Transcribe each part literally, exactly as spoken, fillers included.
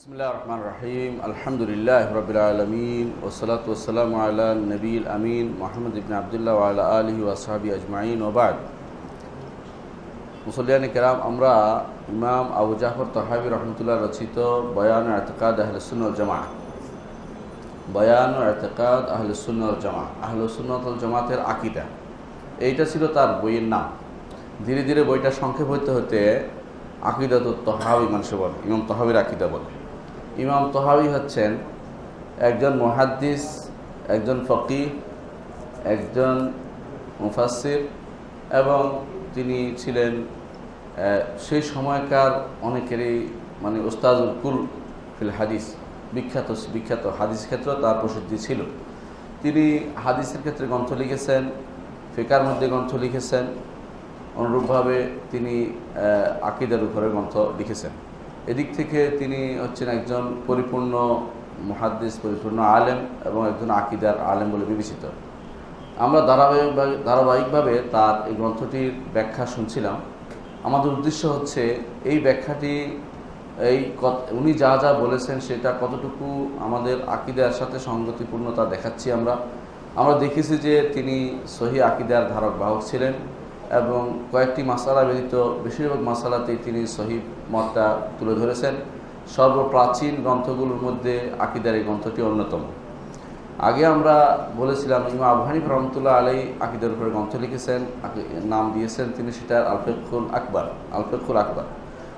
بسم اللہ الرحمن الرحیم الحمدللہ رب العالمین والصلاة والسلام علی النبی الامین محمد بن عبداللہ وعلی آلہ واصحابہ اجمعین وبعد۔ مصلیان کرام، امرا امام ابو جعفر طحاوی رحمۃ اللہ رچیت بیان اعتقاد اہل سنہ والجماعہ بیان اعتقاد اہل سنہ والجماعہ اہل سنہ والجماعتের আকীদা এইটা ছিল তার বইয়ের নাম। ধীরে ধীরে বইটা সংক্ষেপ হতে হতে আকীদাতুত তাহাবী মানুষে বলে, ইমাম তাহাবীর আকীদা বলে। ইমাম তাহাবী হচ্ছেন একজন মুহাদ্দিস, একজন ফকিহ, একজন মুফাসসির এবং তিনি ছিলেন সেই সময়কার অনেকেরই মানে উস্তাজুল কুল ফিল হাদিস, বিখ্যাত বিখ্যাত হাদিস ক্ষেত্রে তার প্রসিদ্ধি ছিল। তিনি হাদিসের ক্ষেত্রে গ্রন্থ লিখেছেন, ফিকার মধ্যে গ্রন্থ লিখেছেন, অনুরূপভাবে তিনি আকীদার উপরে গ্রন্থ লিখেছেন। এদিক থেকে তিনি হচ্ছেন একজন পরিপূর্ণ মুহাদ্দিস, পরিপূর্ণ আলেম এবং একজন আকীদার আলেম বলে বিবেচিত। আমরা ধারাবাহিক ধারাবাহিকভাবে তার এই গ্রন্থটির ব্যাখ্যা শুনছিলাম। আমাদের উদ্দেশ্য হচ্ছে এই ব্যাখ্যাটি, এই উনি যা যা বলেছেন সেটা কতটুকু আমাদের আকীদার সাথে সংগতিপূর্ণতা দেখাচ্ছি। আমরা আমরা দেখেছি যে তিনি সহিহ আকীদার ধারক বাহক ছিলেন এবং কয়েকটি মাসালা ব্যতীত বেশিরভাগ মাসালাতেই তিনি সহিহ মতটা তুলে ধরেছেন। সর্বপ্রাচীন গ্রন্থগুলোর মধ্যে আকীদার এই গ্রন্থটি অন্যতম। আগে আমরা বলেছিলাম ইমাম আবু হানিফা রাহমাতুল্লাহ আলাইহি আকীদার উপরে গ্রন্থ লিখেছেন, নাম দিয়েছেন তিনি সেটার আল ফিকহুল আকবার, আল ফিকহুল আকবার।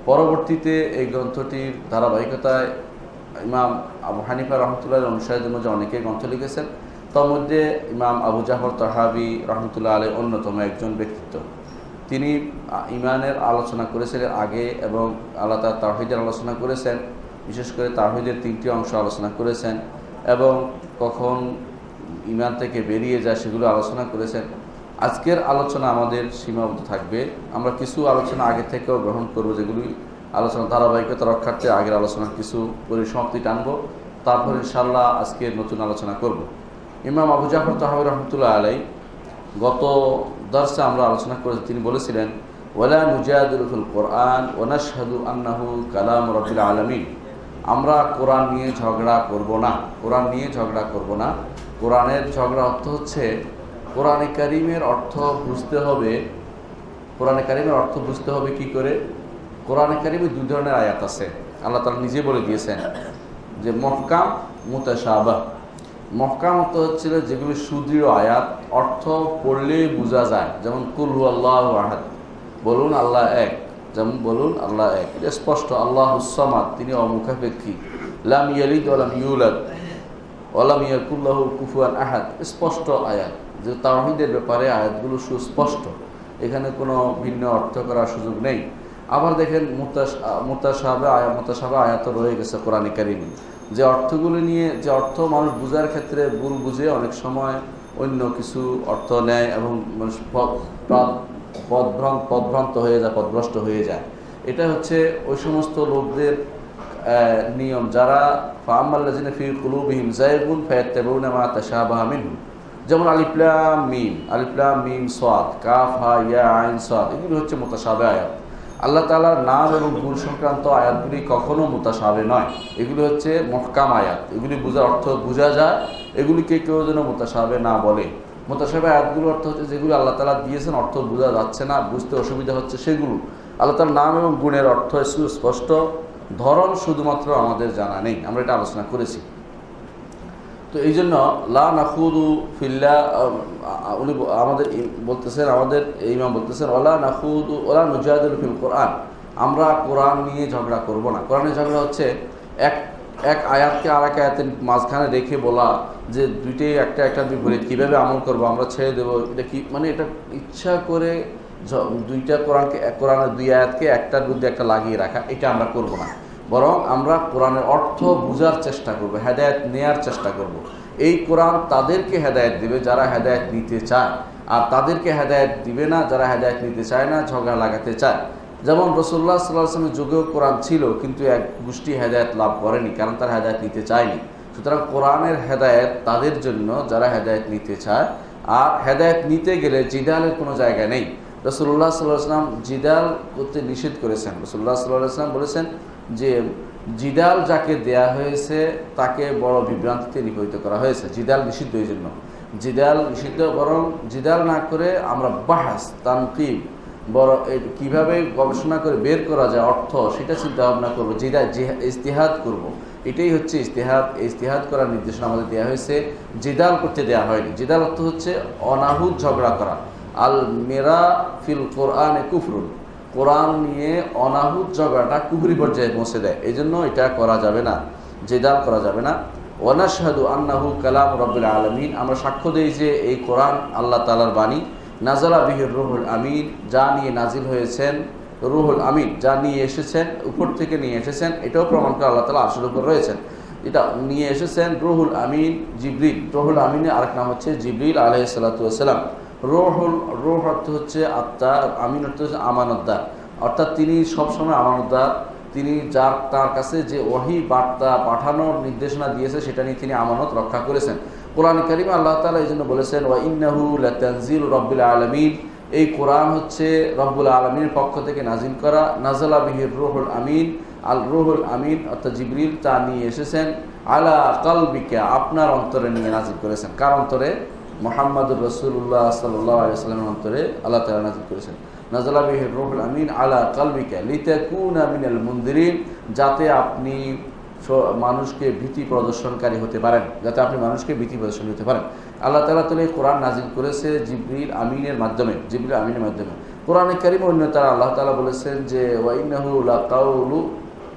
পরবর্তীতে এই গ্রন্থটির ধারাবাহিকতায় ইমাম আবু হানিফা রাহমাতুল্লাহ আলাইহির অনুসারীদের মধ্যে অনেকে গ্রন্থ লিখেছেন, তার মধ্যে ইমাম আবু জাফর তাহাবী রহমতুল্লাহ আলাইহি অন্যতম একজন ব্যক্তিত্ব। তিনি ইমানের আলোচনা করেছেন আগে এবং আল্লাহ তাআলা তাওহীদের আলোচনা করেছেন, বিশেষ করে তাওহীদের তিনটি অংশ আলোচনা করেছেন এবং কখন ইমান থেকে বেরিয়ে যায় সেগুলো আলোচনা করেছেন। আজকের আলোচনা আমাদের সীমাবদ্ধ থাকবে। আমরা কিছু আলোচনা আগে থেকেও গ্রহণ করব, যেগুলি আলোচনা ধারাবাহিকতা রক্ষার্থে আগের আলোচনা কিছু পরিসমাপ্তি টানব, তারপর ইনশাআল্লাহ আজকে নতুন আলোচনা করব। ইমাম আবু জাফর তাহাবী রহমতুল্লাহ আলাইহি গত দর্শে আমরা আলোচনা করেছি, তিনি বলেছিলেন ওয়ালা নুজাদিলু ফিল কোরআন ওয়া নাশহাদু আন্নাহু কালাম রাব্বিল আলামিন। আমরা কোরআন নিয়ে ঝগড়া করব না, কোরআন নিয়ে ঝগড়া করব না। কোরআনের ঝগড়া অর্থ হচ্ছে কোরআনে কারিমের অর্থ বুঝতে হবে। কোরআনে কারিমের অর্থ বুঝতে হবে কি করে? কোরআনে কারিমে দুই ধরনের আয়াত আছে, আল্লাহ তাআলা নিজে বলে দিয়েছেন যে মুহকাম, মুতাশাবাহ। মহকাম অর্থ হচ্ছিল যেগুলি সুদৃঢ় আয়াত, অর্থ পড়লে বোঝা যায়, যেমন কুল হু আল্লাহু আহাদ, বলুন আল্লাহ এক, যেমন বলুন আল্লাহ এক, এটা স্পষ্ট। আল্লাহুস সামাদ, তিনি অমুখাপেক্ষী, লাম ইয়ালিদ ওয়া লাম ইউলাদ ওয়া লাম ইয়াকুল লাহু কুফুয়ান আহাদ, স্পষ্ট আয়াত। যে তাওহীদের ব্যাপারে আয়াতগুলো সুস্পষ্ট, এখানে কোনো ভিন্ন অর্থ করার সুযোগ নেই। আবার দেখেন মুতাশাবাহ আয়াত, মুতাশাবাহ আয়াত রয়ে গেছে কোরআনে কারিমে, যে অর্থগুলো নিয়ে, যে অর্থ মানুষ বোঝার ক্ষেত্রে ভুল বুঝে অনেক সময় অন্য কিছু অর্থ নেয় এবং মানুষ পদভ্রম পদভ্রান্ত হয়ে যায়, পদভ্রষ্ট হয়ে যায়। এটা হচ্ছে ওই সমস্ত লোকদের নিয়ম যারা ফাআমাল্লাযীনা ফী কুলুবিহিম যায়গুন ফায়াত্তাবিউনা মা তাশাবাহা মিনহু, যেমন আলিফ লাম মিম, আলিফ লাম মিম সাদ, কাফ হা ইয়া আইন সাদ, এগুলো হচ্ছে মুতাশাবিহ আয়াত। আল্লাহ তাআলার নাম এবং গুণ সংক্রান্ত আয়াতগুলি কখনও মুতাশাবিহ নয়, এগুলি হচ্ছে মুহকাম আয়াত, এগুলি বোঝার অর্থ বোঝা যায়, এগুলিকে কেউ যেন মুতাশাবিহ না বলে। মুতাশাবিহ আয়াতগুলোর অর্থ হচ্ছে যেগুলো আল্লাহ তাআলা দিয়েছেন, অর্থ বোঝা যাচ্ছে না, বুঝতে অসুবিধা হচ্ছে সেগুলো। আল্লাহ তাআলার নাম এবং গুণের অর্থ সুস্পষ্ট, ধরন শুধুমাত্র আমাদের জানা নেই, আমরা এটা আলোচনা করেছি। তো এই জন্য লা নাখুযু ফিল্লাহ, উনি আমাদের বলতেছেন, আমাদের ইমাম বলতেছেন ওয়ালা নাখুযু ওয়ালা নুজাদিলু ফিল কোরআন, আমরা কোরআন নিয়ে ঝগড়া করব না। কোরআনের ঝগড়া হচ্ছে এক এক আয়াতকে আর এক আয়াতের মাঝখানে রেখে বলা যে দুইটাই একটা একটা বিপরীত, কীভাবে আমল করবো, আমরা ছেড়ে দেবো, এটা কি মানে এটা ইচ্ছা করে দুইটা কোরআনকে, কোরআনের দুই আয়াতকে একটার বিরুদ্ধে একটা লাগিয়ে রাখা, এটা আমরা করব না। বরং আমরা কোরআনের অর্থ বোঝার চেষ্টা করব, হেদায়েত নেয়ার চেষ্টা করব। এই কোরআন তাদেরকে হেদায়েত দেবে যারা হেদায়েত নিতে চায়, আর তাদেরকে হেদায়েত দিবে না যারা হেদায়েত নিতে চায় না, ঝগড়া লাগাতে চায়। যেমন রাসূলুল্লাহ সাল্লাল্লাহু আলাইহি ওয়াসাল্লামের যুগেও কোরআন ছিল, কিন্তু এক গোষ্ঠী হেদায়েত লাভ করেনি, কারণ তারা হেদায়েত নিতে চায়নি। সুতরাং কোরআনের হেদায়েত তাদের জন্য যারা হেদায়েত নিতে চায়, আর হেদায়েত নিতে গেলে জিদালের কোনো জায়গা নেই। রাসূলুল্লাহ সাল্লাল্লাহু আলাইহি ওয়াসাল্লাম জিদাল করতে নিষেধ করেছেন। রাসূলুল্লাহ সাল্লাল্লাহু আলাইহি ওয়াসাল্লাম বলেছেন যে জিদাল যাকে দেয়া হয়েছে তাকে বড় বিভ্রান্তিতে নিপতিত করা হয়েছে। জিদাল নিষিদ্ধ এই জন্য, জিদাল নিষিদ্ধ, বরং জিদাল না করে আমরা বাহাস তানকিব বড় কীভাবে গবেষণা করে বের করা যায় অর্থ সেটা চিন্তা ভাবনা করবো, জিদা ইজতিহাদ করব। এটাই হচ্ছে ইজতিহাদ। ইজতিহাদ করার নির্দেশনা আমাদের দেওয়া হয়েছে, জিদাল করতে দেওয়া হয়নি। জিদাল অর্থ হচ্ছে অনাহুত ঝগড়া করা। আল মেরা ফিল কোরআনে কুফরুন, কোরআন নিয়ে অনাহুত ঝগড়াটা কুফরি পর্যায়ে পৌঁছে দেয়, এই জন্য এটা করা যাবে না, জিদাল করা যাবে না। ওয়ানাশহাদু আন্নাহু কালাম রব্বুল আলামিন, আমরা সাক্ষ্য দিই যে এই কোরআন আল্লাহ তাআলার বাণী। নাজালা বিহির রুহুল আমিন, যা নিয়ে নাজিল হয়েছেন রুহুল আমিন, যা নিয়ে এসেছেন উপর থেকে নিয়ে এসেছেন, এটাও প্রমাণ করে আল্লাহ তাআলা আরশের উপর রয়েছেন। এটা নিয়ে এসেছেন রুহুল আমিন জিবরিল। রুহুল আমিনের আরেক নাম হচ্ছে জিবরিল আলাইহিস সালাতু ওয়াস সালাম। রুহুল রুহ অর্থ হচ্ছে আত্মা, আমিন অর্থ হচ্ছে আমানতদার, অর্থাৎ তিনি সবসময় আমানতদার। তিনি যার তার কাছে যে ওহী বার্তা পাঠানোর নির্দেশনা দিয়েছে সেটা নিয়ে তিনি আমানত রক্ষা করেছেন। কোরআন কারীম আল্লাহ তাআলা এই জন্য বলেছেন ওয়া ইন্নাহু লাতানজিলু রব্বিল আলামিন, এই কোরআন হচ্ছে রব্বুল আলামিনের পক্ষ থেকে নাজিল করা। নাজালা বিহির রুহুল আমিন, আল রুহুল আমিন অর্থাৎ জিবরিল তা নিয়ে এসেছেন। আলা কলবিকা, আপনার অন্তরে নিয়ে নাজিল করেছেন। কার অন্তরে? মুহাম্মাদুর রাসূলুল্লাহ সাল্লাল্লাহু আলাইহি ওয়াসাল্লামের অন্তরে আল্লাহ তাআলা নাজিল করেছেন। নাজালা বিহির রুহুল আমিন আলা কলবিকা লিতাকুনা মিনাল মুনযিরিন, যাতে আপনি মানুষকে ভীতি প্রদর্শনকারী হতে পারেন, যাতে আপনি মানুষকে ভীতি প্রদর্শন হতে পারেন। আল্লাহ তাআলা তাহলে কোরআন নাজিল করেছে জিবরিল আমিনের মাধ্যমে, জিবরিল আমিনের মাধ্যমে। কোরআনে কারীম অন্য তারা আল্লাহ তাআলা বলেছেন যে ওয়া ইন্নাহু লাকাউলু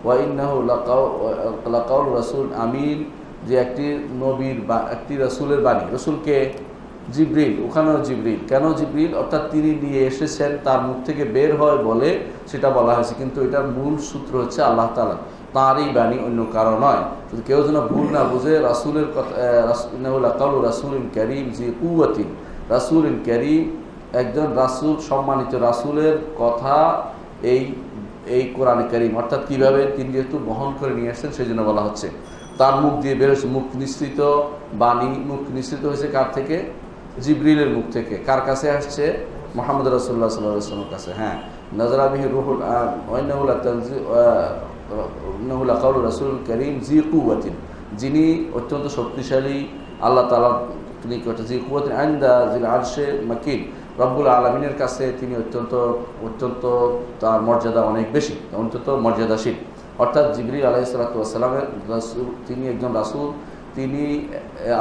ওয়া ইন্নাহু লাকাউলু রাসূল আমিন, যে একটি নবীর বা একটি রাসূলের বাণী। রাসূলকে জিবরিল, ওখানেও জিবরিল। কেন জিবরিল? অর্থাৎ তিনি নিয়ে এসেছেন, তার মুখ থেকে বের হয় বলে সেটা বলা হয়েছে, কিন্তু এটার মূল সূত্র হচ্ছে আল্লাহ তাআলা, তাঁরই বাণী, অন্য কারো নয়। কিন্তু কেউ যেন ভুল না বুঝে রাসূলের কথা, রাসূল রাসূলুল কারীম জি কুওয়াতিন, রাসূলুল কারীম একজন রাসূল, সম্মানিত রাসূলের কথা এই এই কোরআন কারীম, অর্থাৎ কীভাবে তিনি যেহেতু বহন করে নিয়ে আসছেন সেই জন্য বলা হচ্ছে তার মুখ দিয়ে বেরোচ্ছে। মুখ নিঃসৃত বাণী, মুখ নিঃসৃত হয়েছে কার থেকে? জিবরিলের মুখ থেকে। কার কাছে আসছে? মুহাম্মদ রাসূলুল্লাহ সাল্লাল্লাহু আলাইহি ওয়াসাল্লামের কাছে। হ্যাঁ, নাজালা বিহি রুহুল আমিন ইন্নাহু লাকাউলু রাসূলুল কারীম জি কুওয়াতিন, যিনি অত্যন্ত শক্তিশালী, আল্লাহ তাআলা তিনি জি কুওয়াতিন ইনদা জিল আরশে মাকিন, রব্বুল আলামিনের কাছে তিনি অত্যন্ত অত্যন্ত তার মর্যাদা অনেক বেশি, অত্যন্ত মর্যাদাশীল। অর্থাৎ জিবরিল আলাইহিস সালাতু ওয়াস সালামের রাসূল, তিনি একজন রাসূল। তিনি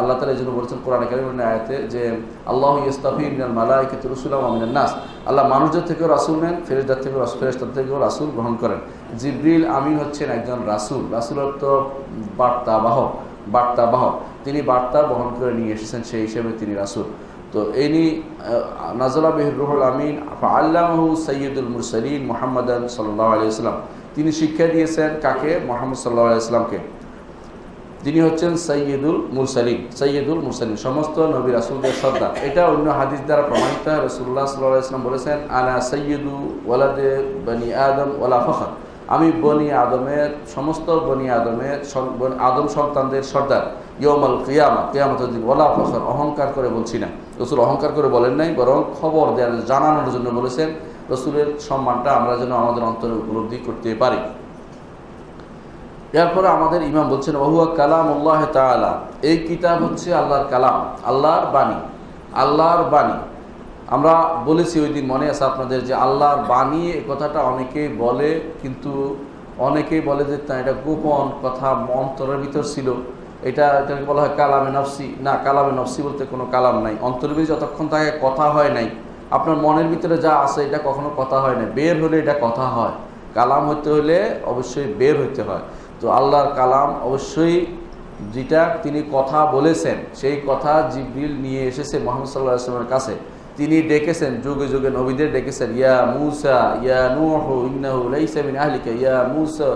আল্লাহ তাআলা যেন বলেছেন কোরআনে কারীমের আয়াতে যে আল্লাহু ইস্তাফি মিনাল মালায়েকাতি রাসূলা ওয়া মিনান নাস, আল্লাহ মানুষদের থেকেও রাসূল নেন, ফেরেশতাদের থেকেও ফেরেশতাদের থেকেও রাসূল গ্রহণ করেন। জিবরিল আমিন হচ্ছেন একজন রাসূল, রাসূল অর্থ বার্তাবাহক, বার্তাবাহক, তিনি বার্তা বহন করে নিয়ে এসেছেন, সেই হিসেবে তিনি রাসূল। তো ইনি নাজালা বিহির রুহুল আমিন ফাআল্লামাহু সাইয়্যিদুল মুরসালিন মুহাম্মাদান সাল্লাল্লাহু আলাইহি ওয়াসাল্লাম, তিনি শিক্ষা দিয়েছেন কাকে? মুহাম্মদ সাল্লাল্লাহু আলাইহি ওয়াসাল্লামকে। তিনি হচ্ছেন সাইয়্যিদুল মুরসালিন, সাইয়্যিদুল মুরসালিন সমস্ত নবী রাসূলদের সর্দার। এটা অন্য হাদিস দ্বারা প্রমাণিত হয়, রাসূলুল্লাহ সাল্লাল্লাহু আলাইহি ওয়াসাল্লাম বলেছেন আনা সাইয়্যিদু ওয়ালাদে বনি আদম ওয়ালা ফখর, আমি বনি আদমের সমস্ত বনি আদমের আদম সন্তানদের সর্দার ইয়াউমুল কিয়ামা, কিয়ামতের দিন। ওয়ালা ফখর, অহংকার করে বলছি না, রাসূল অহংকার করে বলেন নাই, বরং খবর দেওয়ার জানানোর জন্য বলেছেন। রাসূলের সম্মানটা আমরা যেন আমাদের অন্তরে উপলব্ধি করতে পারি। এরপরে আমাদের ইমাম বলছেন ওহুয়া কালামুল্লাহ তাআলা, এই কিতাব হচ্ছে আল্লাহর কালাম, আল্লাহর বাণী, আল্লাহর বাণী। আমরা বলেছি ওই দিন, মনে আছে আপনাদের, যে আল্লাহর বাণী এ কথাটা অনেকেই বলে, কিন্তু অনেকেই বলে যে তা এটা গোপন কথা অন্তরের ভিতর ছিল, এটা এটাকে বলা হয় কালামে নফসি। না, কালামে নফসি বলতে কোনো কালাম নাই। অন্তরের ভিতরে যতক্ষণ থাকে কথা হয় নাই, আপনার মনের ভিতরে যা আছে এটা কখনো কথা হয় না, বের হলে এটা কথা হয়। কালাম হতে হলে অবশ্যই বের হতে হয়। তো আল্লাহর কালাম অবশ্যই, যেটা তিনি কথা বলেছেন সেই কথা জিবরিল নিয়ে এসেছে মুহাম্মদ সাল্লাল্লাহু আলাইহি ওয়াসাল্লামের কাছে। তিনি ডেকেছেন, যুগে যুগে নবীদের ডেকেছেন ইয়া মূসা ইয়া নূহ ইন্নাহু লাইসা মিন আহলিকা ইয়া মূসা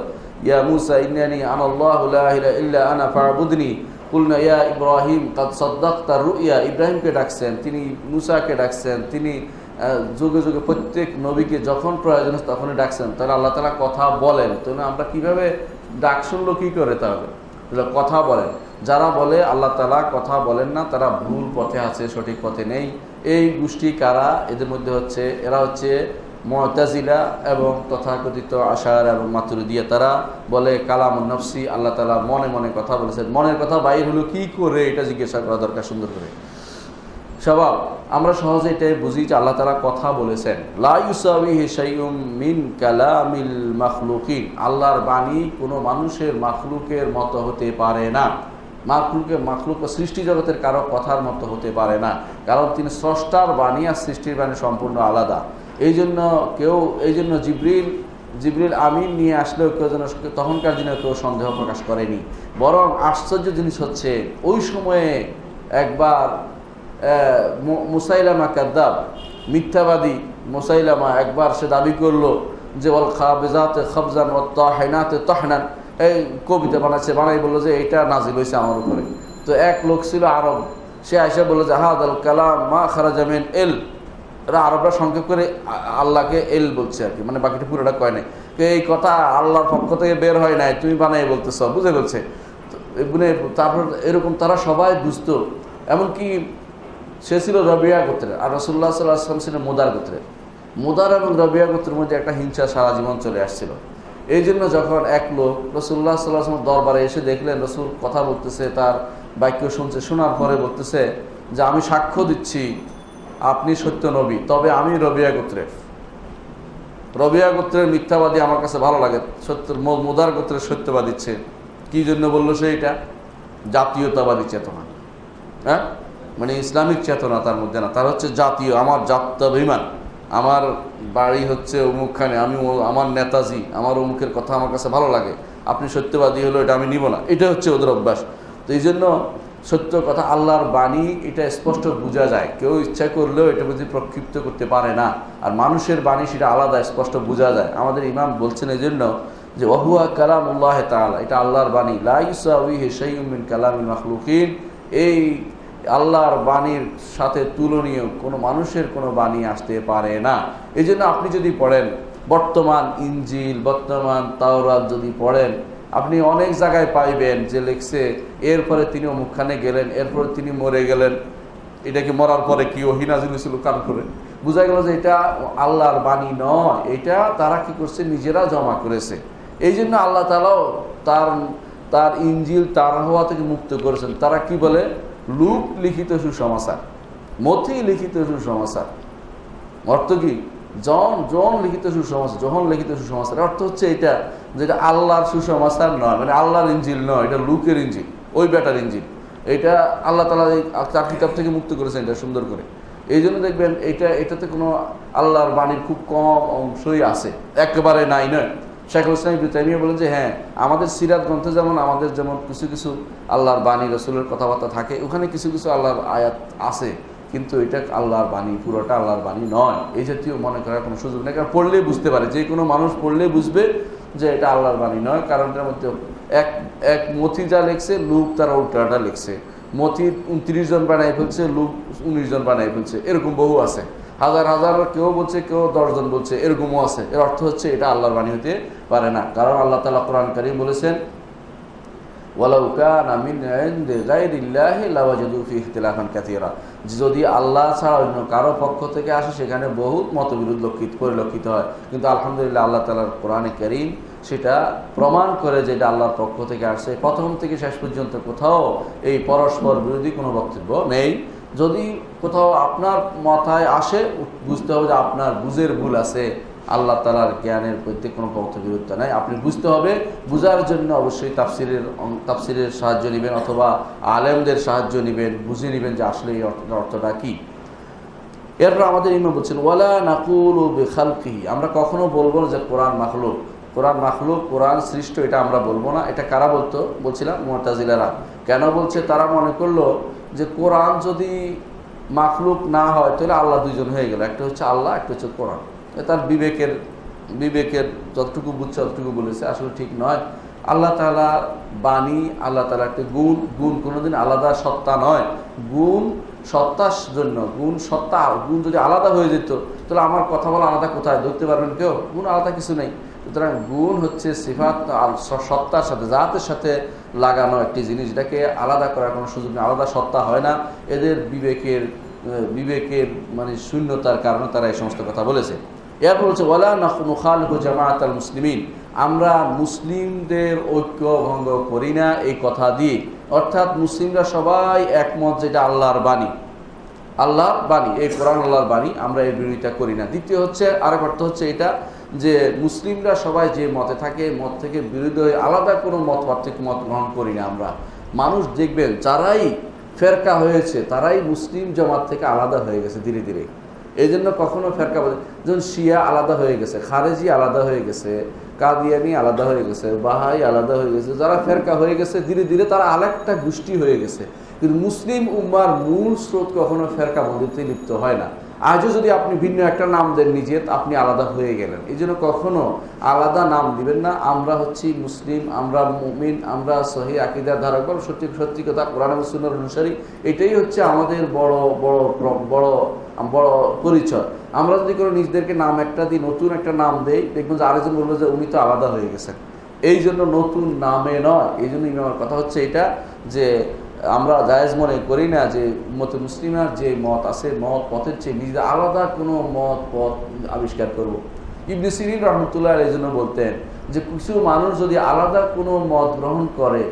ইয়া মূসা ইন্নানি আনাল্লাহু লা ইলাহা ইল্লা আনা ফা'বুদনি কুলনা ইয়া ইব্রাহিম ক্বাদ সাদ্দাক্তা রু'য়া, ইব্রাহিমকে ডাকছেন, তিনি মূসাকে ডাকছেন, তিনি যুগে যুগে প্রত্যেক নবীকে যখন প্রয়োজন তখনই ডাকছেন। তাহলে আল্লাহ তাআলা কথা বলেন, তাহলে আমরা কিভাবে ডাক শুনলো কী করে? তাহলে কথা বলেন। যারা বলে আল্লাহ তাআলা কথা বলেন না, তারা ভুল পথে আছে, সঠিক পথে নেই। এই গোষ্ঠী কারা? এদের মধ্যে হচ্ছে, এরা হচ্ছে মুতাজিলা এবং তথাকথিত আশায়রা এবং মাতুরিদিয়া তারা বলে কালাম নফসি, আল্লাহ তাআলা মনে মনে কথা বলেছেন। মনের কথা বাইর হলো কি করে এটা জিজ্ঞাসা করা দরকার সুন্দর করে। সবাব আমরা সহজে এটাই বুঝি যে আল্লাহ তাআলা কথা বলেছেন, লা ইউসাবিহি শাইউম মিন কালামিল মাখলুকিন, আল্লাহর বাণী কোনো মানুষের মাখলুকের মতো হতে পারে না, মাখলুকে মাখলুক ও সৃষ্টি জগতের কারো কথার মতো হতে পারে না, কারণ তিনি স্রষ্টার বাণী আর সৃষ্টির বাণী সম্পূর্ণ আলাদা। এই জন্য কেউ এই জন্য জিবরিল জিবরিল আমিন নিয়ে আসলেও কেউ যেন তখনকার দিনে কেউ সন্দেহ প্রকাশ করেনি। বরং আশ্চর্য জিনিস হচ্ছে ওই সময়ে একবার মুসাইলামা কাদ্দাব মিথ্যাবাদী মুসাইলামা একবার সে দাবি করলো যে ওয়াল খাবিজাতে খাবজান ওয়াত তাহিনাতে তাহনান, এই কবিতা বানাচ্ছে, বানাই বললো যে এটা নাজিল হয়েছে আমার উপরে। তো এক লোক ছিল আরব, সে আয়েশা বললো যে হাদাল কালাম মা খারাজা মিন ইল, এরা আরবরা সংক্ষেপ করে আল্লাহকে এল বলছে আর কি, মানে বাকিটা পুরোটা কয় নাই, এই কথা আল্লাহর পক্ষ থেকে বের হয় নাই, তুমি বানাই বলতেছ, বুঝে বলছে। মানে তারপর এরকম তারা সবাই বুঝতো। এমনকি সে ছিল রবিয়া গোত্রের, আর রাসূলুল্লাহ সাল্লাল্লাহু আলাইহি ওয়াসাল্লাম ছিলেন মুদার গোত্রের। মুদার এবং রবিয়া গোত্রের মধ্যে একটা হিংসা সারা জীবন চলে আসছিল। এই জন্য যখন এক লোক রাসূলুল্লাহ সাল্লাল্লাহু আলাইহি ওয়াসাল্লাম দরবারে এসে দেখলেন রাসূল কথা বলতেছে, তার বাক্য শুনছে, শোনার পরে বলতেছে যে আমি সাক্ষ্য দিচ্ছি আপনি সত্য নবী, তবে আমি রবিয়া গোত্রের, রবিয়া গোত্রের মিথ্যাবাদী আমার কাছে ভালো লাগে, সত্য মুদার গোত্রের সত্যবাদী। সে কী জন্য বললো? সে এটা জাতীয়তাবাদী চেতনা, হ্যাঁ মানে ইসলামিক চেতনা তার মধ্যে না, তার হচ্ছে জাতীয়, আমার জাত্যাভিমান, আমার বাড়ি হচ্ছে অমুকখানে, আমি আমার নেতাজি, আমার অমুকের কথা আমার কাছে ভালো লাগে, আপনি সত্যবাদী হলো এটা আমি নিব না, এটা হচ্ছে ওদের অভ্যাস। তো এই জন্য সত্য কথা আল্লাহর বাণী এটা স্পষ্ট বোঝা যায়, কেউ ইচ্ছা করলেও এটা বুঝি প্রক্ষিপ্ত করতে পারে না, আর মানুষের বাণী সেটা আলাদা স্পষ্ট বোঝা যায়। আমাদের ইমাম বলছেন এই জন্য যে ওয়াহুয়া কালামুল্লাহ তাআলা, এটা আল্লাহর বাণী, লা ইউসাউহি শাইউম মিন কালামিল মাখলুকিন, এই আল্লাহর বাণীর সাথে তুলনীয় কোনো মানুষের কোনো বাণী আসতে পারে না। এই জন্য আপনি যদি পড়েন বর্তমান ইনজিল, বর্তমান তাওরাত যদি পড়েন, আপনি অনেক জায়গায় পাইবেন যে লিখছে এরপরে তিনি অমুকখানে গেলেন, এরপরে তিনি মরে গেলেন, এটাকে মরার পরে কি ওহী নাজিল হয়েছিল কার করে, বোঝা গেল যে এটা আল্লাহর বাণী নয়, এটা তারা কি করছে নিজেরা জমা করেছে। এই জন্য আল্লাহ তাআলাও তার তার ইনজিল তার হওয়া থেকে মুক্ত করেছেন। তারা কি বলে? লুক লিখিত সুসমাচার, মথি লিখিত সুসমাচার। অর্থ কি? জন জন লিখিত সুসমাচার, যখন লিখিত সুসমাচার, অর্থ হচ্ছে এটা যেটা আল্লাহর সুসমাচার নয়, মানে আল্লাহর ইনজিল নয়, এটা লুকের ইনজিল, ওই ব্যাটার ইনজিল, এটা আল্লাহ তাআলা তার কিতাব থেকে মুক্ত করেছেন এটা সুন্দর করে। এই জন্য দেখবেন এটা এটাতে কোনো আল্লাহর বাণীর খুব কম অংশই আছে, একেবারে নাই নয়। শাইখুল ইসলাম ইবনে তাইমিয়া বলেন যে হ্যাঁ, আমাদের সিরাত গ্রন্থে যেমন আমাদের যেমন কিছু কিছু আল্লাহর বাণী রাসূলের কথাবার্তা থাকে, ওখানে কিছু কিছু আল্লাহর আয়াত আছে, কিন্তু এটা আল্লাহর বাণী, পুরোটা আল্লাহর বাণী নয়। এই জাতীয় মনে করার কোনো সুযোগ নেই, কারণ পড়লেই বুঝতে পারে, যে কোনো মানুষ পড়লেই বুঝবে যে এটা আল্লাহর বাণী নয়, কারণ এটার মধ্যে এক এক মথি যা লিখছে লুক তারা উল্টাটা লিখছে, মথি উনত্রিশ জন বানায় ফেলছে, লুক উনিশ জন বানায় ফেলছে, এরকম বহু আছে, হাজার হাজার, কেউ বলছে কেউ দশজন বলছে, এরকমও আছে। এর অর্থ হচ্ছে এটা আল্লাহর বাণী হতে পারে না, কারণ আল্লাহ তাআলা কোরআন কারীম বলেছেন ওয়ালাউ কানা মিন ইনদি গায়রিল্লাহি লাওয়াজাদু ফিহি ইখতিলাফান কাসীরা, যদি আল্লাহ ছাড়া অন্য কারো পক্ষ থেকে আসে সেখানে বহুত মতবিরোধ পরিলক্ষিত হয়, কিন্তু আলহামদুলিল্লাহ আল্লাহ তাআলার কোরআনে কারীম সেটা প্রমাণ করে যে এটা আল্লাহর পক্ষ থেকে আসছে। প্রথম থেকে শেষ পর্যন্ত কোথাও এই পরস্পর বিরোধী কোনো বক্তব্য নেই। যদি কোথাও আপনার মাথায় আসে, বুঝতে হবে যে আপনার বুঝের ভুল আছে, আল্লাহ তাআলার জ্ঞানের প্রত্যেক কোনো পথবিরুদ্ধতা নাই। আপনি বুঝতে হবে, বুঝার জন্য অবশ্যই তাফসিরের তাফসিরের সাহায্য নেবেন, অথবা আলেমদের সাহায্য নেবেন, বুঝে নেবেন যে আসলে এই অর্থ অর্থটা কী। এরপর আমাদের ইমাম বলছেন ওয়ালা নাকুলু বিখালকিহি, আমরা কখনো বলবো না যে কোরআন মাখলুক, কোরআন মাখলুক, কোরআন সৃষ্ট, এটা আমরা বলবো না। এটা কারা বলতো? বলছিলাম মুতাজিলারা। কেন বলছে? তারা মনে করলো যে কোরআন যদি মাখলুক না হয় তাহলে আল্লাহ দুইজন হয়ে গেল, একটা হচ্ছে আল্লাহ, একটা হচ্ছে কোরআন। তার বিবেকের বিবেকের যতটুকু বুঝছে ততটুকু বলেছে, আসলে ঠিক নয়। আল্লাহ তাআলা বাণী, আল্লাহ তাআলা একটা গুণ, গুণ কোনোদিন আলাদা সত্তা নয়, গুণ সত্তার জন্য, গুণ সত্তা, গুণ যদি আলাদা হয়ে যেত তাহলে আমার কথা বলা আলাদা কোথায় ধরতে পারবেন কেউ? গুণ আলাদা কিছু নেই। সুতরাং গুণ হচ্ছে সিফাত, সত্তার সাথে, জাতের সাথে লাগানো একটি জিনিস, এটাকে আলাদা করার কোনো সুযোগ নেই, আলাদা সত্তা হয় না। এদের বিবেকের বিবেকের মানে শূন্যতার কারণে তারা এই সমস্ত কথা বলেছে। এরপর হচ্ছে ওয়ালা নাখনুখালিকু জামাআতাল মুসলিমিন, আমরা মুসলিমদের ঐক্য ভঙ্গ করি না এই কথা দিয়ে। অর্থাৎ মুসলিমরা সবাই একমত যেটা আল্লাহর বাণী, আল্লাহর বাণী এই কোরআন আল্লাহর বাণী, আমরা এর বিরোধিতা করি না। দ্বিতীয় হচ্ছে আরেক অর্থ হচ্ছে এটা যে মুসলিমরা সবাই যে মতে থাকে মত থেকে বিরোধী হয়ে আলাদা কোনো মত পার্থক্য মত গ্রহণ করি না আমরা। মানুষ দেখবেন যারাই ফেরকা হয়েছে তারাই মুসলিম জমাত থেকে আলাদা হয়ে গেছে ধীরে ধীরে, এই জন্য কখনও ফেরকা বলে, যেমন শিয়া আলাদা হয়ে গেছে, খারেজি আলাদা হয়ে গেছে, কাদিয়ানি আলাদা হয়ে গেছে, বাহাই আলাদা হয়ে গেছে, যারা ফেরকা হয়ে গেছে ধীরে ধীরে তারা আরেকটা গোষ্ঠী হয়ে গেছে। কিন্তু মুসলিম উম্মার মূল স্রোত কখনো ফেরকা বন্ধুতে লিপ্ত হয় না। আজও যদি আপনি ভিন্ন একটা নাম দেন নিজের, আপনি আলাদা হয়ে গেলেন। এই জন্য কখনও আলাদা নাম দিবেন না। আমরা হচ্ছি মুসলিম, আমরা মুমিন, আমরা সহি আকিদার ধারক, সত্যি সত্যি কথা কোরআন ও সুন্নাহর অনুসারী, এটাই হচ্ছে আমাদের বড় বড় বড় বড় পরিচয়। আমরা যদি কোনো নিজেদেরকে নাম একটা দিই, নতুন একটা নাম দেই, দেখবেন যে আরেকজন বলবো যে উনি তো আলাদা হয়ে গেছেন। এই জন্য নতুন নামে নয়। এই জন্য আমার কথা হচ্ছে এটা যে আমরা জায়েজ মনে করি না যে মত মুসলিমার যে মত আছে মত পথের চেয়ে নিজেদের আলাদা কোনো মত পথ আবিষ্কার করব। ইবনে সিরিন রহমতুল্লাহ এই জন্য বলতেন যে কিছু মানুষ যদি আলাদা কোনো মত গ্রহণ করে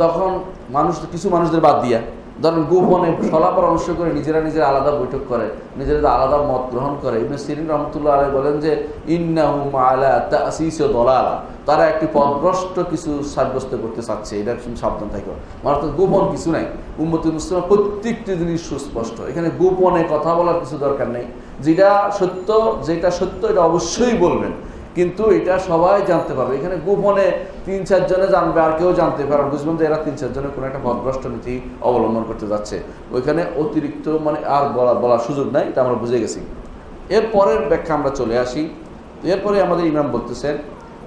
তখন মানুষ কিছু মানুষদের বাদ দিয়া ধরেন গোপনে সলা পরামর্শ করে নিজেরা নিজেরা আলাদা বৈঠক করে, নিজেরা আলাদা মত গ্রহণ করে। ইবনে সিরিন রহমতুল্লাহ আলাইহি বলেন যে ইন্নাহুম আলা তাসিস দালালা, তারা একটি পথভ্রষ্ট কিছু সাব্যস্ত করতে চাচ্ছে। এটা সাবধান থাকবে, মানে অর্থাৎ গোপন কিছু নাই। উম্মতুল মুসলিমা প্রত্যেকটি জিনিস সুস্পষ্ট, এখানে গোপনে কথা বলার কিছু দরকার নেই। যেটা সত্য যেটা সত্য এটা অবশ্যই বলবেন, কিন্তু এটা সবাই জানতে পারবে। এখানে গোপনে তিন চারজনে জানবে আর কেউ জানতে পারবে, বুঝবেন যে এরা তিন চারজনে কোনো একটা পথভ্রষ্ট নীতি অবলম্বন করতে যাচ্ছে, ওইখানে অতিরিক্ত মানে আর বলা বলার সুযোগ নাই, এটা আমরা বুঝে গেছি। এরপরের ব্যাখ্যা আমরা চলে আসি। এরপরে আমাদের ইমাম বলতেছেন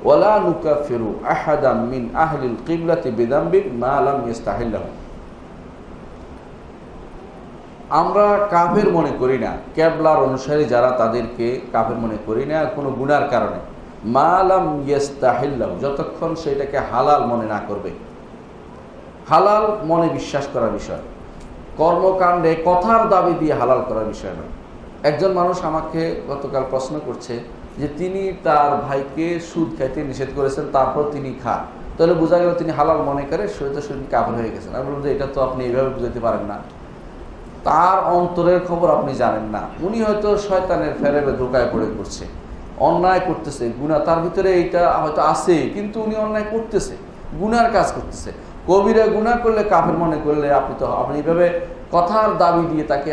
ওয়ালা নুকাফিরু আহাদাম মিন আহলিল কিবলাতি বিযামবি মা লাম ইস্তাহিল্লাহু, আমরা কাফের মনে করি না কিবলার অনুসারী যারা তাদেরকে কাফের মনে করি না কোনো গুনার কারণে, মা লাম ইস্তাহিল্লাহু যতক্ষণ সেটাকে হালাল মনে না করবে। হালাল মনে বিশ্বাস করার বিষয়, কর্মকাণ্ডে কথার দাবি দিয়ে হালাল করার বিষয় না। একজন মানুষ আমাকে গতকাল প্রশ্ন করছে যে তিনি তার ভাইকে সুদ খাইতে নিষেধ করেছেন, তারপর তিনি খান, তাহলে বোঝা গেল তিনি হালাল মনে করে সেটা শরীর কাফের হয়ে গেছেন। আমি বললাম যে এটা তো আপনি এইভাবে বুঝাতে পারেন না, তার অন্তরের খবর আপনি জানেন না। উনি হয়তো শয়তানের ফেরেবে ধোকায় পড়ে করছে, অন্যায় করতেছে, গুনাহ তার ভিতরে এইটা হয়তো আছে, কিন্তু উনি অন্যায় করতেছে, গুনার কাজ করতেছে। কবিরা গুনাহ করলে কাফের মনে করলে আপনি তো আপনি এইভাবে কথার দাবি দিয়ে তাকে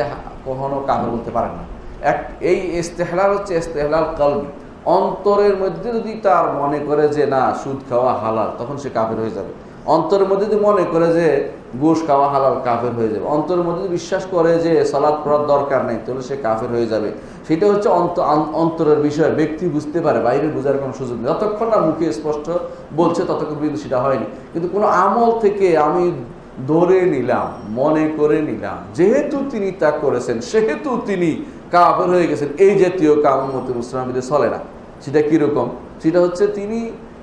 কখনো কাফের বলতে পারেন না। এক এই ইস্তেহলাল হচ্ছে ইস্তেহলাল কলবি, অন্তরের মধ্যে যদি তার মনে করে যে না সুদ খাওয়া হালাল, তখন সে কাফের হয়ে যাবে। অন্তরের মধ্যে যদি মনে করে যে গোশ খাওয়া হালাল, কাফের হয়ে যাবে। অন্তরের মধ্যে যদি বিশ্বাস করে যে সালাত পড়ার দরকার নেই, তাহলে সে কাফের হয়ে যাবে। সেটা হচ্ছে অন্তরের বিষয়, ব্যক্তি বুঝতে পারে, বাইরে বোঝার কোনো সুযোগ নেই। যতক্ষণ না মুখে স্পষ্ট বলছে ততক্ষণ কিন্তু সেটা হয়নি। কিন্তু কোনো আমল থেকে আমি ধরে নিলাম, মনে করে নিলাম, যেহেতু তিনি তা করেছেন সেহেতু তিনি কাফের হয়ে গেছেন, এই জাতীয় কাম উম্মতে মুসলিমাদের চলে না। সেটা কীরকম? সেটা হচ্ছে তিনি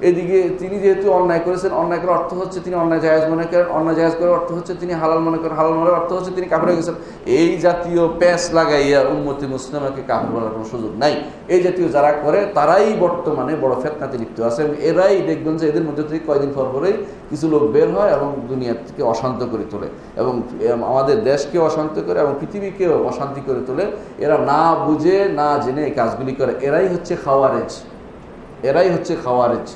এদিকে তিনি যেহেতু অন্যায় করেছেন, অন্যায় করার অর্থ হচ্ছে তিনি অন্যায় জায়েজ মনে করেন, অন্যায় জায়েজ করার অর্থ হচ্ছে তিনি হালাল মনে করেন, হালাল মনে অর্থ হচ্ছে তিনি কাফের হয়ে গেছেন। এই জাতীয় প্যাঁচ লাগাইয়া উম্মতে মুসলিমাকে কাফের বলার কোনো সুযোগ নাই। এই জাতীয় যারা করে তারাই বর্তমানে বড় ফেতনাতে লিপ্ত আছে। এরাই দেখবেন যে এদের মধ্যে থেকে কয়েকদিন পর পরেই কিছু লোক বের হয় এবং দুনিয়াকে অশান্ত করে তোলে, এবং আমাদের দেশকেও অশান্ত করে এবং পৃথিবীকেও অশান্তি করে তোলে। এরা না বুঝে না জেনে এই কাজগুলি করে। এরাই হচ্ছে খাওয়ারেজ, এরাই হচ্ছে খাওয়ারেজ,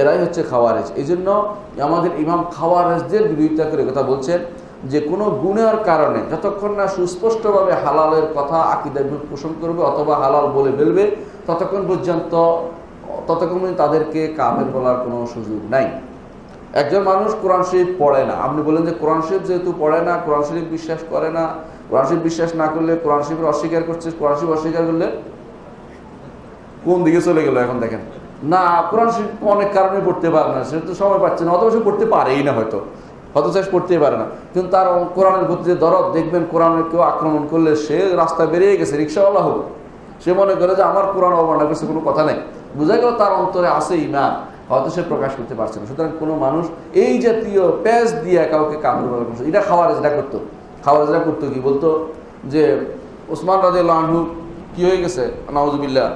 এরাই হচ্ছে খাওয়ারেজ। এই জন্য আমাদের ইমাম খাওয়ারেজদের বিরোধিতা করে কথা বলছেন যে কোনো গুণের কারণে যতক্ষণ না সুস্পষ্টভাবে হালালের কথা আকিদার পোষণ করবে অথবা হালাল বলে ফেলবে, ততক্ষণ পর্যন্ত ততক্ষণ তাদেরকে কাফের বলার কোনো সুযোগ নাই। একজন মানুষ কোরআন শরীফ পড়ে না, আপনি বলেন যে কোরআন শরীফ যেহেতু পড়ে না, কোরআন শরীফ বিশ্বাস করে না, কোরআন শরীফ বিশ্বাস না করলে কোরআন শরীফের অস্বীকার করছে, কোরআন শরীফ অস্বীকার করলে কোন দিকে চলে গেল এখন দেখেন না। কোরআন শরীফ অনেক কারণে পড়তে পারে না, সে তো সময় পাচ্ছে না, অথবা সে পড়তে পারেই না, হয়তো হয়তো সে পড়তেই পারে না, কিন্তু তার কোরআনের প্রতি যে দরদ, দেখবেন কোরআনের কেউ আক্রমণ করলে সে রাস্তা বেরিয়ে গেছে, রিক্সাওয়ালা হবে, সে মনে করে যে আমার কোরআন অবমাননা করছে, কোনো কথা নেই। বোঝা গেল তার অন্তরে আসেই না, হয়তো সে প্রকাশ করতে পারছে না। সুতরাং কোনো মানুষ এই জাতীয় প্যাঁচ দিয়ে কাউকে কামড় বলা করছে, এটা খাওয়ার যেটা করতো, খাওয়ার যেটা করতো কি বলতো যে ওসমান রাদিয়াল্লাহু আনহু কী হয়ে গেছে, নাউযুবিল্লাহ,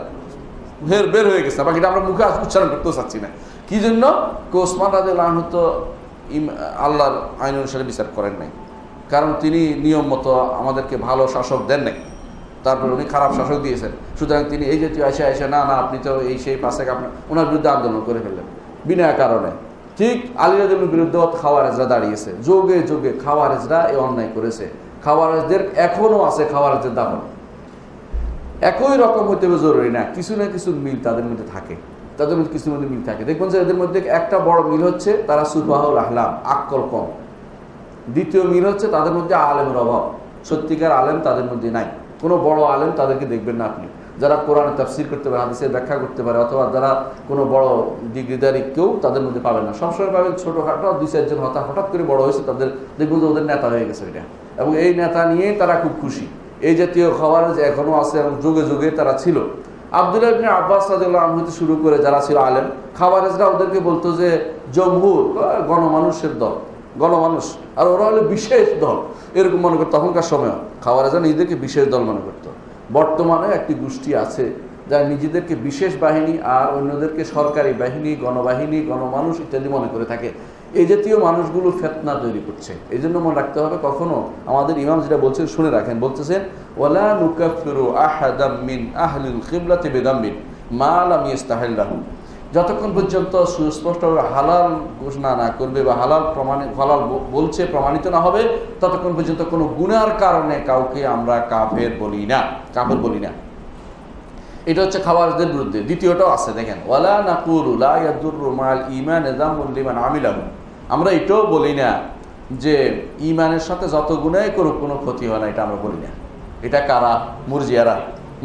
বের বের হয়ে গেছে বাকিটা আমরা মুখে উচ্চারণ করতে চাচ্ছি না। কি জন্য? কে ওসমান রাদিয়াল্লাহু আনহু তো আল্লাহর আইন অনুসারে বিচার করেন নাই, কারণ তিনি নিয়ম মতো আমাদেরকে ভালো শাসক দেন নাই, তারপর উনি খারাপ শাসক দিয়েছেন। সুতরাং তিনি এই জাতীয় আইসা আইসা না না আপনি তো এই সেই পাশে আপনার ওনার বিরুদ্ধে আন্দোলন করে ফেললেন বিনা কারণে। ঠিক আলী রাদিয়াল্লাহু বিরুদ্ধে খাওয়ারেজরা দাঁড়িয়েছে, যোগে যোগে খাওয়ারেজরা এই অন্যায় করেছে। খাওয়ারেজদের এখনও আছে খাওয়ারেজদের দাফন। একই রকম হতে হবে জরুরি না, কিছু না কিছু মিল তাদের মধ্যে থাকে, তাদের মধ্যে কিছু মধ্যে মিল থাকে। দেখবেন যে এদের মধ্যে একটা বড় মিল হচ্ছে তারা সুফাহুল আহলাম, আকল কম। দ্বিতীয় মিল হচ্ছে তাদের মধ্যে আলেমের অভাব, সত্যিকার আলেম তাদের মধ্যে নাই। কোনো বড় আলেম তাদেরকে দেখবেন না আপনি, যারা কোরআনে তাফসির করতে পারে, হাদিসের ব্যাখ্যা করতে পারে, অথবা যারা কোনো বড় ডিগ্রিদারি কেউ তাদের মধ্যে পাবেন না। সবসময় পাবেন ছোটোখাটো দুই চারজন হঠাৎ হঠাৎ করে বড় হয়েছে, তাদের দেখবেন যে ওদের নেতা হয়ে গেছে এটা, এবং এই নেতা নিয়ে তারা খুব খুশি। এই জাতীয় খাওয়ারেজ এখনও আছে এবং যুগে যুগে তারা ছিল। আব্দুল্লাহ ইবনে আব্বাস রাদিয়াল্লাহু আনহু থেকে শুরু করে যারা ছিল আলেম, খাওয়ারেজরা ওদেরকে বলতো যে জমহুর, গণমানুষের দল, গণমানুষ, আর ওরা হলো বিশেষ দল, এরকম মনে করতো তখনকার সময়। খাওয়ারেজরা নিজেদেরকে বিশেষ দল মনে করতো। বর্তমানে একটি গোষ্ঠী আছে যারা নিজেদেরকে বিশেষ বাহিনী আর অন্যদেরকে সরকারি বাহিনী, গণবাহিনী, গণমানুষ ইত্যাদি মনে করে থাকে। এই জাতীয় মানুষগুলো ফেতনা তৈরি করছে। এই জন্য মনে রাখতে হবে কখনো আমাদের ইমাম যেটা বলছেন শুনে রাখেন, বলতেছেন ওয়ালা নুকাফিরু আহাদাম মিন আহলিল কিবলাতি বিদামিন মা লাম ইস্তাহিল্লাহু। যতক্ষণ পর্যন্ত সুস্পষ্টভাবে হালাল ঘোষণা না করবে বা হালাল প্রমাণিত, হালাল বলছে প্রমাণিত না হবে, ততক্ষণ পর্যন্ত কোনো গুনার কারণে কাউকে আমরা কাফের বলি না, কাফের বলি না। এটা হচ্ছে খাওয়ারেজদের বিরুদ্ধে। দ্বিতীয়টাও আছে দেখেন, ওয়ালা নাকুলু লা ইয়াদুররু মাল ঈমান যামুন লিমান আমিলাহু। আমরা এটাও বলি না যে ইমানের সাথে যত গুনাই করুক কোনো ক্ষতি হয় না, এটা আমরা বলি না। এটা কারা? মুরজিয়ারা।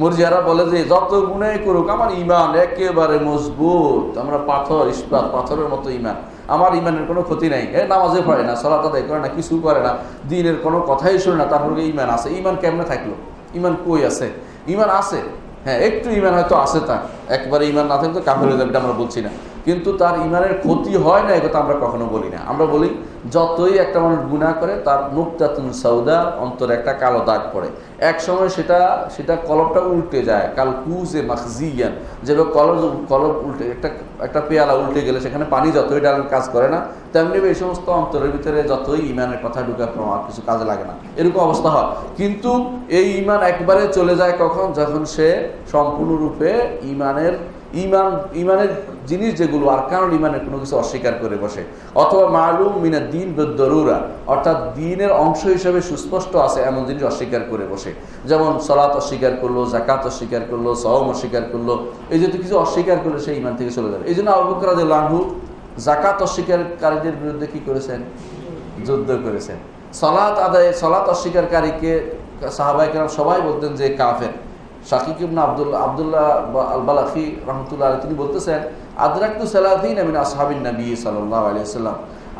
মুরজিয়ারা বলে যে যত গুনাই করুক আমার ইমান একেবারে মজবুত, আমরা পাথর, ইস্পাত, পাথরের মতো ইমান, আমার ইমানের কোনো ক্ষতি নাই। এ নামাজে পড়ে না, সালাত আদায় করে না, কিছু করে না, দ্বীনের কোনো কথাই শুনে না, তারপরে ইমান আছে। ইমান কেমনে থাকলো? ইমান কই আছে? ইমান আছে, হ্যাঁ একটু ইমান হয়তো আছে, তার একবারে ইমান না থাকলে কাফের হয়ে যাবে, এটা আমরা বলছি না। কিন্তু তার ইমানের ক্ষতি হয় না, একথা আমরা কখনো বলি না। আমরা বলি যতই একটা মানুষ গুনাহ করে তার নুকতাতুন সাউদা, অন্তরে একটা কালো দাগ পড়ে, এক সময় সেটা সেটা কলবটা উল্টে যায়, কাল কুজে মাখজিয়ান, যেভাবে কলব কলব উল্টে একটা একটা পেয়ালা উল্টে গেলে সেখানে পানি যতই ডালের কাজ করে না, তেমনি এই সমস্ত অন্তরের ভিতরে যতই ইমানের কথা ঢুকে প্রমাণ কিছু কাজে লাগে না, এরকম অবস্থা হয়। কিন্তু এই ইমান একবারে চলে যায় কখন? যখন সে সম্পূর্ণরূপে ইমানের ইমান ইমানের জিনিস যেগুলো আর কারণ ইমানের কোনো কিছু অস্বীকার করে বসে, অথবা মালুম মিনা দিন বেদরুরা, অর্থাৎ দিনের অংশ হিসাবে সুস্পষ্ট আছে এমন জিনিস অস্বীকার করে বসে। যেমন সালাত অস্বীকার করলো, জাকাত অস্বীকার করলো, সাওম অস্বীকার করলো, এই যদি কিছু অস্বীকার করলে সেই ইমান থেকে চলে যাবে। এই জন্য আবু বকর রাদিয়াল্লাহু আনহু জাকাত অস্বীকারীদের বিরুদ্ধে কী করেছেন? যুদ্ধ করেছেন। সালাত আদায় সালাত অস্বীকারীকে সাহাবায়ে কেরাম সবাই বলতেন যে কাফের। শাকিক ইবনে আব্দুল্লাহ আব্দুল্লাহ আল বালাখি রাহমাতুল্লাহ আলাইহি তিনি বলতেছেন আদরাকতু সালাতিন মিন আসহাবিন নবী সাল্লাল্লাহু আলাইহি ওয়াসাল্লাম,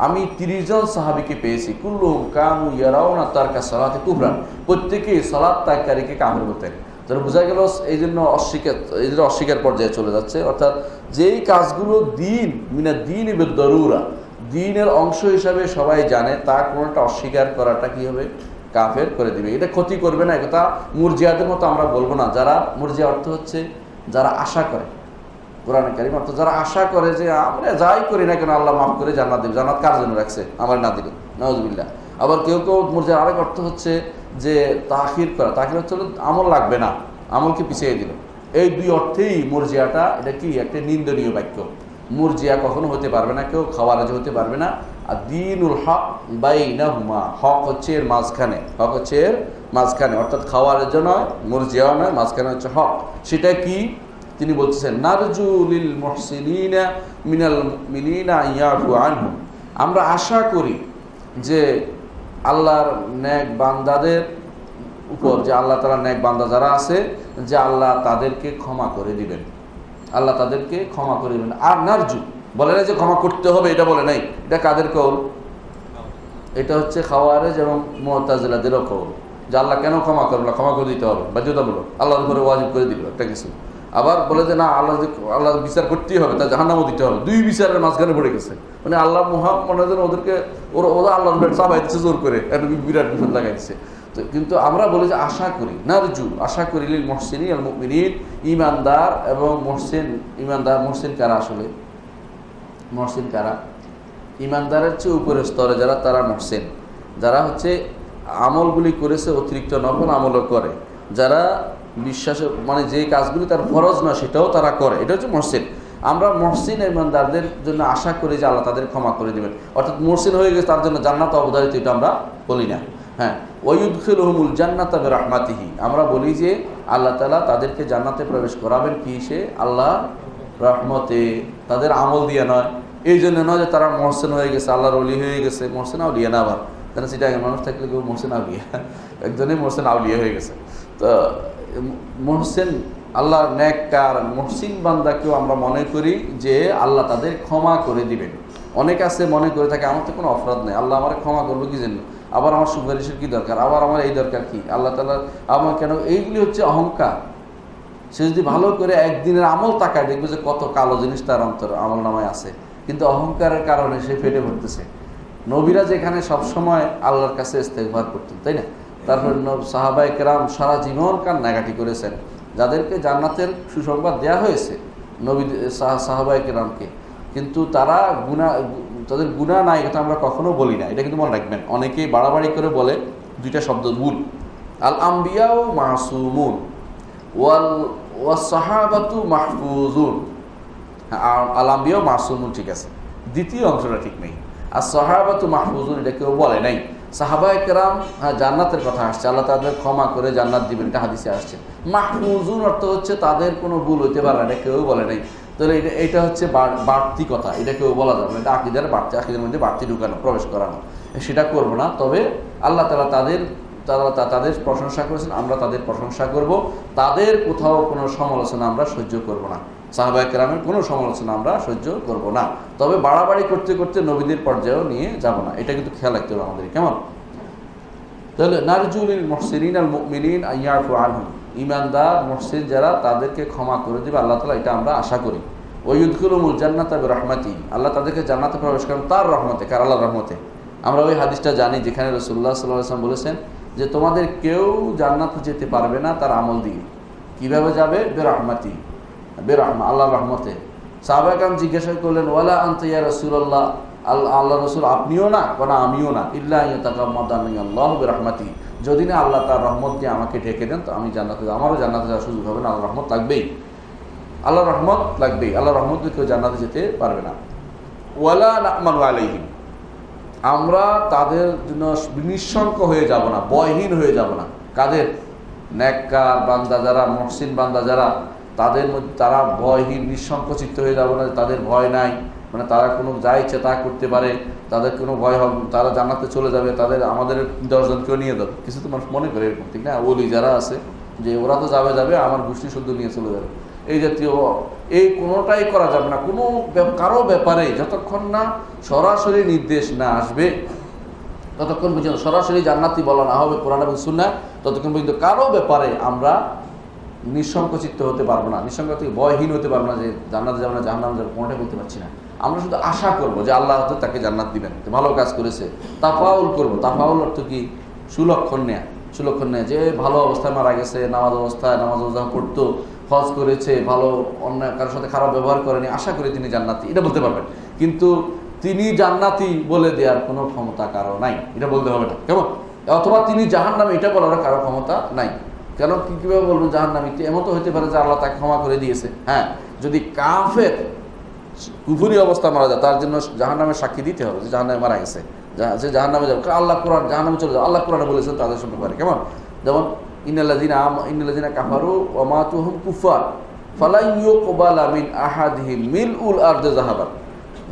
আমি তিরিশ জন সাহাবীকে পেয়েছি, কুল্লুহুম কানু ইয়ারাউনা তারকা সালাতি কুফরান, প্রত্যেকেই সালাত ত্যাগকারীকে কাফের বলতেন। তাহলে বোঝা গেল এই জন্য অস্বীকার এই জন্য অস্বীকার পর্যায়ে চলে যাচ্ছে, অর্থাৎ যেই কাজগুলো দিন মিনা দিন এবার দরুরা দিনের অংশ হিসাবে সবাই জানে, তা কোনোটা অস্বীকার করাটা কী হবে? কাফের করে দিবে। এটা ক্ষতি করবে না, একথা মুরজিয়াদের মতো আমরা বলবো না। যারা মুরজিয়া অর্থ হচ্ছে যারা আশা করে, কোরআন কারীম অর্থ যারা আশা করে যে আমরা যাই করি না কেন আল্লাহ মাফ করে জান্নাত দিবে, জান্নাত কার জন্য রাখছে? আমার না দিল, নাউজুবিল্লাহ। আবার কেউ কেউ মুরজিয়ার আরেক অর্থ হচ্ছে যে তাখির করা, তাখির হচ্ছে আমল লাগবে না, আমলকে পিছিয়ে দিল। এই দুই অর্থেই মুরজিয়াটা এটা কি একটা নিন্দনীয় বাক্য। মুরজিয়া কখনো হতে পারবে না, কেউ খাওয়ারেজ হতে পারবে না। আর দীনুল হক বাইনাহুমা, হক হচ্ছে এর মাঝখানে, হক হচ্ছে এর মাঝখানে, অর্থাৎ খাওয়ারেজ নয়, মুরজিয়াও নয়, মাঝখানে হচ্ছে হক। সেটা কি? তিনি বলতেছেন নারজু লিল মুহসিনিনা মিনাল মুমিনিনা ইয়াফু আনহুম, আমরা আশা করি যে আল্লাহর নেক বান্দাদের উপর, যে আল্লাহ তাআলা নেক বান্দা যারা আছে, যে আল্লাহ তাদেরকে ক্ষমা করে দিবেন, আল্লাহ তাদেরকে ক্ষমা করে দেবেন। আর নারজু বলে না যে ক্ষমা করতে হবে, এটা বলে নাই, এটা কাদের কওল? এটা হচ্ছে খাওয়ারেজ এবং মুতাজিলাদেরও কওল যে আল্লাহ কেন ক্ষমা করবে না, ক্ষমা করে দিতে হবে, বাধ্যতামূলক আল্লাহর উপরে ওয়াজিব করে দিল একটা কিছু। আবার বলে যে না আল্লাহ আল্লাহ বিচার করতেই হবে, তার জাহান্নামও দিতে হবে। দুই বিচারের মাঝখানে পড়ে গেছে, মানে আল্লাহ মুহাম্মদ ওদেরকে ওরা ওরা আল্লাহর চাপাই দিচ্ছে জোর করে, একটা বিরাট বিপদ লাগাই দিচ্ছে। কিন্তু আমরা বলি যে আশা করি, নারজু আশা করি লিল মুহসিনিন আল মুমিনিন, ইমানদার এবং মুহসিন। ইমানদার মুহসিন কারা? আসলে মুহসিন কারা? ইমানদারের চেয়ে উপরের স্তরে যারা, তারা মুহসিন। যারা হচ্ছে আমলগুলি করেছে, অতিরিক্ত নফল আমলও করে, যারা বিশ্বাসে মানে যে কাজগুলি তার ফরজ না সেটাও তারা করে, এটা হচ্ছে মুহসিন। আমরা মুহসিন ইমানদারদের জন্য আশা করি যে আল্লাহ তাদের ক্ষমা করে দেবেন, অর্থাৎ মুহসিন হয়ে গেছে তার জন্য জান্নাত অবধারিত, এটা আমরা বলি না। হ্যাঁ, ওয়ুদখিলুহুমুল জান্নাতা বিরাহমাতিহি, আমরা বলি যে আল্লাহ তাআলা তাদেরকে জান্নাতে প্রবেশ করাবেন কি সে আল্লাহ রহমতে, তাদের আমল দিয়ে নয়। এই জন্য নয় যে তারা মুহসিন হয়ে গেছে, আল্লাহর ওলি হয়ে গেছে। মুহসিন আউলিয়া না, আবার তারা সিটাকে মানুষ থাকলে কেউ মুহসিন আউলিয়া, একজনই মুহসিন আউলিয়া হয়ে গেছে। তো মুহসিন আল্লাহ নেককার মুহসিন বান্দাকেও আমরা মনে করি যে আল্লাহ তাদের ক্ষমা করে দিবেন। অনেক আছে মনে করে থাকে আমার তো কোনো অপরাধ নেই, আল্লাহ আমার ক্ষমা করবো কি জন্য, আবার আমার সুপারিশের কী দরকার, আবার আমার এই দরকার কি আল্লাহ তাআলা আমার কেন, এইগুলি হচ্ছে অহংকার। সে যদি ভালো করে একদিনের আমল তাকায় দেখবে যে কত কালো জিনিস তার অন্তর আমল নামায় আছে, কিন্তু অহংকারের কারণে সে ফেটে পড়তেছে। নবীরা যেখানে সবসময় আল্লাহর কাছে ইস্তেগফার করতেন, তাই না? তারপর সাহাবায়ে কেরাম সারা জীবন কান্নাকাটি করেছেন, যাদেরকে জান্নাতের সুসংবাদ দেওয়া হয়েছে নবী সাহাবায়ে কেরামকে, কিন্তু তারা গুণা, তাদের গুণা নাই এটা আমরা কখনো বলি না, এটা কিন্তু মনে রাখবেন। অনেকেই বাড়াবাড়ি করে বলে দুইটা শব্দ ভুল, আল আম্বিয়া ও মাসুমুন ওয়াল ওয়াসসাহাবাতু মাহফুজুন। আল আম্বিয়া ও মাসুমুন ঠিক আছে, দ্বিতীয় অংশটা ঠিক নেই। আর সাহাবাতু মাহফুজুন এটা কেউ বলে নাই। সাহাবায়ে কেরাম, হ্যাঁ জান্নাতের কথা আসছে, আল্লাহ তাদের ক্ষমা করে জান্নাত দিবেন, এটা হাদিসে আসছে। মাহফুজুন অর্থ হচ্ছে তাদের কোনো ভুল হইতে পারে না, এটা কেউ বলে নাই। তাহলে এটা এটা হচ্ছে বাড়তি কথা, এটা কেউ বলা যাবে না, এটা আকীদার বাড়তি, আকীদার মধ্যে বাড়তি ঢুকানো, প্রবেশ করানো, সেটা করবো না। তবে আল্লাহ তাআলা তাদের তারা তাদের প্রশংসা করেছেন, আমরা তাদের প্রশংসা করব, তাদের কোথাও কোনো সমালোচনা আমরা সহ্য করব না, সাহাবায়ে কেরামের কোনো সমালোচনা আমরা সহ্য করব না। তবে বাড়াবাড়ি করতে করতে নবীদের পর্যায়েও নিয়ে যাব না, এটা কিন্তু খেয়াল রাখতে হবে আমাদের, কেমন? তাহলে নারজুলিল মুহসিনিন আল মুমিনিন আইয়াফু আনহুম, ইমানদার মুহসিন যারা তাদেরকে ক্ষমা করে দেবে আল্লাহ তাআলা, এটা আমরা আশা করি। ওয়াইয়ুদখিলুহুমুল জান্নাতা বিরাহমাতিহি, আল্লাহ তাদেরকে জান্নাতে প্রবেশ করেন তার রহমতে। কার? আল্লাহর রহমতে। আমরা ওই হাদিসটা জানি যেখানে রাসূলুল্লাহ সাল্লাল্লাহু আলাইহি ওয়াসাল্লাম বলেছেন যে তোমাদের কেউ জান্নাতে যেতে পারবে না তার আমল দিয়ে। কীভাবে যাবে? বিরাহমাতি, বিরাহমা, আল্লাহর রহমতে। সাহাবায়ে কেরাম জিজ্ঞাসা করলেন, ওয়ালা আনতা ইয়া রাসূলুল্লাহ, আল্লাহ আল্লাহর রাসূল আপনিও না, কোন আমিও না, ইল্লা ইয়াতাকাম্মাদানি আল্লাহু বিরাহমাতি, যদি না আল্লাহ তার রহমত দিয়ে আমাকে ঢেকে দেন তো আমি জান্নাতে, আমারও জান্নাতে যাওয়ার সুযোগ হবে না। আল্লাহর রহমত লাগবেই, আল্লাহর রহমত লাগবেই, আল্লাহর রহমত দিয়ে কেউ জান্নাতে যেতে পারবে না। ওয়ালা নামালু আলাইহিম, আমরা তাদের জন্য নিঃসঙ্ক হয়ে যাব না, বয়হীন হয়ে যাব না। কাদের? নেককার বান্দা যারা, মুহসিন বান্দা যারা, তাদের মধ্যে তারা বয়হীন নিঃসঙ্কচিত্ত হয়ে যাব না, তাদের ভয় নাই, মানে তারা কোনো যা ইচ্ছে তা করতে পারে, তাদের কোনো ভয় হবে, তারা জান্নাতে চলে যাবে, তাদের আমাদের দশজনকেও নিয়ে যাবে। কিছু তো মানুষ মনে করে এরকম, ঠিক না? ওলি যারা আছে যে ওরা তো যাবে যাবে, আমার গোষ্ঠী শুদ্ধ নিয়ে চলে যাবে, এই জাতীয় এই কোনোটাই করা যাবে না কোনো কারো ব্যাপারে, যতক্ষণ না সরাসরি নির্দেশ না আসবে, ততক্ষণ পর্যন্ত সরাসরি জান্নাতি বলা না হবে কোরআন এবং সুন্নাহ, ততক্ষণ পর্যন্ত কারো ব্যাপারে আমরা নিঃসঙ্কচিত্ত হতে পারবো না, নিঃসঙ্কচিত ভয়হীন হতে পারবো না যে জান্নাতে যাবো না জাহান্নামে যাবো, কোনোটাই বলতে পারছি না। আমরা শুধু আশা করবো যে আল্লাহ হয়তো তাকে জান্নাত দিবেন, ভালো কাজ করেছে। তাফাউল করবো, তাফাউল অর্থ কি? সুলক্ষণ নেয়া, সুলক্ষণ নেয়া, যে ভালো অবস্থায় মারা গেছে, নামাজ অবস্থায় নামাজ রোজা পড়তো, হজ করেছে, ভালো অন্য কারোর সাথে খারাপ ব্যবহার করেনি, আশা করি তিনি জান্নাতি, এটা বলতে পারবেন। কিন্তু তিনি জান্নাতি বলে দেওয়ার কোনো ক্ষমতা কারো নাই, এটা বলতে হবে না, কেমন? অথবা তিনি জাহান্নামী এটা বলার কারো ক্ষমতা নাই, কেন? কীভাবে বলবো জাহান্নামী? এমন তো হতে পারে যে আল্লাহ তাকে ক্ষমা করে দিয়েছে। হ্যাঁ, যদি কাফের কুফুরি অবস্থা মারা যায়, তার জন্য জাহান্নামে সাক্ষী দিতে হবে যে জাহান্নামে মারা গেছে, যে জাহান্নামে যাবে, আল্লাহ কোরআন জাহান্নামে চলে যাবে, আল্লাহ কোরআনে বলেছেন তাদের সম্পর্কে, কেমন? যেমন ইন্নাল্লাযীনা আমানু ইন্নাল্লাযীনা কাফারু ওয়া মাতুহুম কুফার ফালা ইউকবালা মিন আহাদিহিম মিলউল আরদি যাহাবান,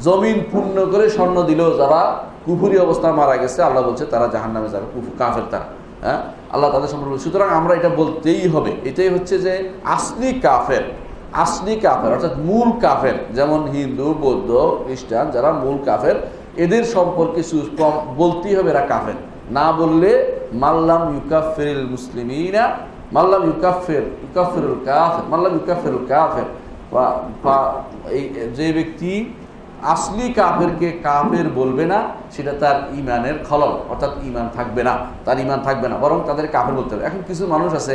জমিন পূর্ণ করে স্বর্ণ দিল, যারা কুফুরি অবস্থায় মারা গেছে আল্লাহ বলছে তারা জাহান্নামে যাবে, কাফের তারা। হ্যাঁ, আল্লাহ তাদের সম্পর্কে। সুতরাং আমরা এটা বলতেই হবে, এটাই হচ্ছে যে আসলি কাফের, আসলি কাফের অর্থাৎ মূল কাফের, যেমন হিন্দু, বৌদ্ধ, খ্রিস্টান যারা মূল কাফের, এদের সম্পর্কে সুস্পষ্ট বলতেই হবে এরা কাফের। না বললে মাল্লাম ইউকাফিরুল মুসলিমিনা মাল্লাম ইউকাফির ইউকাফিরুল কাফির মাল্লাম ইউকাফিরুল কাফির, বা যে ব্যক্তি اصلی کافر کے کافر بولبے نا سیٹا تار ایمانের خلل অর্থাৎ ایمان থাকবে না তার ایمان থাকবে না বরং তাদের কাফের বলতে হবে। এখন কিছু মানুষ আছে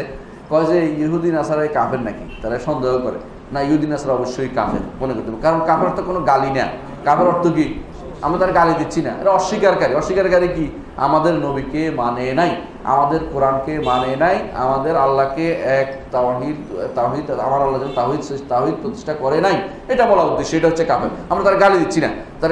কয় যে ইহুদি নাসারাই কাফের নাকি, তারা সন্দেহ করে না ইহুদি নাসারা অবশ্যই কাফের মনে করতে হবে, কারণ কাফের অর্থ কোনো গালি না, কাফের অর্থ কি আমরা তার গালি দিচ্ছি না, এরা অস্বীকারী। অস্বীকারী কি? আমাদের নবীকে মানে নাই, আমাদের কোরআনকে মানে নাই, আমাদের আল্লাহকে এক তাওহীদ তাওহীদ আমার আল্লাহ যেন তাওহীদ তাওহীদ প্রতিষ্ঠা করে নাই এটা বলা উদ্দেশ্য, এটা হচ্ছে কাফের। আমরা তার গালি দিচ্ছি না, তার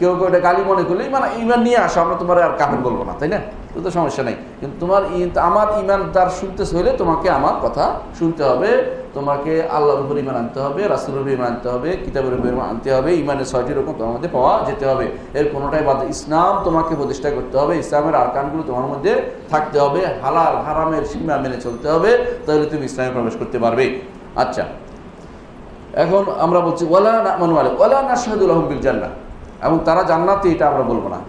কেউ কেউ এটা গালি মনে করলেই মানে ইমান নিয়ে আসো, আমরা তোমার আর কাফের বলবো না, তাই না? তো তো সমস্যা নাই, কিন্তু তোমার আমার ইমান তার শুনতে হইলে তোমাকে আমার কথা শুনতে হবে, তোমাকে আল্লাহর উপর ইমান আনতে হবে, রাসূলের উপর ইমান আনতে হবে, কিতাবের উপর ইমান আনতে হবে, ইমানের ছয়টি রকম তোমার মধ্যে পাওয়া যেতে হবে, এর কোনোটাই বাদ। ইসলাম তোমাকে প্রতিষ্ঠা করতে হবে, ইসলামের আরকানগুলো তোমার মধ্যে থাকতে হবে, হালাল হারামের সীমা মেনে চলতে হবে, তাহলে তুমি ইসলামে প্রবেশ করতে পারবে। আচ্ছা, এখন আমরা বলছি ওয়ালা নামানু আলাইহি ওয়ালা নাশহাদু লাহুম বিল জান্নাহ, এবং তারা জান্নাতি এটা আমরা বলবো না,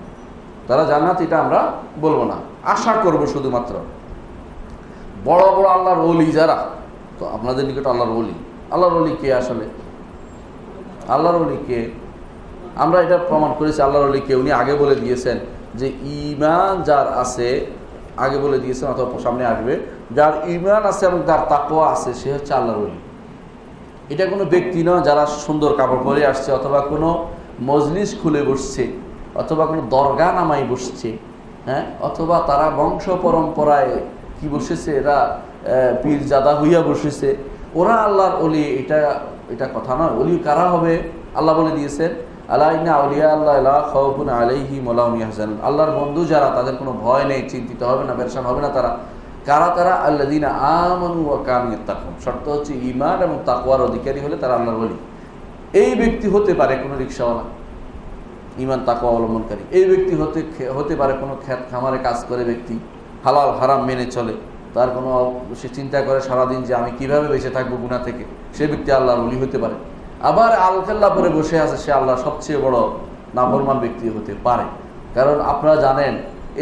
তারা জান্নাতি এটা আমরা বলবো না, আশা করবো শুধুমাত্র। বড় বড় আল্লাহর ওলি যারা, তো আপনাদের নিকট আল্লাহর ওলি, আল্লাহর ওলি কে? আসলে আল্লাহর ওলি কে আমরা এটা প্রমাণ করেছি, আল্লাহর ওলি কে উনি আগে বলে দিয়েছেন যে ইমান যার আছে, আগে বলে দিয়েছেন অথবা সামনে আসবে, যার ইমান আছে এবং যার তাকওয়া আছে সে হচ্ছে আল্লাহর ওলি। এটা কোনো ব্যক্তি নয় যারা সুন্দর কাপড় পরে আসছে, অথবা কোনো মজলিস খুলে বসছে, অথবা কোনো দরগা নামাই বসছে, হ্যাঁ, অথবা তারা বংশ পরম্পরায় কি বসেছে, এরা পীরজাদা হইয়া বসেছে, ওরা আল্লাহর ওলি, এটা এটা কথা নয়। ওলি কারা হবে? আল্লাহ বলে দিয়েছেন আল্লাহ ইন্না আউলিয়া আল্লাহ লা খাউফুন আলাইহিম ওয়া হুম ইয়াহজানুন, আল্লাহর বন্ধু যারা তাদের কোনো ভয় নেই, চিন্তিত হবে না, পেরেশান হবে না। তারা কারা? তারা আল্লাযিনা আমানু ওয়া কানু ইত্তাকুন, শর্ত হচ্ছে ঈমান এবং তাকওয়ার অধিকারী হলে তারা আল্লাহর ওলি। এই ব্যক্তি হতে পারে কোনো রিকশাওয়ালা, ঈমান তাকওয়া অবলম্বনকারী। এই ব্যক্তি হতে হতে পারে কোনো খেত খামারে কাজ করে ব্যক্তি, হালাল হারাম মেনে চলে, তার কোনো সে চিন্তা করে সারাদিন যে আমি কীভাবে বেঁচে থাকবো গুনাহ থেকে, সে ব্যক্তি আল্লাহর ওলি হতে পারে। আবার আলকাল্লা পরে বসে আছে সে আল্লাহ সবচেয়ে বড় নাফরমান ব্যক্তি হতে পারে, কারণ আপনারা জানেন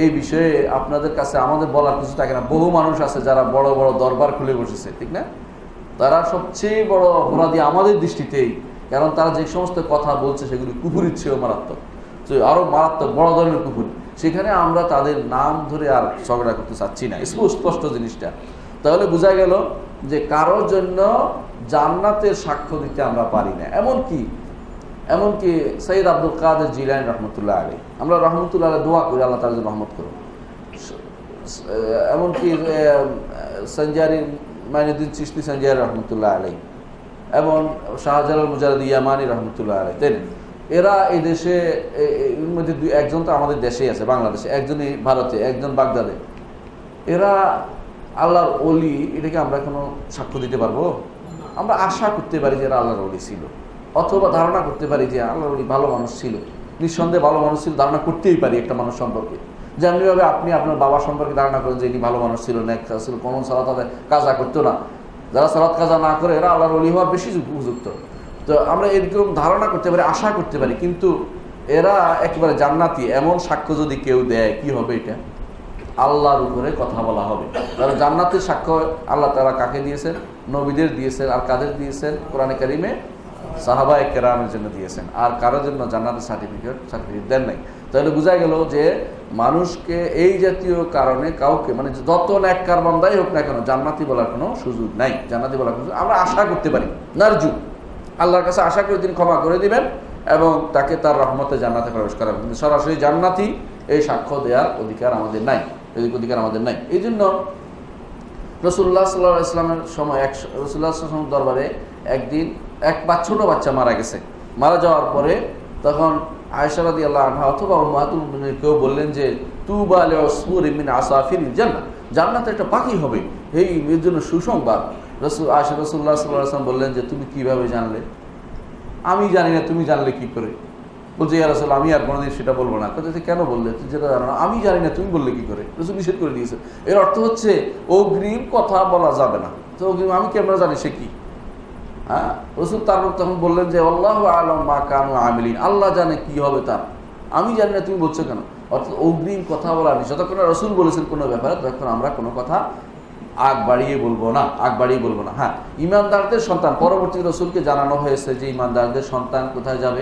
এই বিষয়ে আপনাদের কাছে আমাদের বলার কিছু থাকে না। বহু মানুষ আছে যারা বড় বড় দরবার খুলে বসেছে, ঠিক না? তারা সবচেয়ে বড় অপরাধী আমাদের দৃষ্টিতেই, কারণ তারা যে সমস্ত কথা বলছে সেগুলি কুফুরির চেয়েও মারাত্মক, আরও মারাত্মক বড় ধরনের কুফুরি। সেখানে আমরা তাদের নাম ধরে আর ঝগড়া করতে চাচ্ছি না, স্পষ্ট জিনিসটা। তাহলে বোঝা গেল যে কারোর জন্য জান্নাতের সাক্ষ্য দিতে আমরা পারি না। এমনকি এমনকি সৈয়দ আব্দুল কাদের জিলানী রহমতুল্লাহ আলাইহি, আমরা রহমতুল্লাহ আলাইহি দোয়া করি আল্লাহ তাআলা যেন রহমত করুন, এমনকি সঞ্জারি মাইনুদ্দিন চিশতি সঞ্জারি রহমতুল্লাহ আলাইহি এবং শাহজালাল মুজাহিদ ইয়ামানি রহমতুল্লাহ আলাইহি, তাই না? এরা এই দেশে, এর মধ্যে দুই একজন তো আমাদের দেশেই আছে বাংলাদেশে, একজনই ভারতে, একজন বাগদাদে। এরা আল্লাহর ওলি, এটাকে আমরা কোনো সাক্ষ্য দিতে পারবো? আমরা আশা করতে পারি যে এরা আল্লাহর ওলি ছিল, অথবা ধারণা করতে পারি যে আল্লাহর ওলি ভালো মানুষ ছিল, নিঃসন্দেহে ভালো মানুষ ছিল, ধারণা করতেই পারি একটা মানুষ সম্পর্কে। যেমনিভাবে আপনি আপনার বাবা সম্পর্কে ধারণা করেন যে ইনি ভালো মানুষ ছিল, ন্যাক ছিল, কোনো সালাত আদায় কাজা করতো না, যারা সালাত কাজা না করে এরা আল্লাহর ওলি হওয়া বেশি উপযুক্ত। তো আমরা এরকম ধারণা করতে পারি, আশা করতে পারি, কিন্তু এরা একেবারে জান্নাতি এমন সাক্ষ্য যদি কেউ দেয় কি হবে? এটা আল্লাহর উপরে কথা বলা হবে, কারণ জান্নাতের সাক্ষ্য আল্লাহ তাআলা কাকে দিয়েছেন? নবীদের দিয়েছেন। আর কাদের দিয়েছেন? কোরআনে কারিমে সাহাবায়ে কেরামের জন্য দিয়েছেন, আর কারোর জন্য জান্নাতের সার্টিফিকেট সার্টিফিকেট দেন নাই। তাহলে বোঝা গেল যে মানুষকে এই জাতীয় কারণে কাউকে, মানে যত নেককার বান্দাই হোক না কেন, জান্নাতি বলার কোনো সুযোগ নাই, জান্নাতি বলার কোনো আমরা আশা করতে পারি। নারজু, আল্লাহর কাছে আশা করে তিনি ক্ষমা করে দিবেন এবং তাকে তার রহমতে জান্নাতে প্রবেশ করাবেন, কিন্তু সরাসরি জান্নাতি এই সাক্ষ্য দেওয়ার অধিকার আমাদের নাই, অধিকার আমাদের নাই। এই জন্য রাসূলুল্লাহ সাল্লাল্লাহু আলাইহি ওয়াসাল্লামের সময় এক রাসূলুল্লাহ সাল্লাল্লাহু আলাইহি ওয়াসাল্লামের দরবারে একদিন এক ছোট বাচ্চা মারা গেছে। মারা যাওয়ার পরে তখন আয়েশা রাদিয়াল্লাহু আনহা অথবা উম্মাহাতুল মুমিনিন কেউ বললেন যে তুবা লিউসফুরিন মিন আসাফিরিল জান্নাহ, জান্নাতে একটা পাখি হবে, এই এর জন্য সুসংবাদ। রাসূল আয়েশা রাসূলুল্লাহ সাল্লাল্লাহু আলাইহি ওয়াসাল্লাম বললেন যে তুমি কিভাবে জানলে? আমি জানি না, তুমি জানলে কি করে? বলছে ইয়া রাসূল, আমি আর কোনোদিন সেটা বলবো না। কথা কেন বললে? তুই যেটা জানো না, আমি জানি না, তুমি বললে কি করে? রাসূল নিষেধ করে দিয়েছে। এর অর্থ হচ্ছে অগ্রিম কথা বলা যাবে না। তো অগ্রিম আমি কেমন জানি সে কি? হ্যাঁ, রাসূল তারপর তখন বললেন যে আল্লাহু আ'লামু মা কানু আমিলিন, আল্লাহ জানে কি হবে তার, আমি জানি না, তুমি বলছো কেন? অর্থাৎ অগ্রিম কথা বলা নেই। যতক্ষণ রাসূল বলেছেন কোনো ব্যাপারে ততক্ষণ আমরা কোনো কথা আগ বাড়িয়ে বলবো না, আগ বাড়িয়ে বলবো না। হ্যাঁ, ইমানদারদের সন্তান, পরবর্তী রাসূলকে জানানো হয়েছে যে ইমানদারদের সন্তান কোথায় যাবে,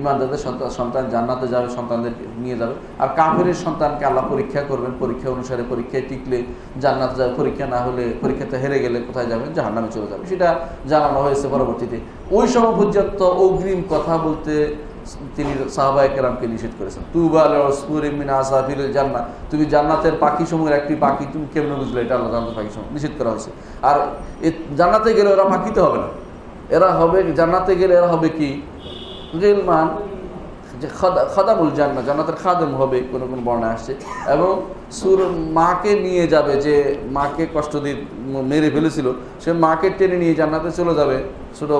ইমানদারদের সন্তান জান্নাতে যাবে, সন্তানদের নিয়ে যাবে। আর কাফেরের সন্তানকে আল্লাহ পরীক্ষা করবেন, পরীক্ষা অনুসারে পরীক্ষায় টিকলে জান্নাতে যাবে, পরীক্ষা না হলে পরীক্ষাতে হেরে গেলে কোথায় যাবেন, জাহান্নামে চলে যাবে। সেটা জানানো হয়েছে পরবর্তীতে। ওই সময় পর্যন্ত অগ্রিম কথা বলতে তিনি সাহাবায়ে কেরামকে নিষেধ করেছেন। তুবা লিউসফুরিন মিন আসাফিল জান্নাহ, তুমি জান্নাতের পাখি সমূহের একটি পাখি, তুমি কেমনে বুঝলে এটা আল্লাহ জান্নাতের পাখি সমূহ নিষেধ করা হয়েছে। আর জান্নাতে গেলে ওরা পাখি তো হবে না, এরা হবে জান্নাতে গেলে এরা হবে কি গিলমান, যে খাদামুল জান্নাহ, জান্নাতের খাদেম হবে কোনো কোনো বর্ণায় আসছে। এবং সুর মাকে নিয়ে যাবে, যে মাকে কষ্ট দিয়ে মেরে ফেলেছিল সে মাকে টেনে নিয়ে জান্নাতে চলে যাবে। ছোটো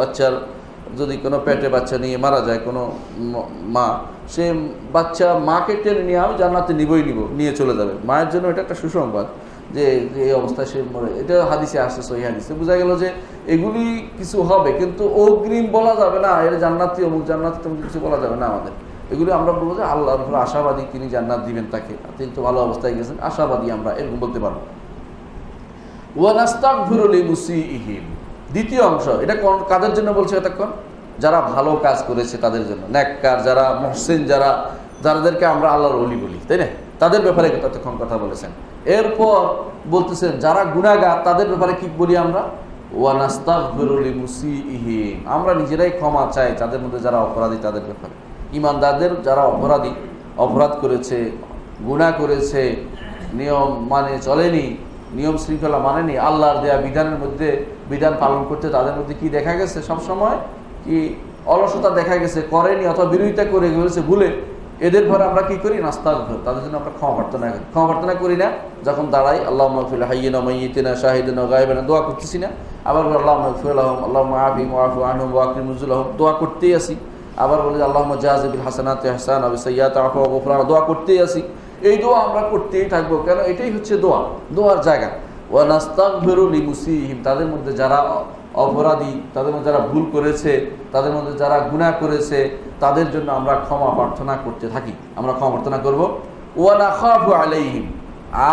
বাচ্চার যদি কোনো পেটে বাচ্চা নিয়ে মারা যায় কোনো মা, সে বাচ্চা মাকে টেনে নিয়ে আমি জান্নাতে নিবই নিব, নিয়ে চলে যাবে। মায়ের জন্য এটা একটা সুসংবাদ যে এই অবস্থায় সে মরে। এটা হাদিসে আসছে, সহিহ হাদিসে। বোঝা গেল যে এগুলি কিছু হবে কিন্তু অগ্রিম বলা যাবে না, এর জান্নাতি অমুক জান্নাতি তেমন কিছু বলা যাবে না আমাদের। এগুলি আমরা বলবো যে আল্লাহর উপর আশাবাদী, তিনি জান্নাত দিবেন তাকে, তিনি তো ভালো অবস্থায় গেছেন, আশাবাদী আমরা এরকম বলতে পারবো। ওয়ানাস্তাগফিরু লিমুসিইহিম, দ্বিতীয় অংশ। এটা কাদের জন্য বলছে? এতক্ষণ যারা ভালো কাজ করেছে তাদের জন্য, নেককার যারা, মুহসিন যারা, যাদেরকে আমরা আল্লাহর ওলি বলি, তাই না, তাদের ব্যাপারে ততক্ষণ কথা বলেছেন। এরপর বলতেছেন যারা গুনাহগার তাদের ব্যাপারে কি বলি আমরা? ওয়ানাস্তাগফিরু লিমুসিইহিম, আমরা নিজেরাই ক্ষমা চাই তাদের মধ্যে যারা অপরাধী তাদের ব্যাপারে। ইমানদারদের যারা অপরাধী, অপরাধ করেছে, গুনাহ করেছে, নিয়ম মানে চলেনি, নিয়ম শৃঙ্খলা মানেনি, আল্লাহর দেয়া বিধানের মধ্যে বিধান পালন করতে তাদের মধ্যে কি দেখা গেছে, সবসময় কি অলসতা দেখা গেছে, করেনি অথবা বিরোধিতা করে গেছে ভুলে, এদের পরে আমরা কি করি? নাস্তাগফির, তাদের জন্য আমরা ক্ষমা প্রার্থনা করি। ক্ষমা প্রার্থনা করি না যখন দাঁড়াই, আল্লাহুম্মা ইগফির লিহাইয়িনা মাইয়িতিনা শাহিদিনা গায়বানা, দোয়া করতেছি না, আবার আল্লাহুম্মা ইগফির লাহুম, আল্লাহুম্মা আফিহিম ওয়াফি আনহুম ওয়াকিম নুজুলাহুম, দোয়া করতেই আসি। আবার বলি আল্লাহুম্মা জাযি বিল হাসানাতি ইহসানা ওয়া বিস সাইয়্যাতি আফওয়া ওয়া গুফরানা, দোয়া করতেই আসি। এই দোয়া আমরা করতেই থাকবো, কেন এটাই হচ্ছে দোয়া, দোয়ার জায়গা। ওয়া নাস্তাগফিরু লিমুসিইহিম, তাদের মধ্যে যারা অপরাধী, তাদের মধ্যে যারা ভুল করেছে, তাদের মধ্যে যারা গুনাহ করেছে, তাদের জন্য আমরা ক্ষমা প্রার্থনা করতে থাকি, আমরা ক্ষমা প্রার্থনা করবো। ওয়া নাখাফু আলাইহিম,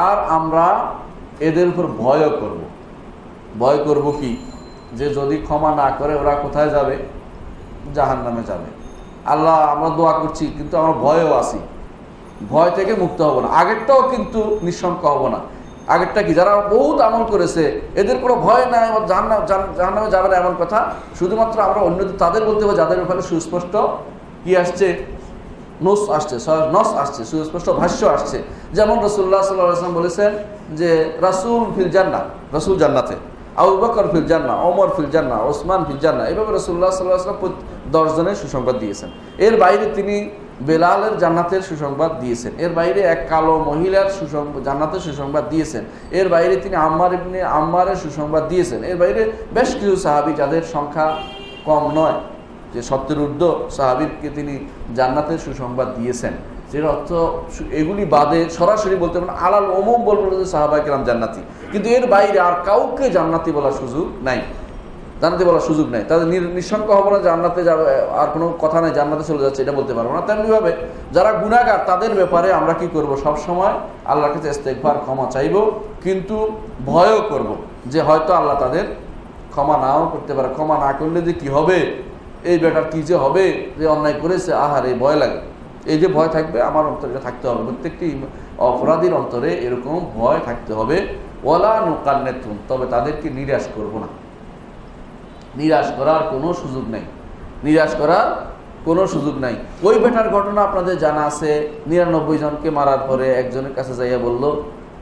আর আমরা এদের উপর ভয় করব। ভয় করব কি? যে যদি ক্ষমা না করে ওরা কোথায় যাবে? জাহান্নামে যাবে। আল্লাহ আমরা দোয়া করছি কিন্তু আমরা ভয়েও আছি, ভয় থেকে মুক্ত হব না। আগেরটাও কিন্তু নিঃশঙ্ক হব না। আগেরটা কি? যারা বহুত আমল করেছে এদের কোনো ভয় নাই, জাহান্নাম জাহান্নামে যাবে না এমন কথা, শুধুমাত্র আমরা অন্যদের তাদের বলতে হবে যাদের ওখানে সুস্পষ্ট কি আসছে, নস আসছে, নস আসছে, সুস্পষ্ট ভাষ্য আসছে। যেমন রাসূলুল্লাহ সাল্লাল্লাহু আলাইহি ওয়াসাল্লাম বলেছেন যে রাসূল ফিল জান্নাহ, রাসূল জান্নাতে, আবু বকর ফিল জান্নাহ, ওমর ফিল জান্নাহ, ওসমান ফিল জান্নাহ, এভাবে রাসূলুল্লাহ সাল্লাল্লাহু আলাইহি ওয়াসাল্লাম দশ জনের সুসংবাদ দিয়েছেন। এর বাইরে তিনি বেলালের জান্নাতের সুসংবাদ দিয়েছেন, এর বাইরে এক কালো মহিলার সুসংবাদ জান্নাতের সুসংবাদ দিয়েছেন, এর বাইরে তিনি আম্মার ইবনে আম্মারের সুসংবাদ দিয়েছেন, এর বাইরে বেশ কিছু সাহাবী যাদের সংখ্যা কম নয়, যে সত্তর ঊর্ধ্ব সাহাবীকে তিনি জান্নাতের সুসংবাদ দিয়েছেন। যের অর্থ এগুলি বাদে সরাসরি বলতে পারেন আলাল ওমুম বলবো যে সাহাবায়ে কেরাম জান্নাতি, কিন্তু এর বাইরে আর কাউকে জান্নাতি বলার সুযোগ নাই, জান্নাতে বলার সুযোগ নাই। তাদের নিঃসঙ্ক হবো না, জান্নাতে যাবে আর কোনো কথা নেই, জান্নাতে চলে যাচ্ছে এটা বলতে পারবো না। তেমনিভাবে যারা গুনাহগার তাদের ব্যাপারে আমরা কি করব? সবসময় আল্লাহর কাছে ইস্তেগফার, ক্ষমা চাইব, কিন্তু ভয়ও করব যে হয়তো আল্লাহ তাদের ক্ষমা নাও করতে পারে, ক্ষমা না করলে যে কী হবে, এই ব্যাটার কী যে হবে, যে অন্যায় করেছে, আহারে ভয় লাগে। এই যে ভয় থাকবে আমার অন্তরে থাকতে হবে, প্রত্যেকটি অপরাধীর অন্তরে এরকম ভয় থাকতে হবে। ওয়ালা নুকান্নিতুন, তবে তাদেরকে নিরাশ করব না, নিরাশ করার কোনো সুযোগ নেই, নিরাশ করার কোনো সুযোগ নাই। ওই বেটার ঘটনা আপনাদের জানা আছে, নিরানব্বই জনকে মারার পরে একজনের কাছে যাইয়া বললো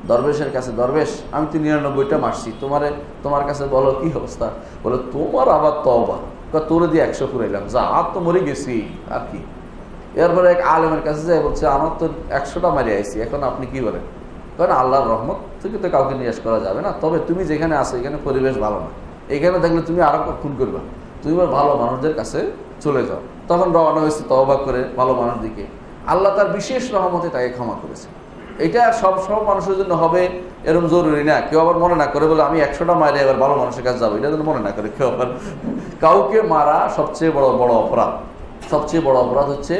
দরবেশের কাছে, দরবেশ আমি তো নিরানব্বইটা মারছি, তোমারে তোমার কাছে বলো কি অবস্থা, বলো তোমার আবার তওবা, তোরে দিয়ে একশো পুরাইলাম, যা আর তো মরে গেছি আর কি। এরপরে এক আলেমের কাছে যাই বলছে আমার তো একশোটা মারি আইছি, এখন আপনি কি বলেন? কারণ আল্লাহর রহমত থেকে তো কাউকে নিরাশ করা যাবে না, তবে তুমি যেখানে আছো এখানে পরিবেশ ভালো না, এখানে থাকলে তুমি আরো খুন করবা, তুমি ভালো মানুষদের কাছে চলে যাও। তখন রওনা হয়েছে তওবা করে ভালো মানুষ দিকে, আল্লাহ তার বিশেষ রহমতে তাকে ক্ষমা করেছে। এটা সব সব মানুষের জন্য হবে এরকম জরুরি না। কেউ আবার মনে না করে বলে আমি একশোটা মাইলে এবার ভালো মানুষের কাছে যাবো, এটা যেন মনে না করে কেউ আবার। কাউকে মারা সবচেয়ে বড় বড় অপরাধ, সবচেয়ে বড় অপরাধ হচ্ছে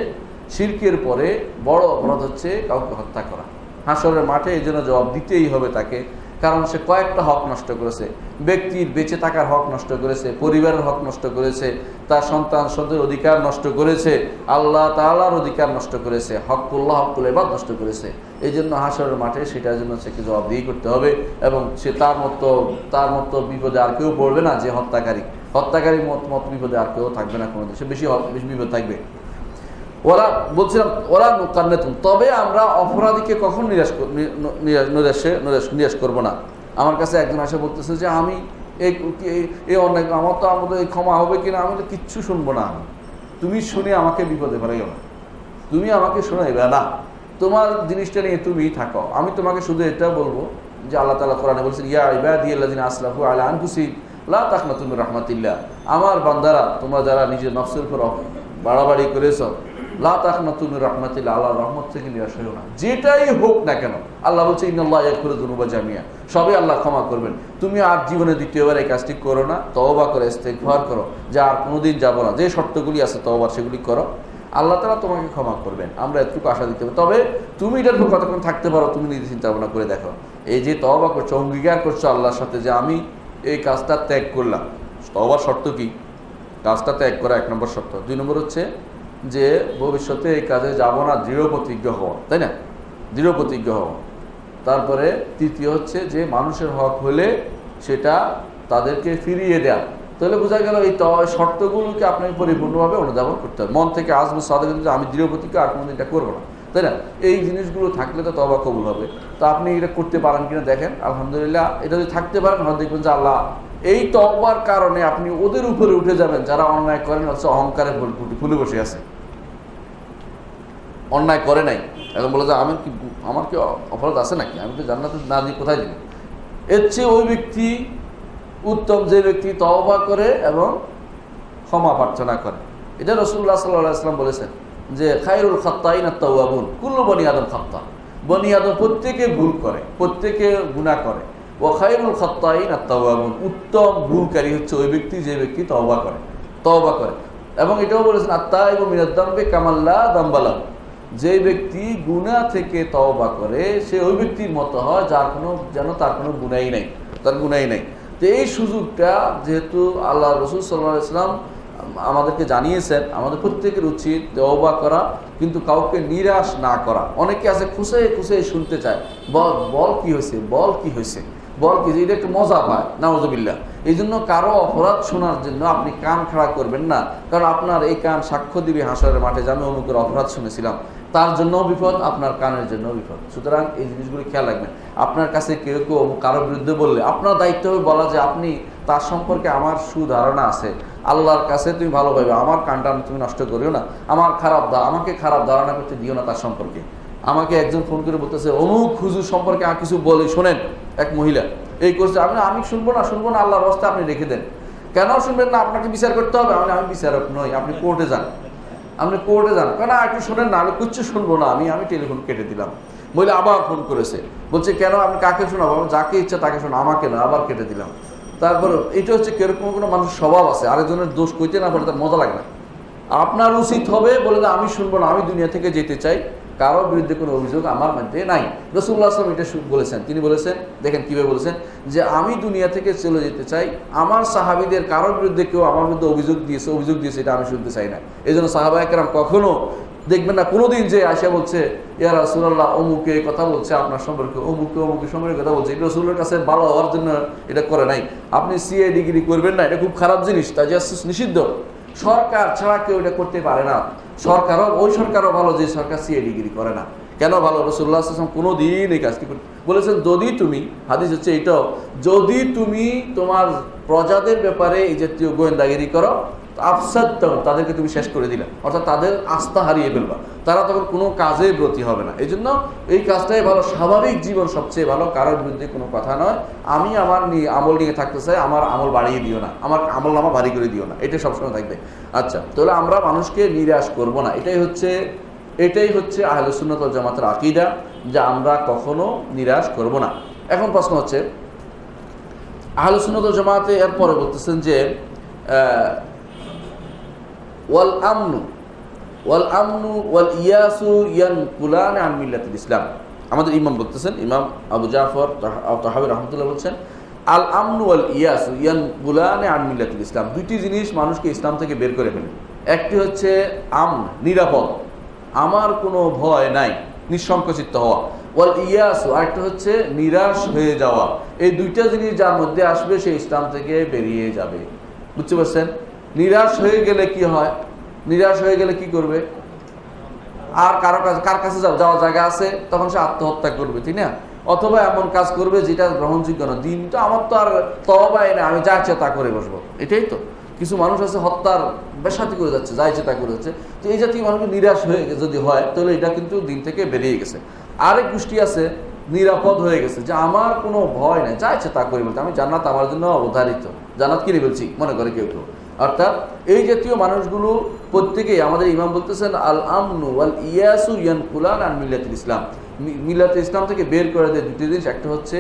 শিরকের পরে বড় অপরাধ হচ্ছে কাউকে হত্যা করা। হাসরের মাঠে এই জন্য জবাব দিতেই হবে তাকে, কারণ সে কয়েকটা হক নষ্ট করেছে, ব্যক্তির বেঁচে থাকার হক নষ্ট করেছে, পরিবারের হক নষ্ট করেছে, তার সন্তান সন্তানের অধিকার নষ্ট করেছে, আল্লাহ তাআলার অধিকার নষ্ট করেছে, হকুল্লাহ হকুল ইবাদ নষ্ট করেছে। এই জন্য হাসরের মাঠে সেটার জন্য সে জবাবদিহি করতে হবে এবং সে তার মতো তার মতো বিপদে আর কেউ পড়বে না যে হত্যাকারী, হত্যাকারী মত মত বিপদে আর কেউ থাকবে না, কোনো দেশে বেশি বেশি বিপদ থাকবে। ওরা বলছিলাম ওরা কান্নেতুম, তবে আমরা অপরাধীকে কখন নিরাশ নিরাশে নিরাশ করবো না। আমার কাছে একজন আসে বলতেছে যে আমি এই অনেক আমার তো আমাদের এই ক্ষমা হবে কিনা, আমি তো কিচ্ছু শুনবো না, আমি তুমি শুনে আমাকে বিপদে ফেলাইও না, তুমি আমাকে শোনাইবে না, তোমার জিনিসটা নিয়ে তুমিই থাকো। আমি তোমাকে শুধু এটা বলবো যে আল্লাহ তাআলা কোরআনে বলেছেন, ইয়া ইবাদিয়াল্লাযিনা আসলাফু আলা আনফুসিহিম লা তাকনাতুম মির রাহমাতিল্লাহ, আমার বান্দারা তোমরা যারা নিজের নফসের উপর বাড়াবাড়ি করেছো, লা তাকনাতুম রাহমাতিল্লাহ, আল্লাহর রহমত থেকে নিরাশ হইও না, যেটাই হোক না কেন। আল্লাহ বলছে ইন্নাল্লাহ ইয়াগফিরু যুনুবা জামিয়া, সবাই আল্লাহ ক্ষমা করবেন। তুমি আর জীবনে দ্বিতীয়বার এই কাজটি করো না, তওবা করে ইস্তিগফার করো যে আর কোনোদিন যাবো না, যে শর্তগুলি আছে তওবার সেগুলি করো, আল্লাহ তাআলা তোমাকে ক্ষমা করবেন, আমরা এতটুকু আশা দিতে হবে। তবে তুমি এটার উপর কতক্ষণ থাকতে পারো তুমি নিজে চিন্তা ভাবনা করে দেখো। এই যে তওবা করছো, অঙ্গীকার করছো আল্লাহর সাথে যে আমি এই কাজটা ত্যাগ করলাম, তওবার শর্ত কি? কাজটা ত্যাগ করা এক নম্বর শর্ত। দুই নম্বর হচ্ছে যে ভবিষ্যতে এই কাজে যাব না দৃঢ় প্রতিজ্ঞ হওয়া, তাই না, দৃঢ় প্রতিজ্ঞ হওয়া। তারপরে তৃতীয় হচ্ছে যে মানুষের হক হলে সেটা তাদেরকে ফিরিয়ে দেয়া। তাহলে বোঝা গেল এই শর্তগুলোকে আপনাকে পরিপূর্ণভাবে অনুধাবন করতে হবে, মন থেকে আসবে সাধারণ যে আমি দৃঢ় প্রতিজ্ঞ আর কোনোদিন এটা করবো না, তাই না। এই জিনিসগুলো থাকলে তো তওবা কবুল হবে। তা আপনি এটা করতে পারেন কিনা দেখেন, আলহামদুলিল্লাহ এটা যদি থাকতে পারেন হয়তো দেখবেন যে আল্লাহ এই তওবার কারণে আপনি ওদের উপরে উঠে যাবেন যারা অন্যায় করেন, হচ্ছে অহংকারে ফুলে বসে আছে, অন্যায় করে নাই, এখন বলে যে আমি কি আমার কি অপরাধ আছে নাকি, আমি তো জান্নাতে না দিই কোথায় দিব। এর চেয়ে ওই ব্যক্তি উত্তম যে ব্যক্তি তওবা করে এবং ক্ষমা প্রার্থনা করে। এটা রাসূলুল্লাহ সাল্লাল্লাহু আলাইহি ওয়াসাল্লাম বলেছেন যে খায়রুল খাত্তাইন আত-তাওয়াবুন, কুল্লু বনি আদম খাত্তা, বনি আদম প্রত্যেকে ভুল করে, প্রত্যেকে গুনাহ করে। ওয়া খায়রুল খাত্তাইন আত-তাওয়াবুন, উত্তম ভুলকারী হচ্ছে ওই ব্যক্তি যে ব্যক্তি তওবা করে, তওবা করে। এবং এটাও বলেছেন আত-তাইবু মিনাদ-দামবি কামাল্লা দামবালা, যে ব্যক্তি গুনাহ থেকে তওবা করে সে ওই ব্যক্তির মতো হয় যার কোনো যেন তার কোনো গুনাহই নাই, তার গুনাহই নাই। তো এই সুযোগটা যেহেতু আল্লাহ রাসূল সাল্লাল্লাহু আলাইহি ওয়াসাল্লাম আমাদেরকে জানিয়েছেন, আমাদের প্রত্যেকের উচিত তওবা করা, কিন্তু কাউকে নিরাশ না করা। অনেকে আছে খুশে খুশে শুনতে চায় বল বল কি হয়েছে, বল কি হয়েছে, বল কি, এটা একটা মজা পায়, নাউজুবিল্লাহ। এই জন্য কারো অপরাধ শোনার জন্য আপনি কান খাড়া করবেন না, কারণ আপনার এই কান সাক্ষ্য দিবে হাসরের মাঠে যে আমি অমুকের অপরাধ শুনেছিলাম, তার জন্য বিপদ, আপনার কানের জন্য বিপদ। সুতরাং এই জিনিসগুলি খেয়াল রাখবেন। আপনার কাছে কেউ কেউ কারোর বিরুদ্ধে বললে আপনার দায়িত্ব হবে বলা যে আপনি তার সম্পর্কে আমার সুধারণা আছে, আল্লাহর কাছে তুমি ভালো পাবে, আমার কানটা তুমি নষ্ট করিও না, আমার খারাপ দা আমাকে খারাপ ধারণা করতে দিও না তার সম্পর্কে। আমাকে একজন ফোন করে বলতেছে অমুক হুজুর সম্পর্কে আর কিছু বলে শোনেন, এক মহিলা এই করছে, আমি আমি শুনবো না, শুনবো না, আল্লাহর রাস্তা আপনি রেখে দেন। কেন শুনবেন না, আপনাকে বিচার করতে হবে। আমি আমি বিচারক নই, আপনি কোর্টে যান, আপনি কোর্টে যান। কেন একটু শোনেন না, আমি কিচ্ছু শুনবো না, আমি আমি টেলিফোন কেটে দিলাম। বলে আবার ফোন করেছে, বলছে কেন আপনি কাকে শোনাবো, যাকে ইচ্ছা তাকে শোনা, আমাকে না, আবার কেটে দিলাম। তারপরে এটা হচ্ছে কিরকম কোনো মানুষের স্বভাব আছে, আরেকজনের দোষ কইতে না পারে তার মজা লাগে না। আপনার উচিত হবে বলে না আমি শুনবো না, আমি দুনিয়া থেকে যেতে চাই, কারোর বিরুদ্ধে কোনো অভিযোগ আমার মধ্যে নাই। রাসূলুল্লাহ সাল্লাল্লাহু আলাইহি ওয়াসাল্লাম এটা বলেছেন, তিনি বলেছেন দেখেন কীভাবে বলেছেন যে আমি দুনিয়া থেকে চলে যেতে চাই, আমার সাহাবীদের কারোর বিরুদ্ধে কেউ আমার বিরুদ্ধে অভিযোগ দিয়েছে অভিযোগ দিয়েছে এটা আমি শুনতে চাই না। এই জন্য সাহাবা একরাম কখনো দেখবেন না কোনো দিন যে আয়েশা বলছে ইয়া রাসূলুল্লাহ অমুকে কথা বলছে আপনার সম্পর্কে, অমুকে অমুকে সম্পর্কে কথা বলছে, এটা রাসূলের কাছে ভালো হওয়ার জন্য এটা করে নাই। আপনি সিএ ডিগ্রি করবেন না, এটা খুব খারাপ জিনিস, তা জাস্টিস নিষিদ্ধ, সরকার ছাড়া কেউ এটা করতে পারে না, সরকারও ওই সরকারও ভালো যে সরকার সিএ ডিগ্রি করে না। কেন ভালো? রাসূলুল্লাহ সাল্লাল্লাহু আলাইহি ওয়াসাল্লাম কোনো দিন এই কাজটি করতে বলেছেন, যদি তুমি হাদিস হচ্ছে এটাও, যদি তুমি তোমার প্রজাদের ব্যাপারে এই জাতীয় গোয়েন্দাগিরি করো আফসাদ, তাদেরকে তুমি শেষ করে দিলা, অর্থাৎ তাদের আস্থা হারিয়ে ফেলবা, তারা তখন কোনো কাজে ব্রতী হবে না। এই জন্য এই কাজটাই ভালো, স্বাভাবিক জীবন সবচেয়ে ভালো, কারোর বিরুদ্ধে কোনো কথা নয়। আমি আমার নিয়ে আমল নিয়ে থাকতে চাই, আমার আমল বাড়িয়ে দিও না, আমার আমল নামা ভারী করে দিও না, এটা সবসময় থাকবে। আচ্ছা, তাহলে আমরা মানুষকে নিরাশ করবো না, এটাই হচ্ছে এটাই হচ্ছে আহলে সুন্নাত ওয়াল জামাতের আকীদা, যে আমরা কখনো নিরাশ করবো না। এখন প্রশ্ন হচ্ছে আহলে সুন্নাত ওয়াল জামাতে এর পরে বলতেছেন যে ওয়াল আমনু ওয়াল আমনু ওয়াল ইয়াসু ইয়ানকুলান আন মিল্লাতিল ইসলাম, আমাদের ইমাম বলতেছেন, ইমাম আবু জাফর তাহাবী রাহমাতুল্লাহ বলছেন, আল আমনু ওয়াল ইয়াসু ইয়ানবুলানে আন মিল্লাতিল ইসলাম, দুইটি জিনিস মানুষকে ইসলাম থেকে বের করে ফেলে। একটি হচ্ছে আমন, নিরাপদ, আমার কোনো ভয় নাই, নিঃসংকোচিত হওয়া। ওয়াল ইয়াসু, আরেকটা হচ্ছে নিরাশ হয়ে যাওয়া। এই দুইটা জিনিস যার মধ্যে আসবে সে ইসলাম থেকে বেরিয়ে যাবে। বুঝতে পারছেন? নিরাশ হয়ে গেলে কি হয়? নিরাশ হয়ে গেলে কি করবে? আর কারো কাছে কার কাছে যাওয়া জায়গা আছে তখন সে আত্মহত্যা করবে, তাই না? অথবা এমন কাজ করবে যেটা গ্রহণযোগ্য না। দিন তো আমার তো আর তওবাই না, আমি যা ইচ্ছা তা করে বসবো, এটাই তো। কিছু মানুষ আছে হত্যার বেশাতি করে যাচ্ছে, যা ইচ্ছা তা করে যাচ্ছে। তো এই জাতীয় মানুষ নিরাশ হয়ে যদি হয় তাহলে এটা কিন্তু দিন থেকে বেরিয়ে গেছে। আরেক গোষ্ঠী আছে নিরাপদ হয়ে গেছে, যে আমার কোনো ভয় নেই, যা ইচ্ছা তা করে বলতে, আমি জান্নাত আমার জন্য অবধারিত, জান্নাত কিনে ফেলছি মনে করে কেউ কেউ। অর্থাৎ এই জাতীয় মানুষগুলো প্রত্যেকেই, আমাদের ইমাম বলতেছেন আল আমনু ওয়াল ইয়াসু ইয়ানকুলান আন মিল্লাতিল ইসলাম, মিল্লাতে ইসলাম থেকে বের করে দেয় দুটি জিনিস। একটা হচ্ছে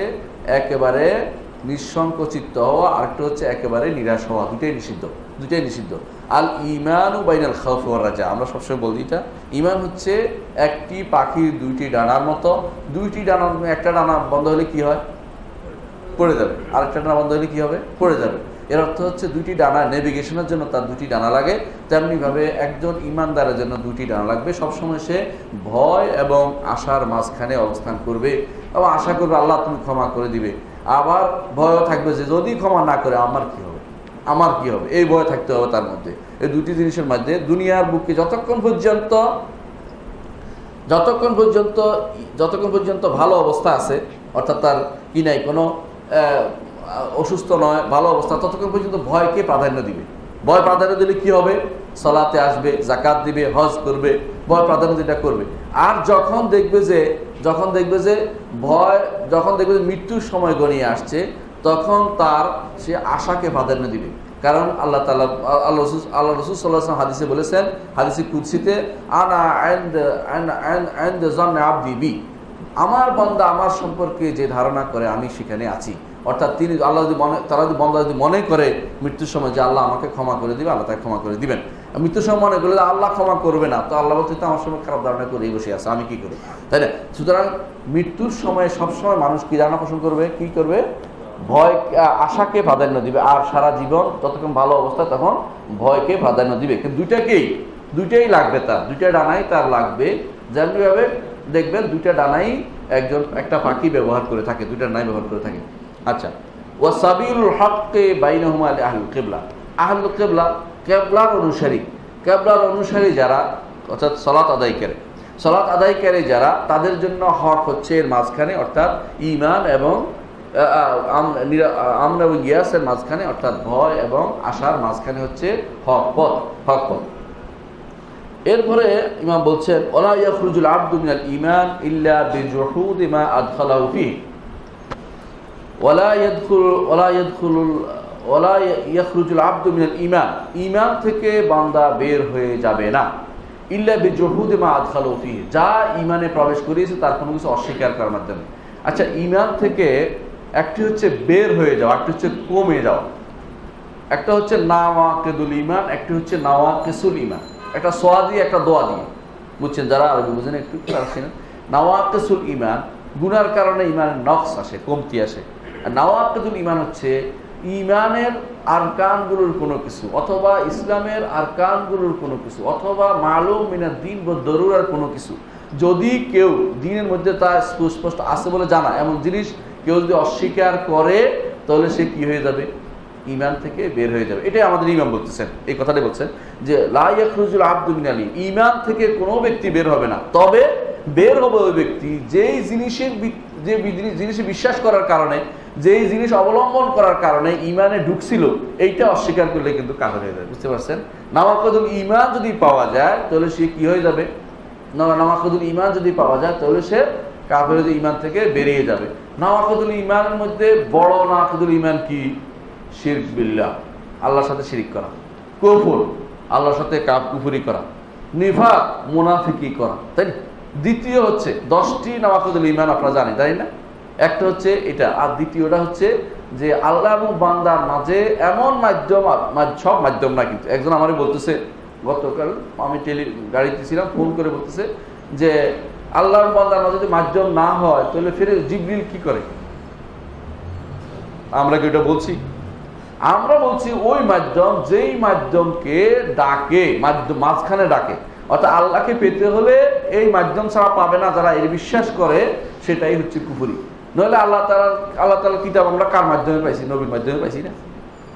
একেবারে নিঃসংকোচিত হওয়া, আরেকটা হচ্ছে একেবারে নিরাশ হওয়া। দুটাই নিষিদ্ধ, দুটাই নিষিদ্ধ। আল ইমানু বাইনাল খাউফি ওয়ার রাজা, আমরা সবসময় বলি এটা। ইমান হচ্ছে একটি পাখির দুইটি ডানার মতো, দুইটি ডানা, একটা ডানা বন্ধ হলে কি হয়? পড়ে যাবে। আরেকটা ডানা বন্ধ হলে কি হবে? পড়ে যাবে। এর অর্থ হচ্ছে দুইটি ডানা, নেভিগেশনের জন্য তার দুটি ডানা লাগে, তেমনিভাবে একজন ইমানদারের জন্য দুটি ডানা লাগবে। সবসময় সে ভয় এবং আশার মাঝখানে অবস্থান করবে, এবং আশা করবে আল্লাহ তুমি ক্ষমা করে দিবে, আবার ভয়ও থাকবে যে যদি ক্ষমা না করে আমার কি হবে, আমার কি হবে, এই ভয় থাকতে হবে তার মধ্যে। এই দুটি জিনিসের মধ্যে দুনিয়ার বুকে যতক্ষণ পর্যন্ত যতক্ষণ পর্যন্ত যতক্ষণ পর্যন্ত ভালো অবস্থা আছে, অর্থাৎ তার কি নাই, কোনো অসুস্থ নয়, ভালো অবস্থা, ততক্ষণ পর্যন্ত ভয়কে প্রাধান্য দিবে। ভয় প্রাধান্য দিলে কি হবে? সালাতে আসবে, যাকাত দিবে, হজ করবে, ভয় প্রাধান্য যেটা করবে। আর যখন দেখবে যে যখন দেখবে যে ভয় যখন দেখবে যে মৃত্যুর সময় গণিয়ে আসছে, তখন তার সে আশাকে প্রাধান্য দিবে। কারণ আল্লাহ তাআলা আল্লাহ আল্লাহ রাসূল সাল্লাল্লাহু আলাইহি ওয়াসাল্লাম হাদিসে বলেছেন, হাদিসে কুদসিতে, আনা আন্দ আন্দ জান আবদি বি, আমার বান্দা আমার সম্পর্কে যে ধারণা করে আমি সেখানে আছি। অর্থাৎ তিনি আল্লাহ যদি মনে তারা যদি বন্ধা যদি মনে করে মৃত্যুর সময় যে আল্লাহ আমাকে ক্ষমা করে দিবে, আল্লাহ তাকে ক্ষমা করে দিবেন। মৃত্যুর সময় মনে করলে আল্লাহ ক্ষমা করবে না, তো আল্লাহ বলতে তো আমার সময় খারাপ ধারণা করে এই বসে আছে, আমি কী করি, তাই না? সুতরাং মৃত্যুর সময়ে সবসময় মানুষ কী ধারণা পোষণ করবে, কী করবে? ভয়, আশাকে প্রাধান্য দিবে। আর সারা জীবন যতক্ষণ ভালো অবস্থা তখন ভয়কে প্রাধান্য দিবে। কিন্তু দুইটাকেই দুইটাই লাগবে, তার দুইটা ডানাই তার লাগবে। যেমনিভাবে দেখবেন দুইটা ডানাই একজন একটা পাখি ব্যবহার করে থাকে, দুইটা ডানাই ব্যবহার করে থাকে। আচ্ছা, ওয়াসাবিলুল হক্কে বাইনহুমা আহলুল কিবলা, আহলুল কিবলা, কিবলার অনুসারী, কিবলার অনুসারী যারা, অর্থাৎ সালাত আদায়কারী, সালাত আদায়কারী যারা, তাদের জন্য হক হচ্ছে এর মাঝখানে, অর্থাৎ ঈমান এবং আমন এবং ইয়াসের মাঝখানে, অর্থাৎ ভয় এবং আশার মাঝখানে হচ্ছে হক পথ, হক পথ। এরপরে ইমাম বলছেন, ওয়ালা ইয়াখরুজুল আবদু মিনাল ঈমান ইল্লা বিজুহুদি মা আদখালাহু ফিহি ওয়ালা ইয়াদখুল ওয়ালা ইয়াদখুল ওয়ালা ইয়াখরুজুল আবদু মিনাল ঈমান, ঈমান থেকে বান্দা বের হয়ে যাবে না, ইল্লা বিজুহুদি মা আদখালাহু ফিহি, যা ঈমানে প্রবেশ করিয়েছে তার কোনো কিছু অস্বীকার করার মাধ্যমে। আচ্ছা, ঈমান থেকে একটি হচ্ছে বের হয়ে যাওয়া, একটি হচ্ছে কমে যাওয়া। একটা হচ্ছে নাওয়াকিদুল ঈমান, একটি হচ্ছে নাওয়াকিসুল ঈমান, একটা সোয়া দিয়ে একটা দোয়া দিয়ে, বুঝছেন? যারা আরবি বুঝেন একটু আসেন। নাওয়াকিসুল ঈমান, গুনার কারণে ঈমানের নকস আসে, কমতি আসে। আর নাওয়াকিদুল ঈমান হচ্ছে ঈমানের আরকানগুলোর কোনো কিছু, অথবা ইসলামের আরকানগুলোর কোনো কিছু, অথবা মালুম মিনাদ দ্বীন বা দরুরার কোনো কিছু, যদি কেউ দ্বীনের মধ্যে তা সুস্পষ্ট আছে বলে জানা এমন জিনিস কেউ যদি অস্বীকার করে তাহলে সে কী হয়ে যাবে? ঈমান থেকে বের হয়ে যাবে। এটাই আমাদের ইমাম বলতেছেন, এই কথাটাই বলছেন যে লা ইয়াখরুজুল আবদু মিনাল ঈমান থেকে কোনো ব্যক্তি বের হবে না। তবে বের হবে ওই ব্যক্তি যেই জিনিসের যে জিনিসে বিশ্বাস করার কারণে, যেই জিনিস অবলম্বন করার কারণে ঈমানে ঢুকছিল, এইটা অস্বীকার করলে কিন্তু কাফের হয়ে যাবে। বুঝতে পারছেন? নাওয়াকিদুল ঈমান যদি পাওয়া যায় তাহলে সে কী হয়ে যাবে? নাওয়াকিদুল ঈমান যদি পাওয়া যায় তাহলে সে কাফের হয়ে ঈমান থেকে বেরিয়ে যাবে। নাওয়াকিদুল ঈমানের মধ্যে বড় নাওয়াকিদুল ঈমান কি? শিরক বিল্লাহ, আল্লাহর সাথে শিরিক করা, কুফর, আল্লাহর সাথে কুফরি করা, নিফাক, মুনাফিকি করা, তাই না? দ্বিতীয় হচ্ছে দশটি নাওয়াকিদুল ঈমান আপনারা জানেন, তাই না? একটা হচ্ছে এটা, আর দ্বিতীয়টা হচ্ছে যে আল্লাহ এবং বান্দার মাঝে এমন মাধ্যম, সব মাধ্যম না কিন্তু। একজন আমারই বলতেছে গতকাল, আমি টেলি গাড়িতে ছিলাম, ফোন করে বলতেছে যে আল্লাহর বান্দারা যদি মাসজন না হয় তাহলে ফেরেশতা জিবরিল কি করে? আমরা কি এটা বলছি? আমরা বলছি ওই মাধ্যম যেই মাধ্যমকে ডাকে, মাঝখানে ডাকে। অর্থাৎ আল্লাহকে পেতে হলে এই মাধ্যম ছাড়া পাবে না, যারা এর বিশ্বাস করে সেটাই হচ্ছে কুফরি। নইলে আল্লাহ তাআলা আল্লাহ তাআলা কিতাব আমরা কার মাধ্যমে পাইছি? নবীর মাধ্যমে পাইছি না?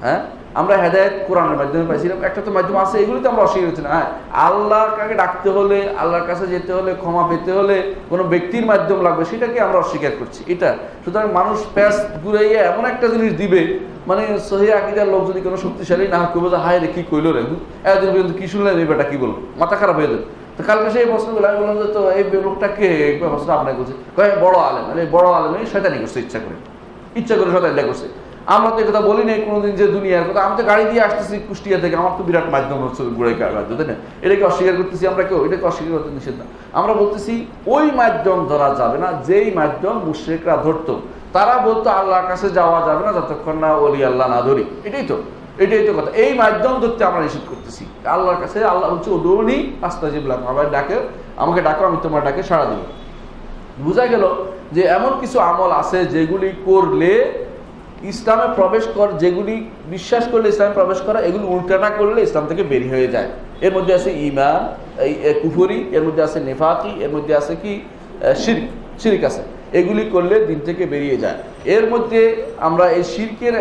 হ্যাঁ, আমরা হেদায়েত কোরআনের মাধ্যমে পাইছিলাম। একটা তো মাধ্যম আছে, এগুলো তো আমরা অস্বীকার করছি না। হ্যাঁ, আল্লাহর কাছে ডাকতে হলে, আল্লাহর কাছে যেতে হলে, ক্ষমা পেতে হলে কোনো ব্যক্তির মাধ্যম লাগবে, সেটাকে আমরা অস্বীকার করছি। এটা সুতরাং মানুষ প্যাস ঘুরাইয়া এমন একটা জিনিস দিবে, মানে সহিহ আকীদার লোক যদি কোনো শক্তিশালী না হয়, বলবে হায় রে কি কইলো রে, এতদিন পর্যন্ত কি শুনলেন, এই ব্যাটা কি বলবো, মাথা খারাপ হয়ে যাবে। তো কালকে সেই প্রশ্নগুলো আমি বললাম যে তো এই লোকটাকে প্রশ্ন আপনাকে বলছে, কয়ে বড় আলেম, মানে বড় আলেম শয়তানি করছে, ইচ্ছা করে ইচ্ছা করে শয়তানি করছে। আমরা তো একথা বলি নাই কোনোদিন যে দুনিয়ার কথা। আমি তো গাড়ি দিয়ে আসতেছি কুষ্টিয়া থেকে, আমার তো বিরাট মাধ্যম হচ্ছে গুড়াই কাগজ, তাই না? এটাকে অস্বীকার করতেছি আমরা, কেউ এটাকে অস্বীকার করতে নিষেধ না। আমরা বলতেছি ওই মাধ্যম ধরা যাবে না যেই মাধ্যম মুশরিকরা ধরতো। তারা বলতো আল্লাহর কাছে যাওয়া যাবে না যতক্ষণ না ওলি আল্লাহ না ধরি, এটাই তো এটাই তো কথা। এই মাধ্যম ধরতে আমরা নিষেধ করতেছি। আল্লাহর কাছে আল্লাহ হচ্ছে ওদৌনি আস্তা জিবলাম, আমার ডাকে আমাকে ডাকো, আমি তোমার ডাকে সাড়া দেবো। বোঝা গেল যে এমন কিছু আমল আছে যেগুলি করলে ইসলামে প্রবেশ কর, যেগুলি বিশ্বাস করলে ইসলামে প্রবেশ করা, এগুলি উল্টাটা করলে ইসলাম থেকে বেরিয়ে হয়ে যায়। এর মধ্যে আছে ঈমান, এই কুফরি, এর মধ্যে আছে নেফাকি, এর মধ্যে আছে কি শিরক, শিরক আছে। এগুলি করলে দিন থেকে বেরিয়ে যায়। এর মধ্যে আমরা এই শিরকের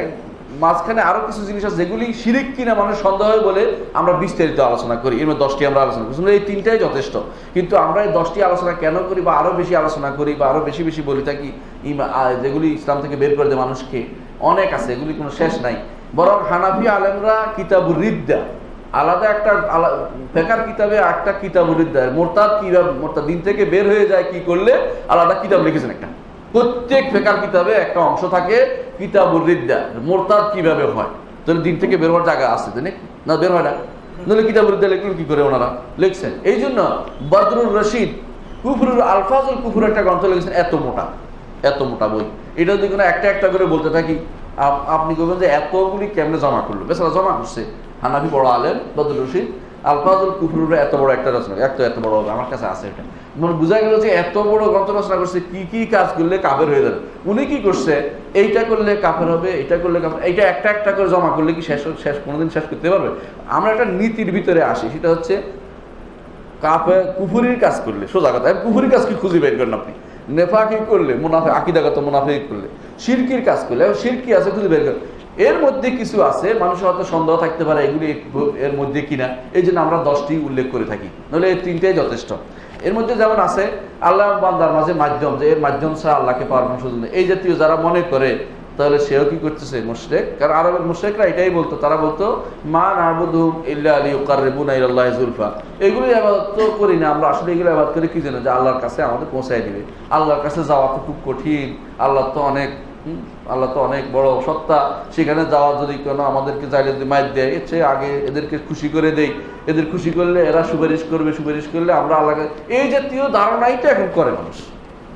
মাঝখানে আরও কিছু জিনিস আছে যেগুলি শিরিক কিনা মানুষ সন্দেহ হয় বলে আমরা বিস্তারিত আলোচনা করি। এর মধ্যে দশটি আমরা আলোচনা করি, এই তিনটাই যথেষ্ট। কিন্তু আমরা এই দশটি আলোচনা কেন করি বা আরও বেশি আলোচনা করি বা আরও বেশি বেশি বলি থাকি, যেগুলি ইসলাম থেকে বের করে দেয় মানুষকে, অনেক আছে, এগুলি কোনো শেষ নাই। বরং হানাফি আলেমরা কিতাবুর রিদ্দা আলাদা একটা ফেকার কিতাবে একটা কিতাবুর রিদ্দা, মোরতাদ কিভাবে মোরতাদ দিন থেকে বের হয়ে যায় কি করলে, আলাদা কিতাব লিখেছেন একটা। প্রত্যেক ফেকার কিতাবে একটা অংশ থাকে কিতাবুর রিদ্দা, মোরতাদ কিভাবে হয়, তাহলে দিন থেকে বের হওয়ার জায়গা আছে তাই না, বের হয় না। তাহলে কিতাবুর রিদ্দা লিখলেন কি করে, ওনারা লিখছেন। এই জন্য বদরুর রশিদ কুফরুল আলফাজুল কুফুর একটা গ্রন্থ লিখেছেন, এত মোটা এত মোটা বই। এটা যদি কোনো একটা একটা করে বলতে থাকি আপনি বলবেন যে এতগুলি কেমনে জমা করলো, বেচারা জমা করছে। হানাফি বড় আলেম বদরুল রশিদ আলফাজুল কুফুর এত বড় একটা রচনা, এত এত বড় হবে, আমার কাছে আছে এটা। মানে বোঝা গেল যে এত বড় গ্রন্থ রচনা করছে, কি কি কাজ করলে কাফের হয়ে যাবে। উনি কি করছে, এইটা করলে কাফের হবে, এইটা করলে কাফের, এইটা একটা একটা করে জমা করলে কি শেষ শেষ কোনোদিন শেষ করতে পারবে? আমরা একটা নীতির ভিতরে আসি, সেটা হচ্ছে কাফের কুফুরির কাজ করলে, সোজা কথা কুফুরির কাজ কি খুঁজে বের করেন আপনি, নেফাকি করলে, মুনাফে আকিদাগত মুনাফিক করলে, শিরকির কাজ করলে, শিরকি আছে খুঁজে বের করেন। এর মধ্যে কিছু আছে মানুষের হয়তো সন্দেহ থাকতে পারে এগুলি এর মধ্যে কিনা, এই জন্য আমরা দশটি উল্লেখ করে থাকি, নাহলে এই তিনটাই যথেষ্ট। এর মধ্যে যেমন আছে আল্লাহ বান্দার মাঝে মাধ্যম, যে এর মাধ্যম ছাড়া আল্লাহকে পাওয়ার কোনো সুযোগ নেই, এই জাতীয় যারা মনে করে তাহলে সেও কি করতেছে মুশরিক। কারণ আরবের মুশরিকরা এটাই বলতো, তারা বলতো মা না'বুদুহুম ইল্লা লিইয়ুকাররিবুনা ইলাল্লাহি যুলফা, এগুলি ইবাদত তো করি না আমরা, আসলে এগুলো ইবাদত করি কি জানো, যে আল্লাহর কাছে আমাদের পৌঁছায় দিবে। আল্লাহর কাছে যাওয়া তো খুব কঠিন, আল্লাহ তো অনেক আল্লাহ তো অনেক বড় সত্তা, সেখানে যাওয়া যদি কোনো আমাদেরকে চাইলে যদি মাইর দেয়, এর চেয়ে আগে এদেরকে খুশি করে দেই, এদের খুশি করলে এরা সুপারিশ করবে, সুপারিশ করলে আমরা আল্লাহকে, এই জাতীয় ধারণাই তো এখন করে মানুষ,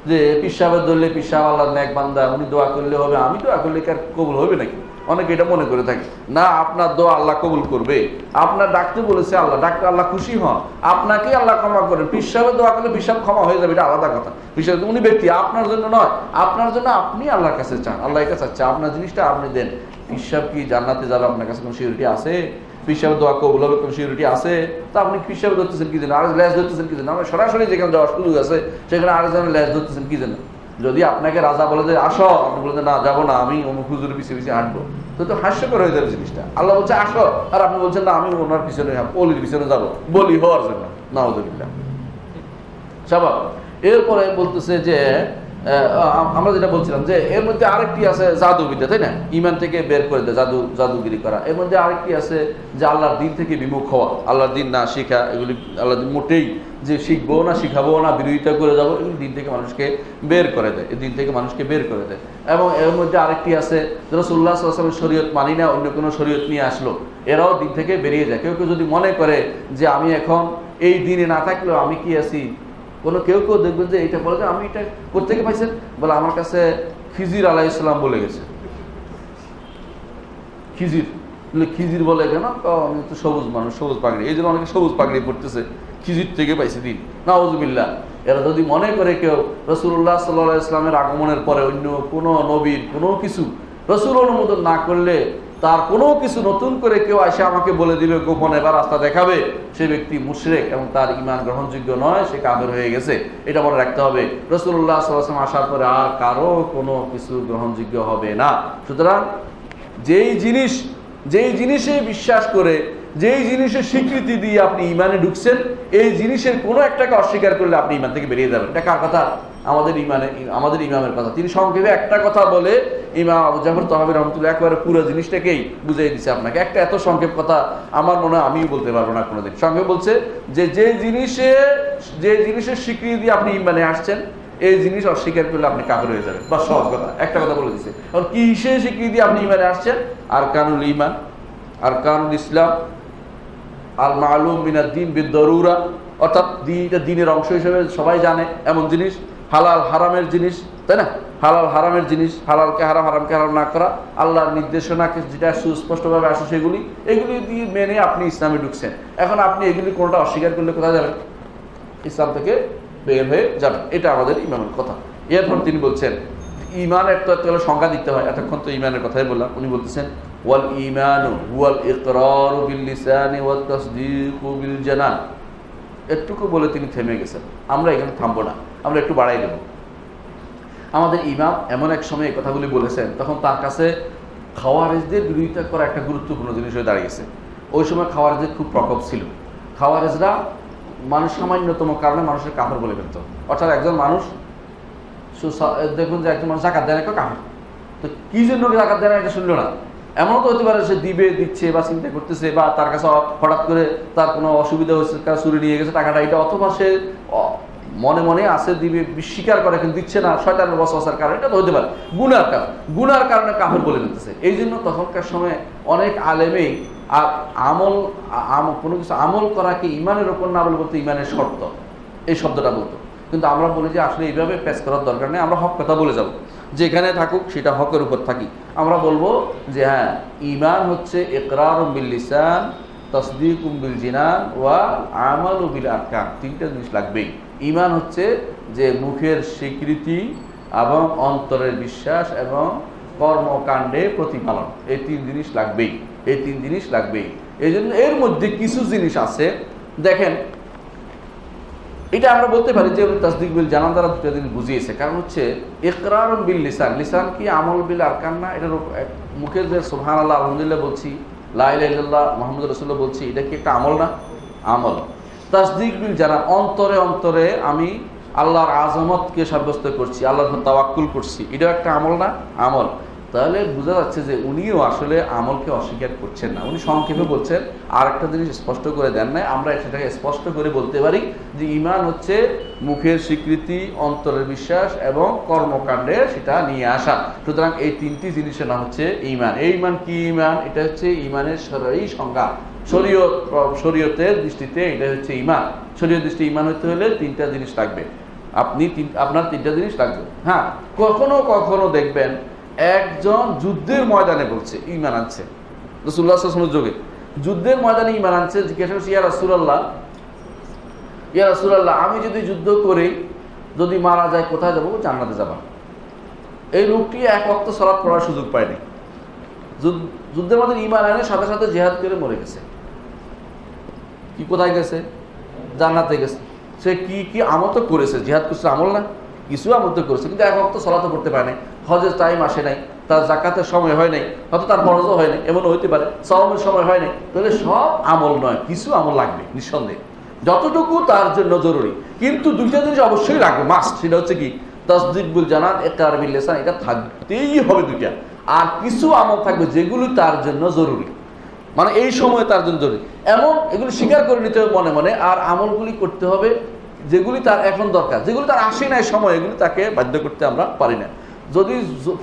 যে পিশাবের ধরলে পিশাব আল্লাহর নেক বান্দা, উনি দোয়া করলে হবে, আমি দোয়া করলে কার কবুল হবে নাকি, অনেকে এটা মনে করে থাকে। না, আপনার দোয়া আল্লাহ কবুল করবে, আপনার ডাকতে বলেছে আল্লাহ, ডাকতে আল্লাহ খুশি হন, আপনাকে আল্লাহ ক্ষমা করেন। পিশাবে দোয়া করলে পিশাব ক্ষমা হয়ে যাবে, এটা আলাদা কথা, পিশাব উনি ব্যক্তি, আপনার জন্য নয়, আপনার জন্য আপনি আল্লাহর কাছে চান, আল্লাহর কাছে চান আপনার জিনিসটা আপনি দেন। পিশাব কি জান্নাতে যাবে আপনার কাছে কোনো সিউরিটি আছে? পিশাবের দোয়া কবুল হবে কোনো সিউরিটি আছে? তা আপনি পিশাবে ধরতেছেন কি জন্য, আর ল্যাস ধরতেছেন কি জন্য? আমরা সরাসরি যেখানে যাওয়ার সুযোগ আছে সেখানে আর যেন ল্যাস ধরতেছেন কি জন্য? যদি আপনাকে রাজা বলে যে আসো, আপনি বলতে না যাবো না, আমি অমুক হুজুরের পিছিয়ে পিছিয়ে হাঁটবো, তো তো হাস্যকর হয়ে যাবে জিনিসটা। আল্লাহ বলছে আসো, আর আপনি বলছেন না আমি ওনার পিছনে অলির পিছনে যাবো, বলি হওয়ার জন্য নাউযুবিল্লাহ সাবা। এরপরে বলতেছে যে আমরা যেটা বলছিলাম যে এর মধ্যে আরেকটি আছে জাদুবিদ্যা, তাই না, ইমান থেকে বের করে দেয়, জাদু জাদুগিরি করা। এর মধ্যে আরেকটি আছে যে আল্লাহর দিন থেকে বিমুখ হওয়া, আল্লাহর দিন না শিখা, এগুলি আল্লাহ মোটেই যে শিখবো না, শিখাবো না, বিরোধিতা করে যাবো, এগুলি দিন থেকে মানুষকে বের করে দেয়, এই দিন থেকে মানুষকে বের করে দেয়। এবং এর মধ্যে আরেকটি আছে রাসূলুল্লাহ সাল্লাল্লাহু আলাইহি ওয়াসাল্লামের শরীয়ত মানি না, অন্য কোনো শরীয়ত নিয়ে আসলো, এরাও দিন থেকে বেরিয়ে যায়। কেউ কেউ যদি মনে করে যে আমি এখন এই দিনে না থাকলেও আমি কি আছি, কোনো কেউ কেউ দেখবেন যে এটা বলে যে আমি এটা কোত্থেকে পাইছেন, বলে আমার কাছে খিজির আলাইহিস সালাম বলে গেছে। খিজির বলে খিজির বলে কেন, আমি তো সবুজ মানুষ, সবুজ পাগড়ি, এই জন্য অনেকে সবুজ পাগড়ি পড়তেছে, খিজির থেকে পাইছে দিন, নাউজুবিল্লাহ। এরা যদি মনে করে কেউ রাসূলুল্লাহ সাল্লাল্লাহু আলাইহি ওয়াসাল্লামের আগমনের পরে অন্য কোনো নবীর কোনো কিছু রাসূল অনুমোদন না করলে তার কোনো কিছু নতুন করে কেউ এসে আমাকে বলে দিবে গোপনে বা রাস্তা দেখাবে, সে ব্যক্তি মুশরিক এবং তার ঈমান গ্রহণযোগ্য নয়, সে কাফের হয়ে গেছে। এটা মনে রাখতে হবে, রাসূলুল্লাহ সাল্লাল্লাহু আলাইহি ওয়াসাল্লাম আসার পরে আর কারো কোনো কিছু গ্রহণযোগ্য হবে না। সুতরাং যেই জিনিস যেই জিনিসে বিশ্বাস করে, যেই জিনিসের স্বীকৃতি দিয়ে আপনি ইমানে ঢুকছেন, এই জিনিসের কোনো একটাকে অস্বীকার করলে আপনি ইমান থেকে বেরিয়ে যাবেন। এটা কার কথা? আমাদের ইমানে, আমাদের ইমামের কথা। তিনি সংক্ষেপে একটা কথা বলে ইমাম আবু জাফর তাহাবী রাহমাতুল্লাহ একবারে পুরো জিনিসটাকেই বুঝিয়ে দিচ্ছে আপনাকে। একটা এত সংক্ষেপ কথা আমার মনে হয় আমিও বলতে পারবো না কোনোদিন। সংক্ষেপ বলছে যে যে জিনিসে যে জিনিসের স্বীকৃতি দিয়ে আপনি ইমানে আসছেন, এই জিনিস অস্বীকার করলে আপনি কাফের হয়ে যাবেন। বা সহজ কথা, একটা কথা বলে দিচ্ছে। কারণ কি হিসেবে স্বীকৃতি দিয়ে আপনি ইমানে আসছেন? আরকানুল ইমান, আরকানুল ইসলাম, আল মালুম মিনাদ দ্বীন বিদরুরা, অর্থাৎ এটা দ্বীনের অংশ হিসেবে সবাই জানে এমন জিনিস, হালাল হারামের জিনিস, তাই না? হালাল হারামের জিনিস, হালালকে হারাম, হারামকে হারাম না করা, আল্লাহর নির্দেশনাকে যেটা সুস্পষ্টভাবে আসে সেগুলি, এগুলি দিয়ে মেনে আপনি ইসলামে ঢুকছেন। এখন আপনি এগুলি কোনটা অস্বীকার করলে কোথায় যাবেন? ইসলাম থেকে বের হয়ে যাবেন। এটা আমাদের ইমামের কথা। এরপর তিনি বলছেন ইমানের তো একটা সংজ্ঞা দিতে হয়, এতক্ষণ তো ইমানের কথাই বললাম। উনি বলতেছেন ওয়াল ঈমানু হুয়াল ইকরারু বিল লিসানি ওয়াত তাসদীকু বিল জানান। এটুকু বলে তিনি থেমে গেছেন। আমরা এখানে থামবো না, আমরা একটু বাড়াই দেব। আমাদের ইমাম এমন এক সময় এই কথাগুলি বলেছেন, তখন তার কাছে খাওয়ারেজদের বিরোধিতা করা একটা গুরুত্বপূর্ণ জিনিস হয়ে দাঁড়িয়েছে। ওই সময় খাওয়ারেজদের খুব প্রকোপ ছিল। খাওয়ারেজরা মানুষ সামান্যতম কারণে মানুষের কাফের বলে ফেলত। অর্থাৎ একজন মানুষ দেখুন যে একজন মানুষ জাকাত দেয় না, কাফের। তো কী জন্য জাকাত দেয় না এটা শুনলো না। এমন তো হতে পারে সে দিবে, দিচ্ছে বা চিন্তা করতেছে, বা তার কাছে হঠাৎ করে তার কোনো অসুবিধা হয়েছে, কারণ চুরি নিয়ে গেছে টাকাটা এটা, অথবা সে মনে মনে আসে দিবে, স্বীকার করে কিন্তু দিচ্ছে না, শয়তানের বসবাসার কারণে। এটা তো হতে পারে গুনার কারণ, গুনার কারণে কাফের বলে দিতেছে। এই জন্য তখনকার সময়ে অনেক আলেমেই আর আমল কোনো কিছু আমল করাকে ইমানের ওপর না বলে বলতো ইমানের শর্ত, এই শব্দটা বলতো। কিন্তু আমরা বলি যে আসলে এইভাবে প্যাচ করার দরকার নেই, আমরা হক কথা বলে যাব, যেখানে থাকুক সেটা হকের উপর থাকি। আমরা বলবো যে হ্যাঁ, ইমান হচ্ছে ইকরারুম বিল লিসান, তাসদীকুম বিল জিনান ওয়া আমালু বিল আরকান। তিনটা জিনিস লাগবেই। ইমান হচ্ছে যে মুখের স্বীকৃতি এবং অন্তরের বিশ্বাস এবং কর্মকাণ্ডে প্রতিপালন, এই তিন জিনিস লাগবেই, এই তিন জিনিস লাগবেই। এই জন্য এর মধ্যে কিছু জিনিস আছে। দেখেন, এটা আমরা বলতে পারি যে তাসদীক বিল জানান দ্বারা দুটো দিন বুঝিয়েছে। কারণ হচ্ছে ইকরার বিল লিসান, লিসান কি আমল বিল আরকান না। এটার মুখের যে সুবহানাল্লাহ আলহামদুলিল্লাহ বলছি, লা ইলাহা ইল্লাল্লাহ মুহাম্মাদুর রাসূলুল্লাহ বলছি, এটা কি একটা আমল না? আমল। তাসদীক বিল জানান, অন্তরে অন্তরে আমি আল্লাহর আজমতকে সাব্যস্ত করছি, আল্লাহর উপর তাওয়াক্কুল করছি, এটাও একটা আমল না? আমল। তাহলে বোঝা যাচ্ছে যে উনিও আসলে আমলকে অস্বীকার করছেন না। উনি সংক্ষেপে বলছেন, আর একটা জিনিস স্পষ্ট করে দেন নাই। আমরা সেটাকে স্পষ্ট করে বলতে পারি যে ঈমান হচ্ছে মুখের স্বীকৃতি, অন্তরের বিশ্বাস এবং কর্মকাণ্ডে সেটা নিয়ে আসা। সুতরাং এই তিনটি জিনিসের নাম হচ্ছে ঈমান। এই ঈমান কি? ঈমান এটা হচ্ছে ঈমানের শরঈ সংজ্ঞা, শরীয়ত, শরীয়তের দৃষ্টিতে এটা হচ্ছে ঈমান। শরীয়তের দৃষ্টিতে ঈমান হতে হলে তিনটা জিনিস লাগবে। আপনি তিন আপনার তিনটা জিনিস লাগবে। হ্যাঁ, কখনো কখনো দেখবেন একজন যুদ্ধের ময়দানে বলছে ঈমান আনছে, রাসূলুল্লাহ সাল্লাল্লাহু আলাইহি ওয়াসাল্লামের যুগে যুদ্ধের ময়দানে ঈমান আনছে। জিজ্ঞাসা করছে, ইয়া রাসূলুল্লাহ, ইয়া রাসূলুল্লাহ, আমি যদি যুদ্ধ করি, যদি মারা যায় কোথায় যাব? জান্নাতে যাব। এই লোকটি এক ওয়াক্ত সালাত পড়ার সুযোগ পায়নি, যুদ্ধের মধ্যে ঈমান আনে, সাথে সাথে জিহাদ করে মরে গেছে। কি কোথায় গেছে? জান্নাতে গেছে। সে কি কি আমল তো করেছে, জিহাদ করছে, আমল না? কিছু আমল তো করেছে, কিন্তু এক ওয়াক্ত সালাতও পড়তে পারে নাই, হজের টাইম আসে নাই, তার যাকাতের সময় হয় নাই, হয়তো তার ফরজও হয় নাই, এমন হইতে পারে সাওমের সময় হয় নাই। তাহলে সব আমল নয়, কিছু আমল লাগবে নিঃসন্দেহে, যতটুকু তার জন্য জরুরি। কিন্তু দুইটা জিনিস অবশ্যই লাগবে, মাস্ট। সেটা হচ্ছে কি? তাসদীক বিল জানান, ইকরার বিল লিসান, এটা থাকতেই হবে দুইটা। আর কিছু আমল থাকবে যেগুলো তার জন্য জরুরি, মানে এই সময় তার জন্য জরুরি, এমন এগুলো স্বীকার করে নিতে হবে মনে মনে। আর আমলগুলি করতে হবে যেগুলি তার এখন দরকার, যেগুলো তার আসে নাই সময়, এগুলি তাকে বাধ্য করতে আমরা পারি না। যদি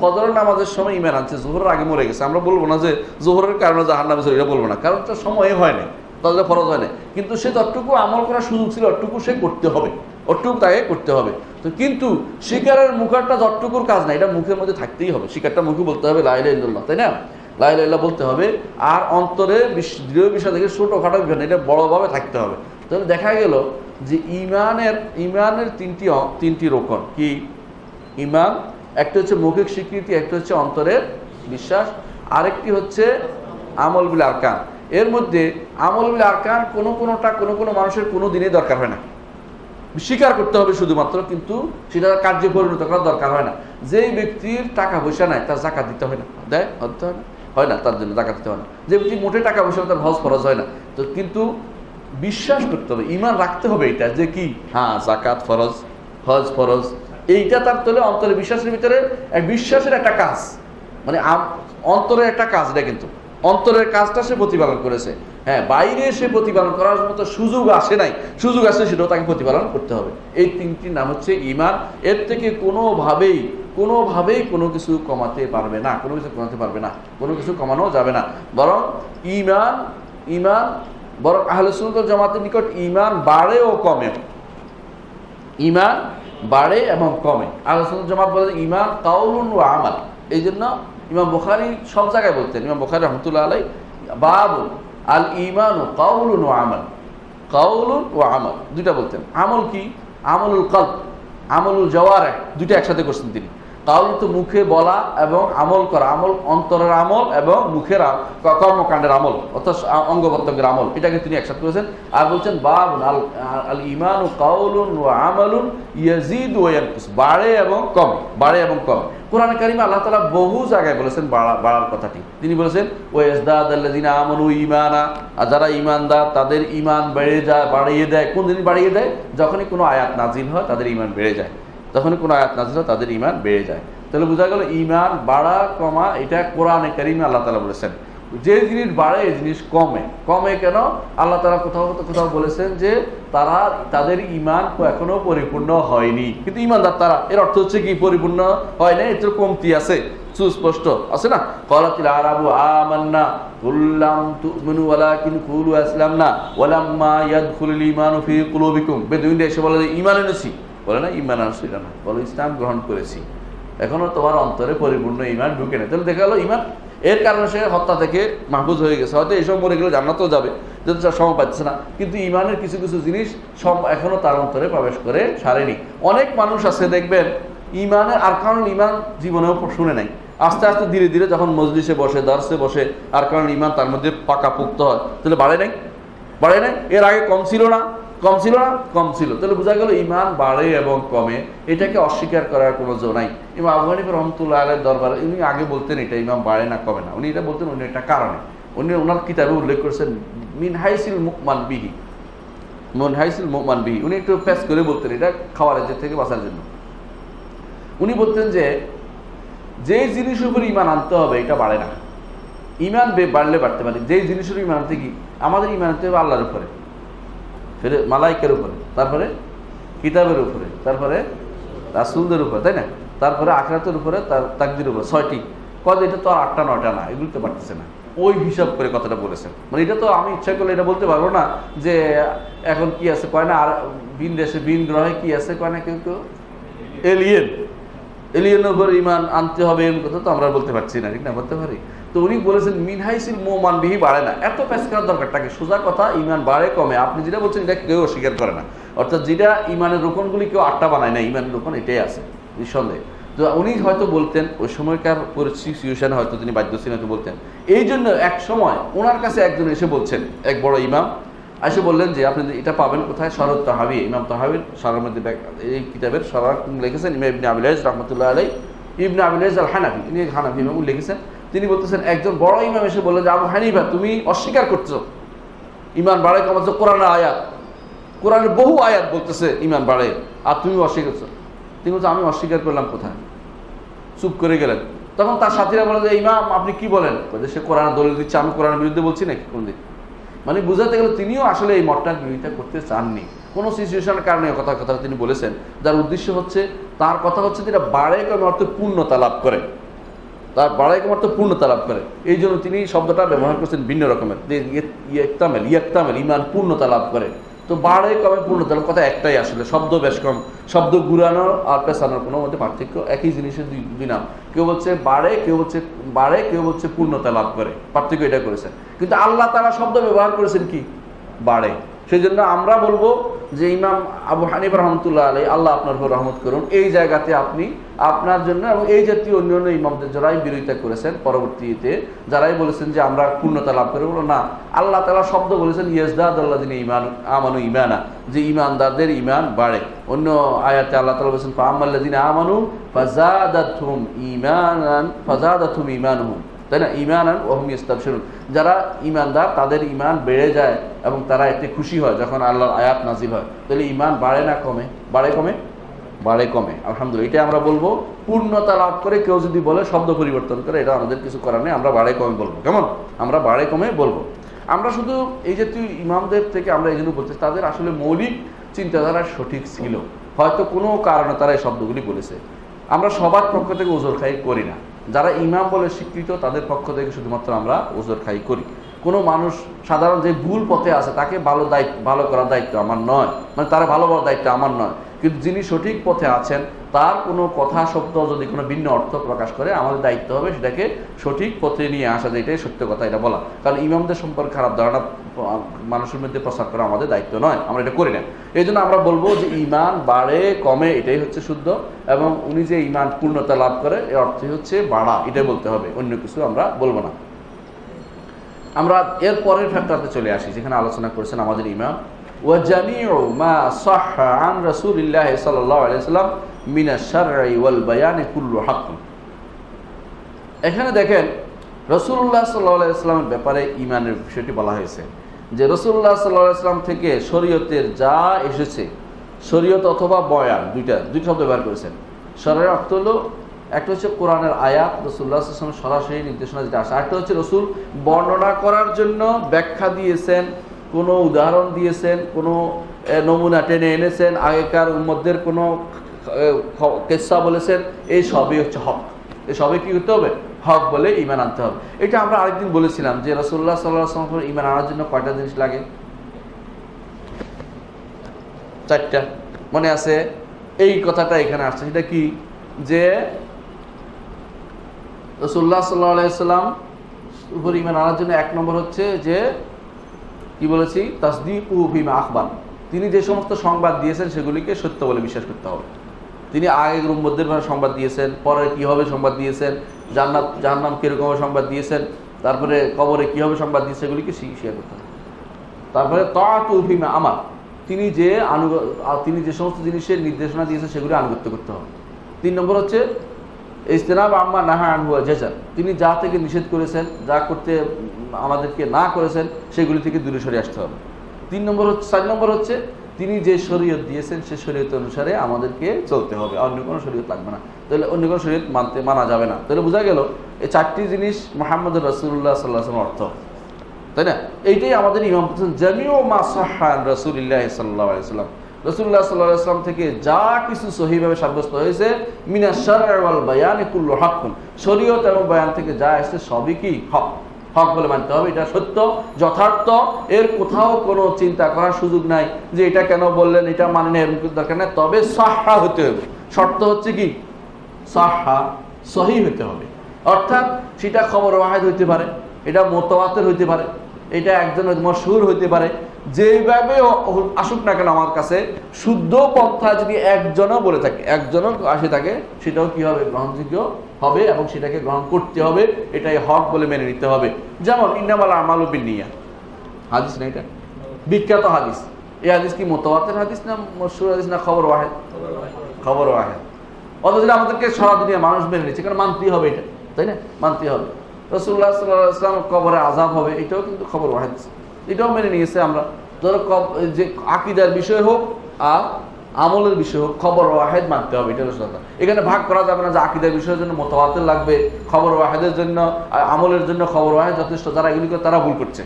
ফজরের নামাজের সময় ঈমান আনছে, যোহরের আগে মরে গেছে, আমরা বলবো না যে যোহরের কারণে জাহান্নামে চলে, এটা বলবো না, কারণ তার সময় হয় না, তাদের ফরজ হয় না। কিন্তু সে যতটুকু আমল করার সুযোগ ছিল ওটুকু সে করতে হবে, ওটুকু তাকে করতে হবে। তো কিন্তু শিকারের মুখারটা যতটুকুর কাজ না, এটা মুখের মধ্যে থাকতেই হবে। শিকারটা মুখে বলতে হবে লা ইলাহা ইল্লাল্লাহ, তাই না? লা ইলাহা ইল্লাল্লাহ বলতে হবে। আর অন্তরে দৃঢ় বিষয় থেকে ছোটোখাটো বিষয়, এটা বড়োভাবে থাকতে হবে। তাহলে দেখা গেল যে ইমানের ইমানের তিনটি তিনটি রোকন কি ইমান, একটা হচ্ছে মৌখিক স্বীকৃতি, একটা হচ্ছে অন্তরের বিশ্বাস, আরেকটি হচ্ছে আমল বিল আরকান। এর মধ্যে আমল বিল আরকান কোনো কোনোটা কোনো কোনো মানুষের কোনো দিনে দরকার হয় না, স্বীকার করতে হবে শুধুমাত্র, কিন্তু সেটা কার্যে পরিণত করার দরকার হয় না। যেই ব্যক্তির টাকা পয়সা নাই তার জাকাত দিতে হয় না, দেয় হতে হয় না হয় না তার জন্য জাকাত দিতে হয় না। যে ব্যক্তি মোটে টাকা পয়সা তার হজ ফরজ হয় না, তো কিন্তু বিশ্বাস করতে হবে, ইমান রাখতে হবে এটা যে কি হ্যাঁ জাকাত ফরজ, হজ ফরজ, এইটা তার তলে অন্তরে বিশ্বাসের ভিতরে এক বিশ্বাসের একটা কাজ, মানে অন্তরের একটা কাজ, এটা কিন্তু অন্তরের কাজটা সে প্রতিপালন করেছে। হ্যাঁ, বাইরে সে প্রতিপালন করার মতো সুযোগ আসে নাই, সুযোগ আসলে সেটাও তাকে প্রতিপালন করতে হবে। এই তিনটির নাম হচ্ছে ইমান। এর থেকে কোনোভাবেই কোনোভাবেই কোনো কিছু কমাতে পারবে না, কোনো কিছু কমাতে পারবে না, কোনো কিছু কমানো যাবে না। বরং ইমান ইমান বরং আহলে সুন্নাত জামাতের নিকট ইমান বাড়ে ও কমে, ইমান বাড়ে এবং কমে। আহলে সুন্নাত জামাত বলে ইমান কাউলুন ও আমাল। এই জন্য ইমাম বুখারী সব জায়গায় বলতেন, ইমাম বুখারী রহমতুল্লাহ আলাই বাবু আল ইমান ও কাউলুন ও আমাল, কাউলুন ও আমাল দুইটা বলতেন। আমল কি? আমলুল কলব, আমলুল জাওয়ারিহ, দুইটা একসাথে করছেন তিনি। কাউল তো মুখে বলা এবং আমল করা, আমল অন্তরের আমল এবং মুখের কর্মকাণ্ডের আমল অর্থাৎ অঙ্গ প্রত্যঙ্গের আমল, এটাকে তিনি একসাথে করেছেন। আর বলছেন বাবু আল আল ইমান ও কাউলুন ও আমালুন ইয়াজিদ ও ইয়ানকুস, বাড়ে এবং কম, বাড়ে এবং কম। কোরআন কারিমে আল্লাহ তাআলা বহু জায়গায় বলেছেন বাড়া বাড়ার কথাটি। তিনি বলেছেন ওয়া ইয়াজদাদাল্লাযিনা আমানু ঈমানা, আর যারা ঈমানদার তাদের ঈমান বেড়ে যায়, বাড়িয়ে দেয়। কোন দিন বাড়িয়ে দেয়? যখনই কোনো আয়াত নাজিল হয় তাদের ঈমান বেড়ে যায়, তখনই কোনো আয়াত নাজিল হয় তাদের ঈমান বেড়ে যায়। তাহলে বোঝা গেল ঈমান বাড়া কমা এটা কোরআনে কারিমে আল্লাহ তাআলা বলেছেন। যে জিনিস বাড়ে এই জিনিস কমে, কমে কেন? আল্লাহ তাআলা কোথাও কোথাও বলেছেন যে তারা তাদের ঈমান এখনো পরিপূর্ণ হয়নি, কিন্তু ঈমানদার তারা, এর অর্থ হচ্ছে কি পরিপূর্ণ হয় না, এর কমতি আছে, সুস্পষ্ট আছে না। ক্বালাতিল আরাবু আমান্না কুল লাম তুমিনু ওয়ালাকিন কুলু আসলামনা ওয়ালাম্মা ইয়াদখুলুল ঈমানু ফি কুলুবিকুম। বেদুইনরা এসে বলে ঈমান এনেছি, বলে না ঈমান আনছি না, বলে ইসলাম গ্রহণ করেছি, এখনো তোমার অন্তরে পরিপূর্ণ ঈমান ঢুকে নেই। তাহলে দেখা গেল ঈমান এর কারণে সে হত্যা থেকে মাহফুজ হয়ে গেছে, হয়তো এসব মরে গেলে জান্নাতেও যাবে, যেহেতু তার সময় পাচ্ছে না, কিন্তু ইমানের কিছু কিছু জিনিস সব এখনও তার অন্তরে প্রবেশ করে সারেনি। অনেক মানুষ আছে দেখবেন ইমানের আর কারণ ইমান জীবনেও শুনে নাই, আস্তে আস্তে ধীরে ধীরে যখন মজলিসে বসে, দার্সে বসে আর কারণ ইমান তার মধ্যে পাকাপোক্ত হয়। তাহলে বাড়ে নাই, বাড়ে নাই, এর আগে কম ছিল না, কম ছিল না, কম ছিল। তাহলে বোঝা গেল ইমান বাড়ে এবং কমে, এটাকে অস্বীকার করার কোনো জো নাই। ইমাম আবু হানিফা রহমতুল্লাহ আলাইহির দরবারে উনি আগে বলতেন এটা ইমান বাড়ে না কমে না, উনি এটা বলতেন উনি একটা কারণে, উনি ওনার কিতাবে উল্লেখ করেছেন মিন হাইসিল মুকমান বিহি, মিন হাইসিল মুকমান বিহি, উনি একটু প্যাচ করে বলতেন এটা খাওয়ারেজের থেকে বাঁচার জন্য। উনি বলতেন যে যেই জিনিসের উপর ইমান আনতে হবে এটা বাড়ে না, ইমান বাড়লে বাড়তে পারে। যেই জিনিসের ইমান আনতে কি আমাদের ইমান আনতে হবে আল্লাহর উপরে, ফের মালাইকের উপরে, তারপরে কিতাবের উপরে, তারপরে রাসুলদের উপরে, তাই না, তারপরে আখিরাতের উপরে, তার তাকদির উপরে, ছয়টি কত, এটা তো আর আটটা নয়টা না, এগুলো তো পারতেছে না, ওই হিসাব করে কথাটা বলেছেন। মানে এটা তো আমি ইচ্ছা করলে এটা বলতে পারবো না যে এখন কি আছে কয় না, আর ভিন দেশে ভিন গ্রহে কি আছে কয় না, কেউ কেউ এলিয়েন, এলিয়েনের উপরে ইমান আনতে হবে, এর কথা তো আমরা বলতে পারছি না, ঠিক না, বলতে পারি। তো উনি বলেছেন মিনহাইসিল মোমান বিহি, বাড়ে না, এত প্যাচ করার দরকারটাকে, সোজা কথা ইমান বাড়ে কমে, আপনি যেটা বলছেন এটা কেউ অস্বীকার করে না, অর্থাৎ যেটা ইমানের রোকনগুলি কেউ আটটা বানায় না, ইমানের রোকন এটাই আছে নিঃসন্দেহে। তো উনি হয়তো বলতেন ওই সময়কার পরিস্থিতিতে হয়তো তিনি বাধ্য ছিলেন, হয়তো বলতেন এই জন্য। এক সময় ওনার কাছে একজন এসে বলছেন, এক বড় ইমাম এসে বললেন যে আপনি এটা পাবেন কোথায়, সরত তাহাবি, ইমাম তাহাবির সরার মধ্যে এই কিতাবের সরার লিখেছেন ইমাম ইবনে আবিল আইজ রহমতুল্লাহ আলাইহি, ইবনে আবিল আইজ আল হানাফি, তিনি হানাফি ইমাম লিখেছেন। তিনি বলতেছেন একজন বড় ইমাম এসে বললেন যে আবু হানিফা তুমি অস্বীকার করছো ইমান বাড়ে কমাচ্ছ, কোরআনের আয়াত, কোরআনের বহু আয়াত বলতেছে ইমান বাড়ে, আর তুমি অস্বীকার করছো। তিনি বলছেন আমি অস্বীকার করলাম কোথায়, চুপ করে গেলেন। তখন তার সাথীরা বলে যে ইমাম আপনি কি বলেন, সে কোরআন দলিল দিচ্ছে, আমি কোরআনের বিরুদ্ধে বলছি নাকি কোনদিন, মানে বোঝাতে গেলে তিনিও আসলে এই মতটার বিরোধিতা করতে চাননি, কোনো সিচুয়েশনের কারণে কথা কথা তিনি বলেছেন, যার উদ্দেশ্য হচ্ছে তার কথা হচ্ছে যেটা বাড়ে কমে অর্থে পূর্ণতা লাভ করে, তার বাড়াই কমার তো পূর্ণতা লাভ করে, এই জন্য তিনি শব্দটা ব্যবহার করছেন ভিন্ন রকমের, ইয়েক্তামেল, ইয়েক্তামেল ইমান পূর্ণতা লাভ করে। তো বাড়াই কমে পূর্ণতা লাভ কথা একটাই আসলে, শব্দ বেশ কম, শব্দ ঘুরানো আর পেছানোর কোনো মধ্যে পার্থক্য, একই জিনিসের দুই দুই নাম, কেউ হচ্ছে বাড়ে, কেউ হচ্ছে বাড়ে, কেউ হচ্ছে পূর্ণতা লাভ করে, পার্থক্য এটা করেছেন। কিন্তু আল্লাহ তাআলা শব্দ ব্যবহার করেছেন কি বাড়ে, সেই জন্য আমরা বলবো যে ইমাম আবু হানিফা রহমতুল্লাহ আলাই, আল্লাহ আপনার উপর রহমত করুন, এই জায়গাতে আপনি আপনার জন্য এবং এই জাতীয় অন্য অন্য ইমামদের যারাই বিরোধিতা করেছেন পরবর্তীতে, যারাই বলেছেন যে আমরা পূর্ণতা লাভ করে, বলো না, আল্লাহ তাআলা শব্দ বলেছেন ইয়াজদাদ আল্লাযিনা ঈমান আমানু ঈমানা, যে ঈমানদারদের ঈমান বাড়ে। অন্য আয়াতে আল্লাহ তাআলা বলেছেন ফাআমাল্লাযিনা আমানু ফাযাদাতহুম ঈমানান ফাযাদাতহুম ঈমানুহুম, তাই না, ঈমানান ওয়া হুম ইস্তাবশিরুন, যারা ঈমানদার তাদের ঈমান বেড়ে যায় এবং তারা এতে খুশি হয় যখন আল্লাহর আয়াত নাজিল হয়। তাহলে ঈমান বাড়ে না কমে? বাড়ে কমে বাড়ে কমে আলহামদুলিল্লাহ। এটা আমরা বলবো, পূর্ণতা লাভ করে কেউ যদি বলে শব্দ পরিবর্তন করে, এটা আমাদের কিছু করার নেই, আমরা বাড়ে কমে বলবো। কেমন? আমরা বাড়ে কমে বলবো। আমরা শুধু এই যে তুই ইমামদের থেকে আমরা এই জন্য বলছি, তাদের আসলে মৌলিক চিন্তাধারা সঠিক ছিল, হয়তো কোনো কারণে তারা এই শব্দগুলি বলেছে। আমরা সবার পক্ষ থেকে ওজোর খাই করি না, যারা ইমাম বলে স্বীকৃত তাদের পক্ষ থেকে শুধুমাত্র আমরা ওজোর খাই করি। কোনো মানুষ সাধারণ যে ভুল পথে আছে তাকে ভালো দায়িত্ব ভালো করার দায়িত্ব আমার নয়, মানে তারা ভালো করার দায়িত্ব আমার নয়, কিন্তু যিনি সঠিক পথে আছেন তার কোনো কথা শব্দ যদি কোনো ভিন্ন অর্থ প্রকাশ করে, আমাদের দায়িত্ব হবে সেটাকে সঠিক পথে নিয়ে আসা, যে এটাই সত্য কথা এটা বলা। কারণ ইমামদের সম্পর্কে খারাপ ধারণা মানুষের মধ্যে প্রচার করা আমাদের দায়িত্ব নয়, আমরা এটা করি না। এই জন্য আমরা বলবো যে ঈমান বাড়ে কমে, এটাই হচ্ছে শুদ্ধ, এবং উনি যে ঈমান পূর্ণতা লাভ করে এর অর্থ হচ্ছে বাড়া, এটাই বলতে হবে, অন্য কিছু আমরা বলবো না। আমরা এর পরের ফ্যাক্টরতে চলে আসি, যেখানে আলোচনা করেছেন আমাদের ইমাম وَجَمِيعُ مَا صَحَّ عَنْ رَسُولِ اللَّهِ صَلَّى اللَّهُ عَلَيْهِ وَسَلَّمَ مِنَ الشَّرْعِ وَالْبَيَانِ كُلُّ حَقٍّ। এখানে দেখেন রাসূলুল্লাহ সাল্লাল্লাহু আলাইহি ওয়াসাল্লামের ব্যাপারে ইমানের বিষয়টি বলা হয়েছে, যে রাসূলুল্লাহ সাল্লাল্লাহু আলাইহি ওয়াসাল্লাম থেকে শরীয়তের যা এসেছে, শরীয়ত অথবা বয়ান দুইটা দুই শব্দ ব্যবহার করেছেন। শরীয়ত অর্থ হলো, একটা হচ্ছে কোরআনের আয়াত রাসূলুল্লাহ সাল্লাল্লাহু আলাইহি ওয়াসাল্লামের সরাসরি নির্দেশনা যেটা আসে, আরেকটা হচ্ছে রাসূল বর্ণনা করার জন্য ব্যাখ্যা দিয়েছেন, কোনো উদাহরণ দিয়েছেন, কোনো নমুনা টেনে এনেছেন, আগেকার উম্মতদের কোনো কেসা বলেছেন, এই সবই হচ্ছে হক। এই সবই কী করতে হবে? হক বলে ঈমান আনতে হবে। এটা আমরা আরেকদিন বলেছিলাম যে রাসূলুল্লাহ সাল্লাল্লাহু আলাইহি ওয়াসাল্লামের ঈমান আনার জন্য কয়টা জিনিস লাগে? চারটা, মনে আছে এই কথাটা এখানে আসছে। সেটা কি? যে রাসূলুল্লাহ সাল্লাল্লাহু আলাইহি ওয়াসাল্লাম উপর ঈমান আনার জন্য এক নম্বর হচ্ছে যে কি বলেছি, তাসদীকু বিমা আখবার, তিনি যে সমস্ত সংবাদ দিয়েছেন সেগুলিকে সত্য বলে বিশ্বাস করতে হবে। তিনি আগের উম্মতদের সংবাদ দিয়েছেন, পরে কীভাবে সংবাদ দিয়েছেন, জান্নাত জাহান্নাম কীরকম সংবাদ দিয়েছেন, তারপরে কবরে কীভাবে সংবাদ দিয়েছে, সেগুলিকে স্বীকার করতে হবে। তারপরে তাআতু বিমা আমার, তিনি যে আনুগ তিনি যে সমস্ত জিনিসের নির্দেশনা দিয়েছেন সেগুলি আনুগত্য করতে হবে। তিন নম্বর হচ্ছে ইজতিনাব আম্মা নাহা আনহু জাজা, তিনি যা থেকে নিষেধ করেছেন, যা করতে আমাদেরকে না করেছেন, সেগুলি থেকে দূরে সরে আসতে হবে। তিন নম্বর হচ্ছে চার নম্বর হচ্ছে তিনি যে শরীয়ত দিয়েছেন সে শরীয়ত অনুসারে আমাদেরকে চলতে হবে, অন্য কোনো শরীয়ত লাগবে না, তাহলে অন্য কোনো শরীয়ত মানতে মানা যাবে না। তাহলে বোঝা গেল এই চারটি জিনিস মুহাম্মদ রাসূলুল্লাহ সাল্লাল্লাহু আলাইহি ওয়াসাল্লামের অর্থ, তাই না? এইটাই আমাদের ইমাম বলেছেন জামিউ মা সাহহা রাসূলুল্লাহ সাল্লাল্লাহু আলাইহি ওয়াসাল্লাম, রাসূলুল্লাহ সাল্লাল্লাহু আলাইহি ওয়াসাল্লাম থেকে যা কিছু সহিভাবে সাব্যস্ত হয়েছে, মিনাশ শারঈ ওয়াল বায়ানি কুল্লু হাক্কুন, শরীয়ত এবং বয়ান থেকে যা আসছে সবই কি হক, হক বলে মানতে হবে, এটা সত্য যথার্থ, এর কোথাও কোনো চিন্তা করার সুযোগ নাই যে এটা কেন বললেন, এটা মানে না, এরকম দরকার নেই। তবে সাহা হতে হবে, শর্ত হচ্ছে কি সাহা, সহি হতে হবে, অর্থাৎ সেটা খবর ওয়াহিদ হইতে পারে, এটা মুতাওয়াতির হইতে পারে, এটা একজনের মশহুর হইতে পারে, যেভাবে আসুক না কেন আমার কাছে শুদ্ধ পন্থা যদি একজনও বলে থাকে, একজনও আসে থাকে, সেটাও কি হবে? গ্রহণযোগ্য হবে এবং সেটাকে গ্রহণ করতে হবে, এটাই হক বলে মেনে নিতে হবে। যেমন ইন্নামাল আমালু বিন্নিয়াত হাদিস, না এটা বিখ্যাত হাদিস, এই হাদিস কি মুতাওয়াতির হাদিস না মাশহুর হাদিস না খবর ওয়াহিদ? খবর ওয়াহিদ, অথচ আমাদেরকে সারা দুনিয়া মানুষ মেনে নিচ্ছে, কারণ মানতেই হবে এটা, তাই না? মানতেই হবে। রাসূলুল্লাহ সাল্লাল্লাহু আলাইহি ওয়াসাল্লাম কবরে আযাব হবে, এটাও কিন্তু খবর ওয়াহিদ, এটাও মেনে নিয়েছে আমরা। ধরো যে আকীদার বিষয় হোক আর আমলের বিষয় হোক, খবর ওয়াহিদ মানতে হবে, এটা কথা। এখানে ভাগ করা যাবে না যে আকীদার বিষয়ের জন্য মুতাওয়াতির লাগবে, খবর ওয়াহিদের জন্য আমলের জন্য খবর ওয়াহিদ যথেষ্ট। যারা এগুলি করে তারা ভুল করছে।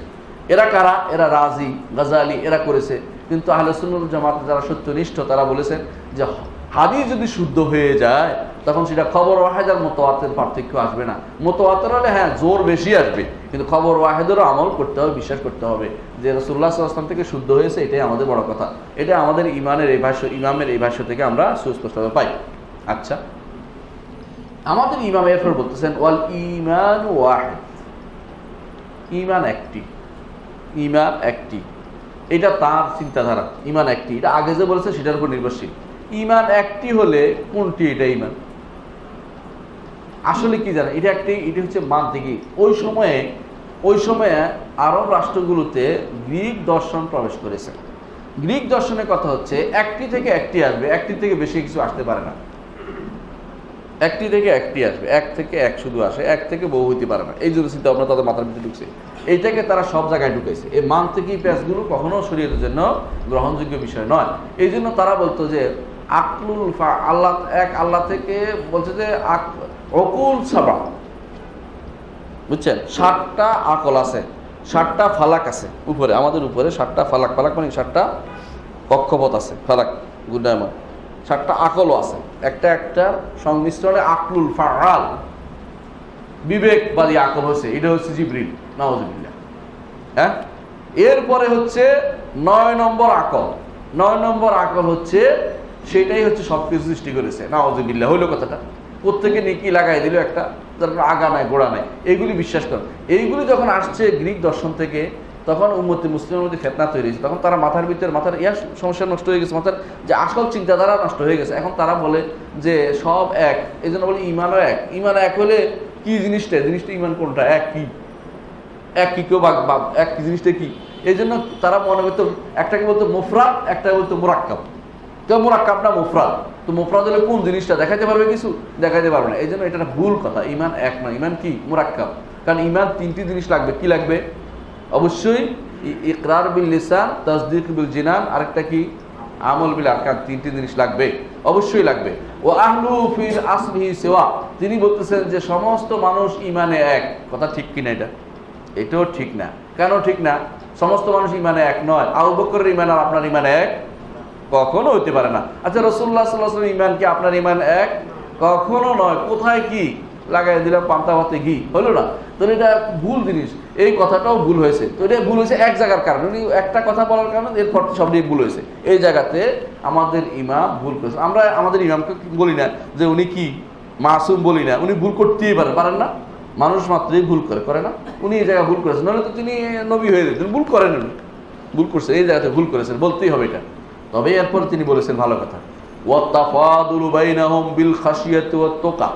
এরা কারা? এরা রাজি, গাজালি, এরা করেছে। কিন্তু আহলে সুন্নাহ জামাত যারা সত্যনিষ্ঠ তারা বলেছেন যে হাদিস যদি শুদ্ধ হয়ে যায় তখন সেটা খবর ওয়াহিদ আর মুতাওয়াতির পার্থক্য আসবে না। মুতাওয়াতির হলে হ্যাঁ জোর বেশি আসবে, কিন্তু খবর ওয়াহিদেরও আমল করতে হবে, বিশ্বাস করতে হবে যে রাসূলুল্লাহ সাল্লাল্লাহু আলাইহি ওয়াসাল্লাম থেকে শুদ্ধ হয়েছে, এটাই আমাদের বড় কথা। এটা আমাদের ইমানের এই ভাষ্য, ইমামের এই ভাষ্য থেকে আমরা সুস্পষ্টভাবে পাই। আচ্ছা, আমাদের ইমাম এরপর বলতেছেন ওয়াল ইমান ওয়াহিদ, ইমান একটি, ইমান একটি। এটা তার চিন্তাধারা। ইমান একটি, এটা আগে যে বলেছে সেটার উপর নির্ভরশীল। ইমান একটি হলে কোনটি এটা ইমান আসলে কি জানেন? এটা একটি, এটা হচ্ছে মান্তিকি। ওই সময়ে ওই সময়ে আরব রাষ্ট্রগুলোতে গ্রিক দর্শন প্রবেশ করেছে। গ্রিক দর্শনের কথা হচ্ছে একটি থেকে একটি আসবে, একটি থেকে বেশি কিছু আসতে পারে না। একটি থেকে একটি আসবে, এক থেকে এক শুধু আসে, এক থেকে বহু হইতে পারে না। এই জন্য চিন্তা ভাবনা তাদের মাথার ভিতরে ঢুকছে, এইটাকে তারা সব জায়গায় ঢুকেছে। এই মান্তিকি প্যাসগুলো কখনো শরীয়তের জন্য গ্রহণযোগ্য বিষয় নয়। এই জন্য তারা বলতো যে আকলুল ফা আল্লাহ, এক আল্লাহ থেকে বলছে যে আক অকুল সাবা, বুঝছেন? ষাটটা আকল আছে, ষাটটা ফালাক আছে উপরে, আমাদের উপরে ষাটটা ফালাক, ফালাক মানে ষাটটা কক্ষপথ আছে, ফালাক গুণায়মান ষাটটা আকলও আছে। একটা একটা সংমিশ্রণে আকলুল ফাআল, বিবেকবাদী আকল হয়েছে, এটা হচ্ছে জিবরিল, নাউজুবিল্লাহ। হ্যাঁ, এরপরে হচ্ছে নয় নম্বর আকল। নয় নম্বর আকল হচ্ছে সেটাই হচ্ছে সব কিছু সৃষ্টি করেছে, নাউজুবিল্লাহ। হইল কথাটা, প্রত্যেকে নেকি লাগাই দিল একটা, তারপর আগা নাই গোড়া নাই। এইগুলি বিশ্বাস করেন। এইগুলি যখন আসছে গ্রিক দর্শন থেকে, তখন উম্মতে মুসলিমের মধ্যে ফেতনা তৈরি হয়েছে। তখন তারা মাথার ভিতরে মাথার ইয়া সমস্যা নষ্ট হয়ে গেছে, মাথার যে আসল চিন্তাধারা নষ্ট হয়ে গেছে। এখন তারা বলে যে সব এক, এই জন্য বলে ইমানও এক। ইমান এক হলে কী জিনিসটা, জিনিসটা ইমান কোনটা, এক কী, এক কী কেউ বাক বাক এক কী জিনিসটা কী। এই জন্য তারা মনে করতো, একটাকে বলতো মুফরাদ, একটাকে বলতো মুরাক্কাব। তো মুরাক্কাব না মুফরাদ, তো মুফরাদ হলে কোন জিনিসটা দেখাতে পারবে, কিছু দেখাতে পারবে না। এই জন্য এটা ভুল কথা। ইমান এক নয়, ইমান কি মুরাক্কাব। কারণ ইমান তিনটি জিনিস লাগবে। কি লাগবে? অবশ্যই ইকরার বিল লিসান, তাসদিক বিল জিনান, আরেকটা কি আমল বিল আরকান, তিনটি জিনিস লাগবে, অবশ্যই লাগবে। ও আহলু ফিল আসলিহি সিওয়া, তিনি বলতেছেন যে সমস্ত মানুষ ইমানে এক। কথা ঠিক কিনা? এটা এটাও ঠিক না। কেন ঠিক না? সমস্ত মানুষ ইমানে এক নয়। আবু বকরের ইমান আর আপনার ইমান এক কখনো হইতে পারে না। আচ্ছা, রাসূলুল্লাহ সাল্লাল্লাহু আলাইহি ওয়াসাল্লামের ইমান কি আপনার ইমান এক? কখনো নয়। কোথায় কি লাগাই দিলাম পান্তা ভাতে ঘি, হলো না। তো এটা ভুল জিনিস, এই কথাটাও ভুল হয়েছে। তো এটা ভুল হয়েছে এক জায়গার কারণে, একটা কথা বলার কারণে এরপর সব নিয়ে ভুল হয়েছে। এই জায়গাতে আমাদের ইমাম ভুল করেছে। আমরা আমাদের ইমামকে বলি না যে উনি কি মাসুম, বলি না। উনি ভুল করতেই পারেন, পারেন না? মানুষ মাত্রই ভুল করে, করে না? উনি এই জায়গায় ভুল করেছেন, নাহলে তো তিনি নবী হয়ে যেতেন। ভুল করেন, উনি ভুল করছেন, এই জায়গাতে ভুল করেছেন, বলতেই হবে এটা। তবে এরপর তিনি বলেছেন ভালো কথা, ওয়াতাফাদুলু বাইনাহুম বিল খাশিয়াতি ওয়াত তাকওয়া,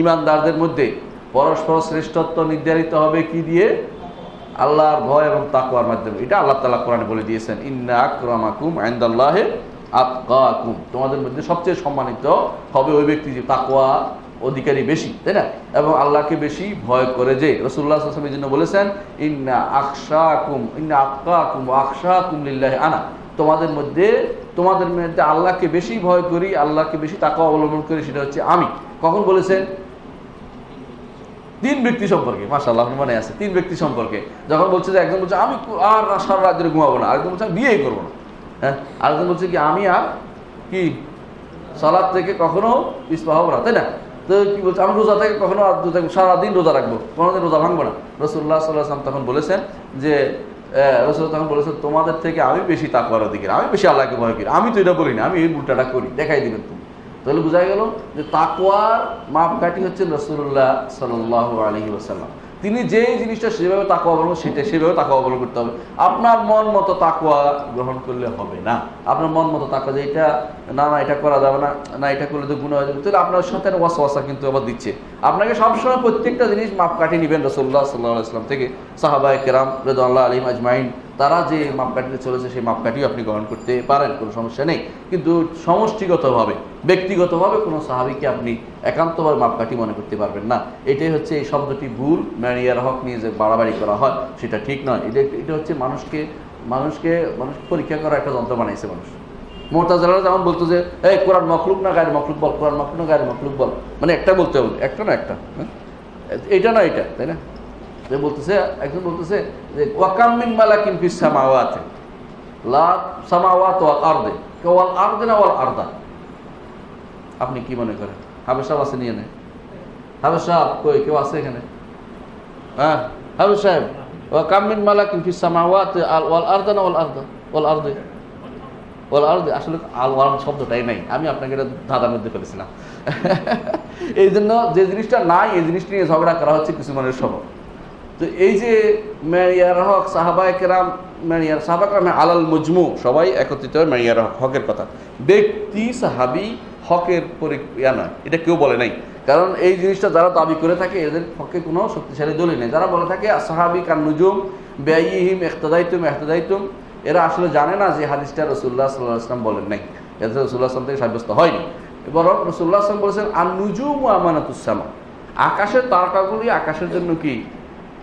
ইমানদারদের মধ্যে পরস্পর শ্রেষ্ঠত্ব নির্ধারিত হবে কি দিয়ে? আল্লাহর ভয় এবং তাকওয়ার মাধ্যমে। এটা আল্লাহ তাআলা কোরআনে বলে দিয়েছেন, ইন্না আকরামাকুম ইনদাল্লাহি আতকাকুম, তোমাদের মধ্যে সবচেয়ে সম্মানিত হবে ওই ব্যক্তি যে তাকওয়া অধিকারী বেশি, তাই না? এবং আল্লাহকে বেশি ভয় করে যে। রাসূলুল্লাহ সাল্লাল্লাহু আলাইহি ওয়াসাল্লামের জন্য বলেছেন, ইন্না আখশাকুম ইন্না আতকাকুম ওয়া আখশাকুম লিল্লাহি আনা, তোমাদের মধ্যে তোমাদের মধ্যে আল্লাহকে বেশি ভয় করি, আল্লাহকে বেশি তাকওয়া অবলম্বন করি, সেটা হচ্ছে আমি। কখন বলেছেন? তিন ব্যক্তি সম্পর্কে। মাশাআল্লাহ, আপনার মনে আছে তিন ব্যক্তি সম্পর্কে। যখন বলছে যে একজন বলছে আমি আর সারা রাত ধরে ঘুমাবো না, আরেকজন বলছে আমি বিয়েই করবো না, হ্যাঁ, আরেকজন বলছে কি আমি আর কি সালাত থেকে কখনো পিছপা হবো না, তাই না? তো কি বলছে আমি রোজা থেকে কখনো সারাদিন রোজা রাখবো, কোনোদিন রোজা ভাঙবো না। রাসূলুল্লাহ সাল্লাল্লাহু আলাইহি ওয়াসাল্লাম তখন বলেছেন যে রাসূল তখন বলেছেন তোমাদের থেকে আমি বেশি তাকওয়ার অধিকারী, আমি বেশি আল্লাহকে ভয় করি। আমি তো এটা বলি না, আমি এই ভুলটা করি, দেখাই দিবেন তুমি। তাহলে বোঝা গেল যে তাকওয়ার মাপকাঠি হচ্ছেন রাসূলুল্লাহ সাল্লাল্লাহু আলাইহি ওয়াসাল্লাম। তিনি যেই জিনিসটা সেভাবে তাকওয়া অবলম্বন, সেটা সেভাবে তাকওয়া অবলম্বন করতে হবে। আপনার মন মতো তাকওয়া গ্রহণ করলে হবে না। আপনার মন মতো তাকওয়া যে এটা না না এটা করা যাবে না, না এটা করলে তো গুনাহ হয়ে যাবে, তাহলে আপনার সাথে ওয়াসওয়াসা কিন্তু আবার দিচ্ছে আপনাকে। সবসময় প্রত্যেকটা জিনিস মাপকাঠি নেবেন রাসূলুল্লাহ সাল্লাল্লাহু আলাইহি ওয়াসাল্লাম থেকে। সাহাবায়ে কেরাম রাদিয়াল্লাহু আনহুম আজমাইন, তারা যে মাপকাঠিতে চলেছে সেই মাপকাঠিও আপনি গ্রহণ করতে পারেন, কোনো সমস্যা নেই। কিন্তু সমষ্টিগতভাবে, ব্যক্তিগতভাবে কোনো সাহাবীকে আপনি একান্তভাবে মাপকাঠি মনে করতে পারবেন না। এটাই হচ্ছে এই শব্দটি ভুল। ম্যারিয়ার হক নিয়ে যে বাড়াবাড়ি করা হয় সেটা ঠিক নয়। এটা এটা হচ্ছে মানুষকে মানুষকে মানুষ পরীক্ষা করার একটা যন্ত্র বানিয়েছে মানুষ। মুতাজিলারা যেমন বলতো যে এই কোরআন মখলুক না গায়ের মখলুক বল, কোরআন মখলুক না গায়ের মখলুক বল, মানে একটা বলতে হবে, একটা না একটা, এটা না এটা, তাই না? যে বলতেছে, একজন বলতেছে যে ওয়াকাম মিন মালাকিন ফিস সামাওয়াতি লা সামাওয়াত ওয়াল আরদে কাওয়াল আরদিনা ওয়াল আরদা। আপনি কি মনে করেন হাবেশাব আছে? নিয়ে নেন হাবেশাব, কই কেউ আছে এখানে? হ্যাঁ হাবেশাব, ওয়াকাম মিন মালাকিন ফিস সামাওয়াতি ওয়াল আরদিনা ওয়াল আরদা ওয়াল আরদে ওয়াল আরদে। আসলে আল ওয়াল শব্দটাই নাই, আমি আপনাকে এটা ধাঁধার মধ্যে ফেলেছিলাম। এই জন্য যে জিনিসটা নাই, এই জিনিসটা নিয়ে ঝগড়া করা হচ্ছে কিছু মানুষের স্বভাব। تو এই যে মেরিয়ার হক সাহাবায়ে কেরাম মেরিয়ার সাহাবা কেরাম আলাল মজমু সবাই একত্রিত হয়ে মেরিয়ার হক হকের কথা, ব্যক্তি সাহাবি হকের পরি ইয়া নয়, এটা কেউ বলে নাই। কারণ এই জিনিসটা যারা দাবি করে থাকে এদের হকে কোনো শক্তিশালী দলিল নেই। যারা বলে থাকে সাহাবি কান নুজুম বেআইহিম ইখতাদাইতুম ইখতাদাইতুম, এরা আসলে জানে না যে হাদিসটা রাসূলুল্লাহ সাল্লাল্লাহু আলাইহি ওয়াসাল্লাম বলেন নাই, এটা রাসূলুল্লাহ সাল্লাল্লাহু আলাইহি ওয়াসাল্লাম থেকে সাব্যস্ত হয়নি। বরং রাসূলুল্লাহ সাল্লাল্লাহু আলাইহি ওয়াসাল্লাম বলেছেন আন নুজুম ওয়া আমানাতুস সামা, আকাশের তারকাগুলি আকাশের জন্য কি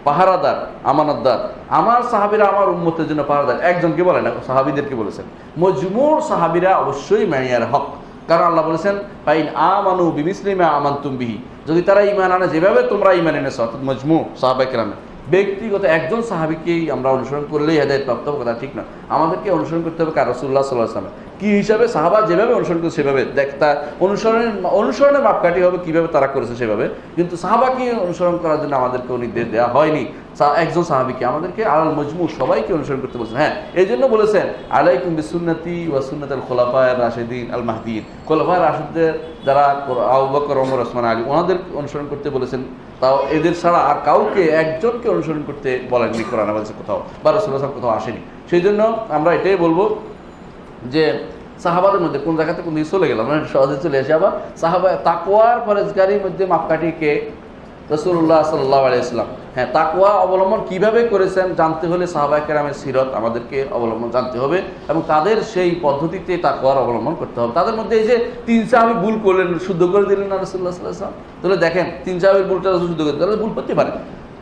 পাহারাদার, আমানতদার। আমার সাহাবিরা আমার উম্মতের জন্য পাহারাদার, একজনকে বলেন, সাহাবিদেরকে বলেছেন। মজমুর সাহাবিরা অবশ্যই মেরিয়ার হক, কারণ আল্লাহ বলেছেন ফাইন আমানু বিমিসলিমা আমানতুম বিহি, যদি তারা ঈমান আনে যেভাবে তোমরা ঈমান এনেছ। অর্থাৎ মজমু সাহাবায়ে কেরাম, ব্যক্তিগত একজন সাহাবিকেই আমরা অনুসরণ করলেই হেদায়েত প্রাপ্ত হবে কথা ঠিক না। আমাদেরকে অনুসরণ করতে হবে কার, রাসূলুল্লাহ সাল্লাল্লাহু আলাইহি ওয়াসাল্লাম কী হিসাবে সাহাবা যেভাবে অনুসরণ করছে সেভাবে দেখতা অনুসরণের অনুসরণের মাপকাঠি হবে কীভাবে তারা করেছে সেভাবে। কিন্তু সাহাবাকে অনুসরণ করার জন্য আমাদেরকে নির্দেশ দেওয়া হয়নি একজন সাহাবিকে, আমাদেরকে আলাল মজমু সবাইকে অনুসরণ করতে বলছেন। হ্যাঁ, এই জন্য বলেছেন আলাইকুম বিসুন্নতি ওয়া সুন্নাতিল খুলাফায়ে রাশিদিন আল মাহদিয়িন, খোলাফায়ে রাশিদদের যারা আবু বকর ওমর ওসমান আলী ওনাদের অনুসরণ করতে বলেছেন। তাও এদের ছাড়া আর কাউকে একজনকে অনুসরণ করতে বলেননি কোরআন হাদিসে কোথাও, বা রাসূলুল্লাহ কোথাও আসেনি। সেই জন্য আমরা এটাই বলবো যে সাহাবাদের মধ্যে কোন জায়গাতে কোন দিকে চলে গেলাম, মানে সহজে চলে আসে আবার সাহাবা তাকওয়ার ফরেজগারির মধ্যে মাপকাঠিকে রাসূলুল্লাহ সাল্লাল্লাহু আলাইহি ওয়াসাল্লাম। হ্যাঁ, তাকওয়া অবলম্বন কিভাবে করেছেন জানতে হলে সাহাবায়ে কেরামের সিরাত আমাদেরকে অবলম্বন জানতে হবে এবং তাদের সেই পদ্ধতিতে তাকওয়ার অবলম্বন করতে হবে। তাদের মধ্যে এই যে তিন সাহাবী ভুল করলেন, শুদ্ধ করে দিলেন না রাসূলুল্লাহ সাল্লাল্লাহু আলাইহি ওয়াসাল্লাম, তাহলে দেখেন তিন সাহাবীর ভুলটা শুদ্ধ করে দিলেন, ভুল করতে পারে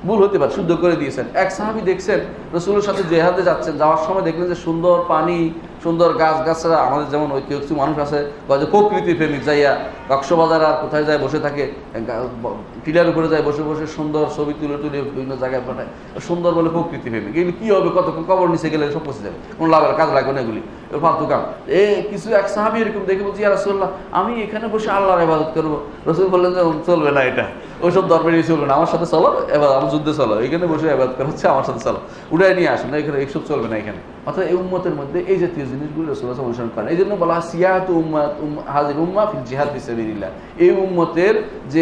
ভুল হতে পারে শুদ্ধ করে দিয়েছেন। এক সাহাবী দেখছেন রাসূলের সাথে জিহাদে যাচ্ছেন, যাওয়ার সময় দেখলেন যে সুন্দর পানি, সুন্দর গাছগাছরা, আমাদের যেমন ওই কেউ কিছু মানুষ আছে যে প্রকৃতি প্রেমিক, যাইয়া কক্সবাজার আর কোথায় যায় বসে থাকে, টিলার উপরে যায় বসে বসে সুন্দর ছবি তুলে তুলে বিভিন্ন জায়গায় পাঠায়, সুন্দর বলে প্রকৃতি প্রেমিক। এগুলি কী হবে, কতক্ষণ কবর নিচে গেলে সব পচে যাবে, কোনো লাভ কাজ লাগবে না, এগুলি ফালতু কাম। এ কিছু এক সাহাবী এরকম দেখে বলছি ইয়া রাসূলুল্লাহ আমি এখানে বসে আল্লাহর ইবাদত করবো। রাসূল বললেন যে চলবে না, এটা ওইসব দরবারে চলবে না, আমার সাথে চলো, এবার আমার যুদ্ধে চলো, এখানে বসে ইবাদত করা হচ্ছে, আমার সাথে চলো, উঠাই নিয়ে আসো না, এখানে এইসব চলবে না এখানে। অর্থাৎ এই উম্মতের মধ্যে এই জাতীয় জিনিসগুলো রাসূলুল্লাহ অনুসরণ করেন। এই জন্য বলা হয় সিয়াহাতু উম্মাত হাযিল উম্মাহ ফিল জিহাদ ফি সাবিলিল্লাহ। এই উম্মতের যে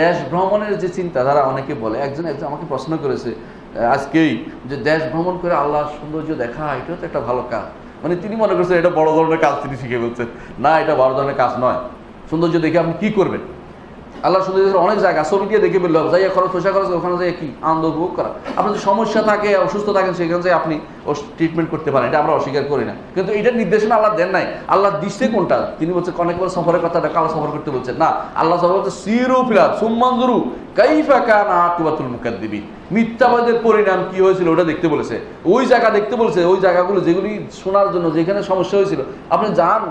দেশ ভ্রমণের যে চিন্তাধারা, অনেকে বলে, একজন একজন আমাকে প্রশ্ন করেছে আজকেই যে দেশ ভ্রমণ করে আল্লাহর সৌন্দর্য দেখা এটাও তো একটা ভালো কাজ, মানে তিনি মনে করছেন এটা বড় ধরনের কাজ, তিনি শিখে বলছেন না এটা বড় ধরনের কাজ নয়। সৌন্দর্য দেখে আপনি কী করবেন? আল্লাহ সৌন্দর্যের অনেক জায়গা ছবি দিয়ে দেখে বলল যাইয়া খরচ পোশাক খরচ, ওখানে যাই কি আনন্দ উপভোগ করা। আপনার যদি সমস্যা থাকে, অসুস্থ থাকেন, সেখানে যাই আপনি ট্রিটমেন্ট করতে পারেন, এটা আমরা অস্বীকার করি না। কিন্তু এটার নির্দেশনা আল্লাহ দেন নাই। আল্লাহ দিচ্ছে কোনটা? তিনি বলছেন অনেকবার সফরের কথা, কালো সফর করতে বলছেন না, আল্লাহ সফর বলছে সিরু ফিলাত সুম্মা নজুরু কাইফা কানা আকিবাতুল মুকাদ্দিবিন, মিথ্যাবাদের পরিণাম কি হয়েছিল ওটা দেখতে বলেছে, ওই জায়গা দেখতে বলেছে, ওই জায়গাগুলো যেগুলি শোনার জন্য যেখানে সমস্যা হয়েছিল আপনি যান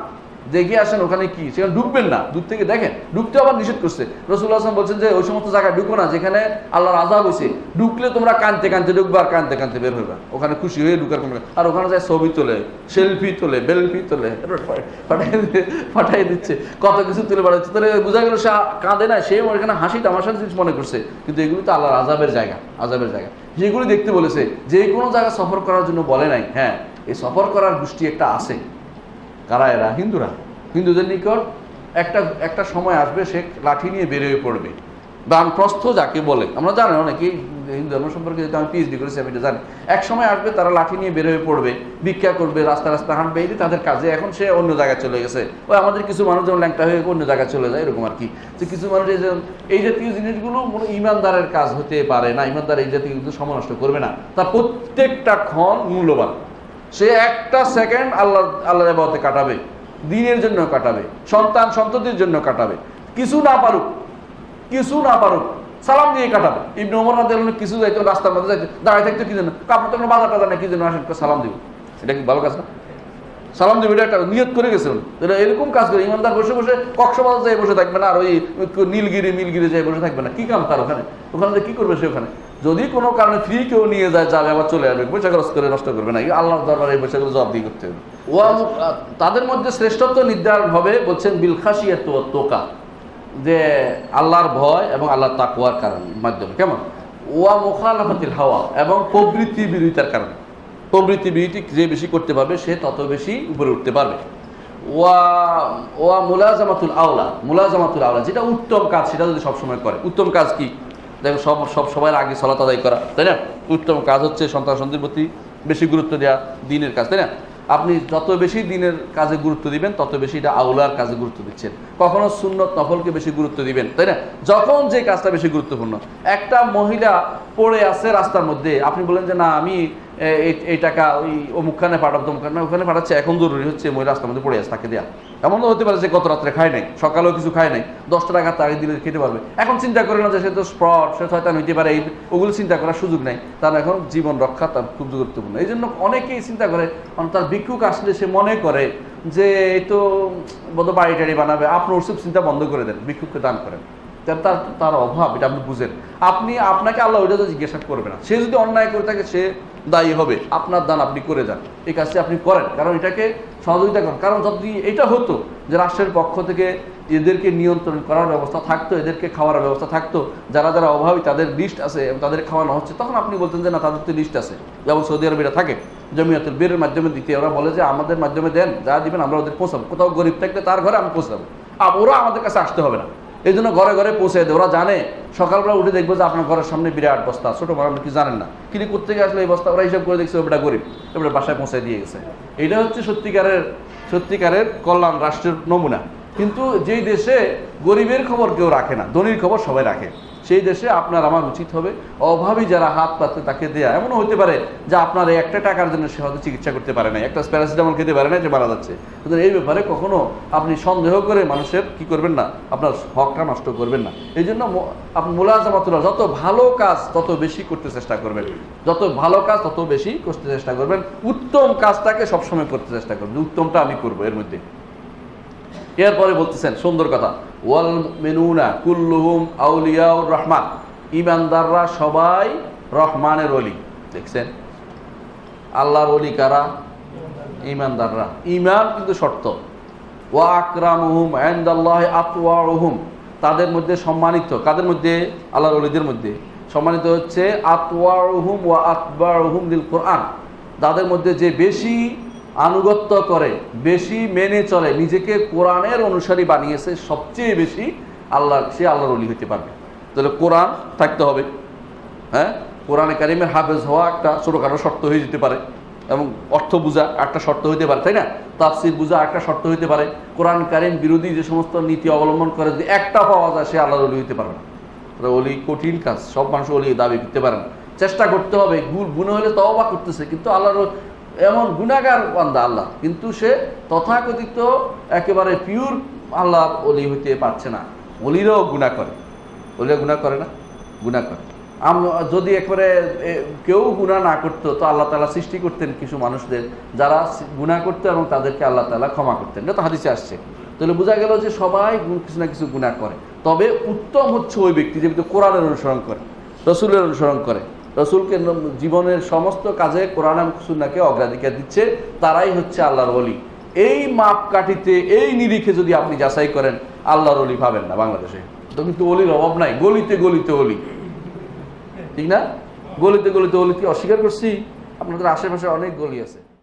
দেখে আসেন ওখানে কি, সেখানে ডুববেন না, দূর থেকে দেখেন। ডুবতে আবার নিষেধ করছে রাসূলুল্লাহ সাল্লাল্লাহু আলাইহি ওয়াসাল্লাম, বলছেন যে ওই সমস্ত জায়গায় ঢুকো না যেখানে আল্লাহর আযাব হয়েছে, ঢুকলে তোমরা কাঁদতে কাঁদতে ঢুকবে আর কাঁদতে কাঁদতে বের হইবা, ওখানে খুশি হয়ে ঢুকার কোনো, আর ওখানে যায় ছবি তোলে, সেলফি তোলে, বেলফি তোলে, ফাটাই দিচ্ছে, কত কিছু তুলে বেড়াচ্ছে, তাহলে বোঝা গেল সে কাঁদে না, সে ওখানে হাসি তামাশার জিনিস মনে করছে, কিন্তু এগুলো তো আল্লাহর আযাবের জায়গা, আযাবের জায়গা যেগুলি দেখতে বলেছে। যে কোনো জায়গা সফর করার জন্য বলে নাই। হ্যাঁ, এই সফর করার গোষ্ঠী একটা আছে, কারা এরা? হিন্দুরা। হিন্দুদের নিকট একটা একটা সময় আসবে সে লাঠি নিয়ে বেরিয়ে পড়বে, বানপ্রস্থ যাকে বলে, আমরা জানি অনেকেই হিন্দু ধর্ম সম্পর্কে, যেহেতু আমি পিএইচডি করেছি আমি এটা জানি। এক সময় আসবে তারা লাঠি নিয়ে বেরোয় পড়বে, ভিক্ষা করবে, রাস্তা রাস্তা হাঁটবে, এই তাদের কাজে। এখন সে অন্য জায়গায় চলে গেছে, ওই আমাদের কিছু মানুষ যেমন ল্যাংটা হয়ে অন্য জায়গায় চলে যায় এরকম আর কি। তো কিছু মানুষ এই যে এই জাতীয় জিনিসগুলো কোনো ইমানদারের কাজ হতে পারে না, ইমানদার এই জাতীয় কিন্তু সময় নষ্ট করবে না। তার প্রত্যেকটা ক্ষণ মূল্যবান, সে একটা সেকেন্ড আল্লাহ আল্লাহর ইবাদতে কাটাবে, দিনের জন্য কাটাবে, সন্তান সন্ততির জন্য কাটাবে, কিছু না পারুক কিছু না পারুক সালাম দিয়ে কাটাবে। ইবনে ওমর রাদিয়াল্লাহু আনহু কিছু যাইতো রাস্তার মধ্যে যাইতো দাঁড়ায় থাকতো কি জন্য, কাপড় তো বাজার টাজার না কি জন্য, আসেন সালাম দেব, এটা কি ভালো কাজ না? সালাম দেব এটা একটা নিয়ত করে গেছিলেন, এটা এরকম কাজ করে। ইমানদার বসে বসে কক্সবাজার যাই বসে থাকবে না, আর ওই নীলগিরি নীলগিরি যাই বসে থাকবে না, কি কাম তার ওখানে? ওখানে কী করবে সে? ওখানে যদি কোনো কারণে ফ্রি কেউ নিয়ে যায়, যাবে আবার চলে আসবে, পয়সা খরচ করে নষ্ট করবে না, আল্লাহর দরবারে এই পয়সাগুলো জবাবদিহি করতে হবে। ও তাদের মধ্যে শ্রেষ্ঠত্ব নির্ধারণ হবে বলছেন বিলখাশিয়াত ওয়া তাকওয়া, যে আল্লাহর ভয় এবং আল্লাহর তাকওয়ার কারণে মাধ্যমে কেমন, ওয়া মুখালাফাতিল হাওয়া এবং প্রবৃত্তি বিরোধিতার কারণে, প্রবৃত্তি বিরোধী যে বেশি করতে পারবে সে তত বেশি উপরে উঠতে পারবে। ওয়া ওয়া মুলাজামাতুল আওলা, মুলাজামাতুল আওলা যেটা উত্তম কাজ সেটা যদি সবসময় করে। উত্তম কাজ কি? দেখো সব সব সবার আগে সালাত আদায় করা, তাই না? উত্তম কাজ হচ্ছে সন্তান সন্তানের প্রতি বেশি গুরুত্ব দেওয়া, দিনের কাজ, তাই না? আপনি যত বেশি দিনের কাজে গুরুত্ব দিবেন তত বেশি এটা আউলার কাজে গুরুত্ব দিচ্ছেন। কখনো সুন্নত নফলকে বেশি গুরুত্ব দিবেন, তাই না? যখন যে কাজটা বেশি গুরুত্বপূর্ণ। একটা মহিলা পড়ে আছে রাস্তার মধ্যে, আপনি বলেন যে না আমি এই টাকা ওই অমুকখানে পাঠাবো, অমুকখানে ওখানে পাঠাচ্ছে, এখন জরুরি হচ্ছে মহিলা রাস্তার মধ্যে পড়ে আছে, তাকে দেওয়া। এমন হতে পারে যে গত রাত্রে খায় নাই, সকালেও কিছু খায় নাই, দশটা টাকা তাকে দিলে খেতে পারবে। এখন চিন্তা করে না যে সে তো স্প্রট, সে শয়তান হইতে পারে, এই ওগুলো চিন্তা করার সুযোগ নেই। তার এখন জীবন রক্ষা তার খুব গুরুত্বপূর্ণ। এই জন্য অনেকেই চিন্তা করে, কারণ তার ভিক্ষুক আসলে সে মনে করে যে এই তো বড় বাড়ি টাড়ি বানাবে। আপনি ওসব চিন্তা বন্ধ করে দেন, ভিক্ষুককে দান করেন। তার তার অভাব এটা আপনি বুঝেন। আপনি আপনাকে আল্লাহ ওইটা তো জিজ্ঞাসা করবে না। সে যদি অন্যায় করে থাকে সে দায়ী হবে। আপনার দান আপনি করে যান, এই কাজটি আপনি করেন, কারণ এটাকে সহযোগিতা করেন। কারণ যদি এটা হতো যে রাষ্ট্রের পক্ষ থেকে এদেরকে নিয়ন্ত্রণ করার ব্যবস্থা থাকতো, এদেরকে খাওয়ার ব্যবস্থা থাকতো, যারা যারা অভাবী তাদের লিস্ট আছে এবং তাদের খাওয়ানো হচ্ছে, তখন আপনি বলতেন যে না তাদের তো লিস্ট আছে। যেমন সৌদি আরবে এটা থাকে, জমিয়তুল বিরের মাধ্যমে দিতে ওরা বলে যে আমাদের মাধ্যমে দেন, যা দিবেন আমরা ওদের পৌঁছাবো। কোথাও গরিব থাকলে তার ঘরে আমি পৌঁছাবো, আর ওরা আমাদের কাছে আসতে হবে না। এই জন্য ঘরে ঘরে পৌঁছে দেয়। ওরা জানে সকালবেলা উঠে দেখবো যে আপনার ঘরের সামনে বিরাট বস্তা, ছোটো বড় আপনি কি জানেন না, কিন্তু কোথেকে আসলে এই বস্তা। ওরা হিসাব করে দেখছে ওটা গরিব, এবার বাসায় পৌঁছে দিয়ে গেছে। এটা হচ্ছে সত্যিকারের সত্যিকারের কল্যাণ রাষ্ট্রের নমুনা। কিন্তু যেই দেশে গরিবের খবর কেউ রাখে না, ধনীর খবর সবাই রাখে, সেই দেশে আপনার আমার উচিত হবে অভাবী যারা হাত পাতে তাকে দেয়া। এমনও হতে পারে যে আপনার এই একটা টাকার জন্য সে হয়তো চিকিৎসা করতে পারে না, একটা প্যারাসিটামল খেতে পারে না, যে মারা যাচ্ছে। সুতরাং এই ব্যাপারে কখনো আপনি সন্দেহ করে মানুষের কি করবেন না, আপনার হকটা নষ্ট করবেন না। এই জন্য আপনি মোলাজামাতুল্লাহ, যত ভালো কাজ তত বেশি করতে চেষ্টা করবেন, যত ভালো কাজ তত বেশি করতে চেষ্টা করবেন। উত্তম কাজটাকে সবসময় করতে চেষ্টা করবেন, উত্তমটা আমি করবো। এর মধ্যে এরপরে বলতেছেন সুন্দর কথা, ওয়াল মিনুনা কুল্লুহুম আউলিয়াউর রহমান, ইমানদাররা সবাই রহমানের ওলি। দেখছেন আল্লাহর ওলি কারা? ইমানদাররা। ইমান কিন্তু শর্ত। ওয়া আকরামুহুম ইনদাল্লাহি আতওয়াহুম, তাদের মধ্যে সম্মানিত, কাদের মধ্যে? আল্লাহর ওলিদের মধ্যে সম্মানিত হচ্ছে আতওয়াহুম ওয়া আতবাউহুম লিল কোরআন, তাদের মধ্যে যে বেশি আনুগত্য করে, বেশি মেনে চলে, নিজেকে কোরআনের অনুসারী বানিয়েছে, সবচেয়ে বেশি আল্লাহ সে আল্লাহর ওলি হইতে পারবে। তাহলে কোরআন থাকতে হবে, হ্যাঁ। কোরআনে কারিমের হাফেজ হওয়া একটা ছোটোখাটো শর্ত হয়ে যেতে পারে, এবং অর্থ বোঝা একটা শর্ত হইতে পারে, তাই না? তাফসির বোঝা একটা শর্ত হইতে পারে। কোরআন কারিম বিরোধী যে সমস্ত নীতি অবলম্বন করে যদি একটা পাওয়া যায়, সে আল্লাহর ওলি হইতে পারে না। তাহলে ওলি কঠিন কাজ, সব মানুষ ওলি দাবি করতে পারে না। চেষ্টা করতে হবে, গুণ গুণে হলে তওবা করতেছে, কিন্তু আল্লাহর এমন গুণাগার বান্দা আল্লাহ, কিন্তু সে তথাকথিত একেবারে পিওর আল্লাহ ওলি হইতে পারছে না। ওলিরাও গুণা করে, ওলিরা গুণা করে না? গুণা করে। আমরা যদি একবারে কেউ গুণা না করতো তো আল্লাহ তাআলা সৃষ্টি করতেন কিছু মানুষদের যারা গুণা করতো এবং তাদেরকে আল্লাহ তাআলা ক্ষমা করতেন, এটা তো হাদিসে আসছে। তাহলে বোঝা গেল যে সবাই কিছু না কিছু গুণা করে, তবে উত্তম হচ্ছে ওই ব্যক্তি যে কোরআনের অনুসরণ করে, রাসূলের অনুসরণ করে, রাসূলকে জীবনের সমস্ত কাজে কোরআন এবং সুন্নাহকে অগ্রাধিকার দিচ্ছে, তারাই হচ্ছে আল্লাহর ওলি। এই মাপকাঠিতে এই নিরিখে যদি আপনি যাচাই করেন, আল্লাহর ওলি পাবেন না বাংলাদেশে। তো কিন্তু ওলির অভাব নাই, গলিতে গলিতে ওলি, ঠিক না? গলিতে গলিতে ওলি কি অস্বীকার করছি? আপনাদের আশেপাশে অনেক গলি আছে।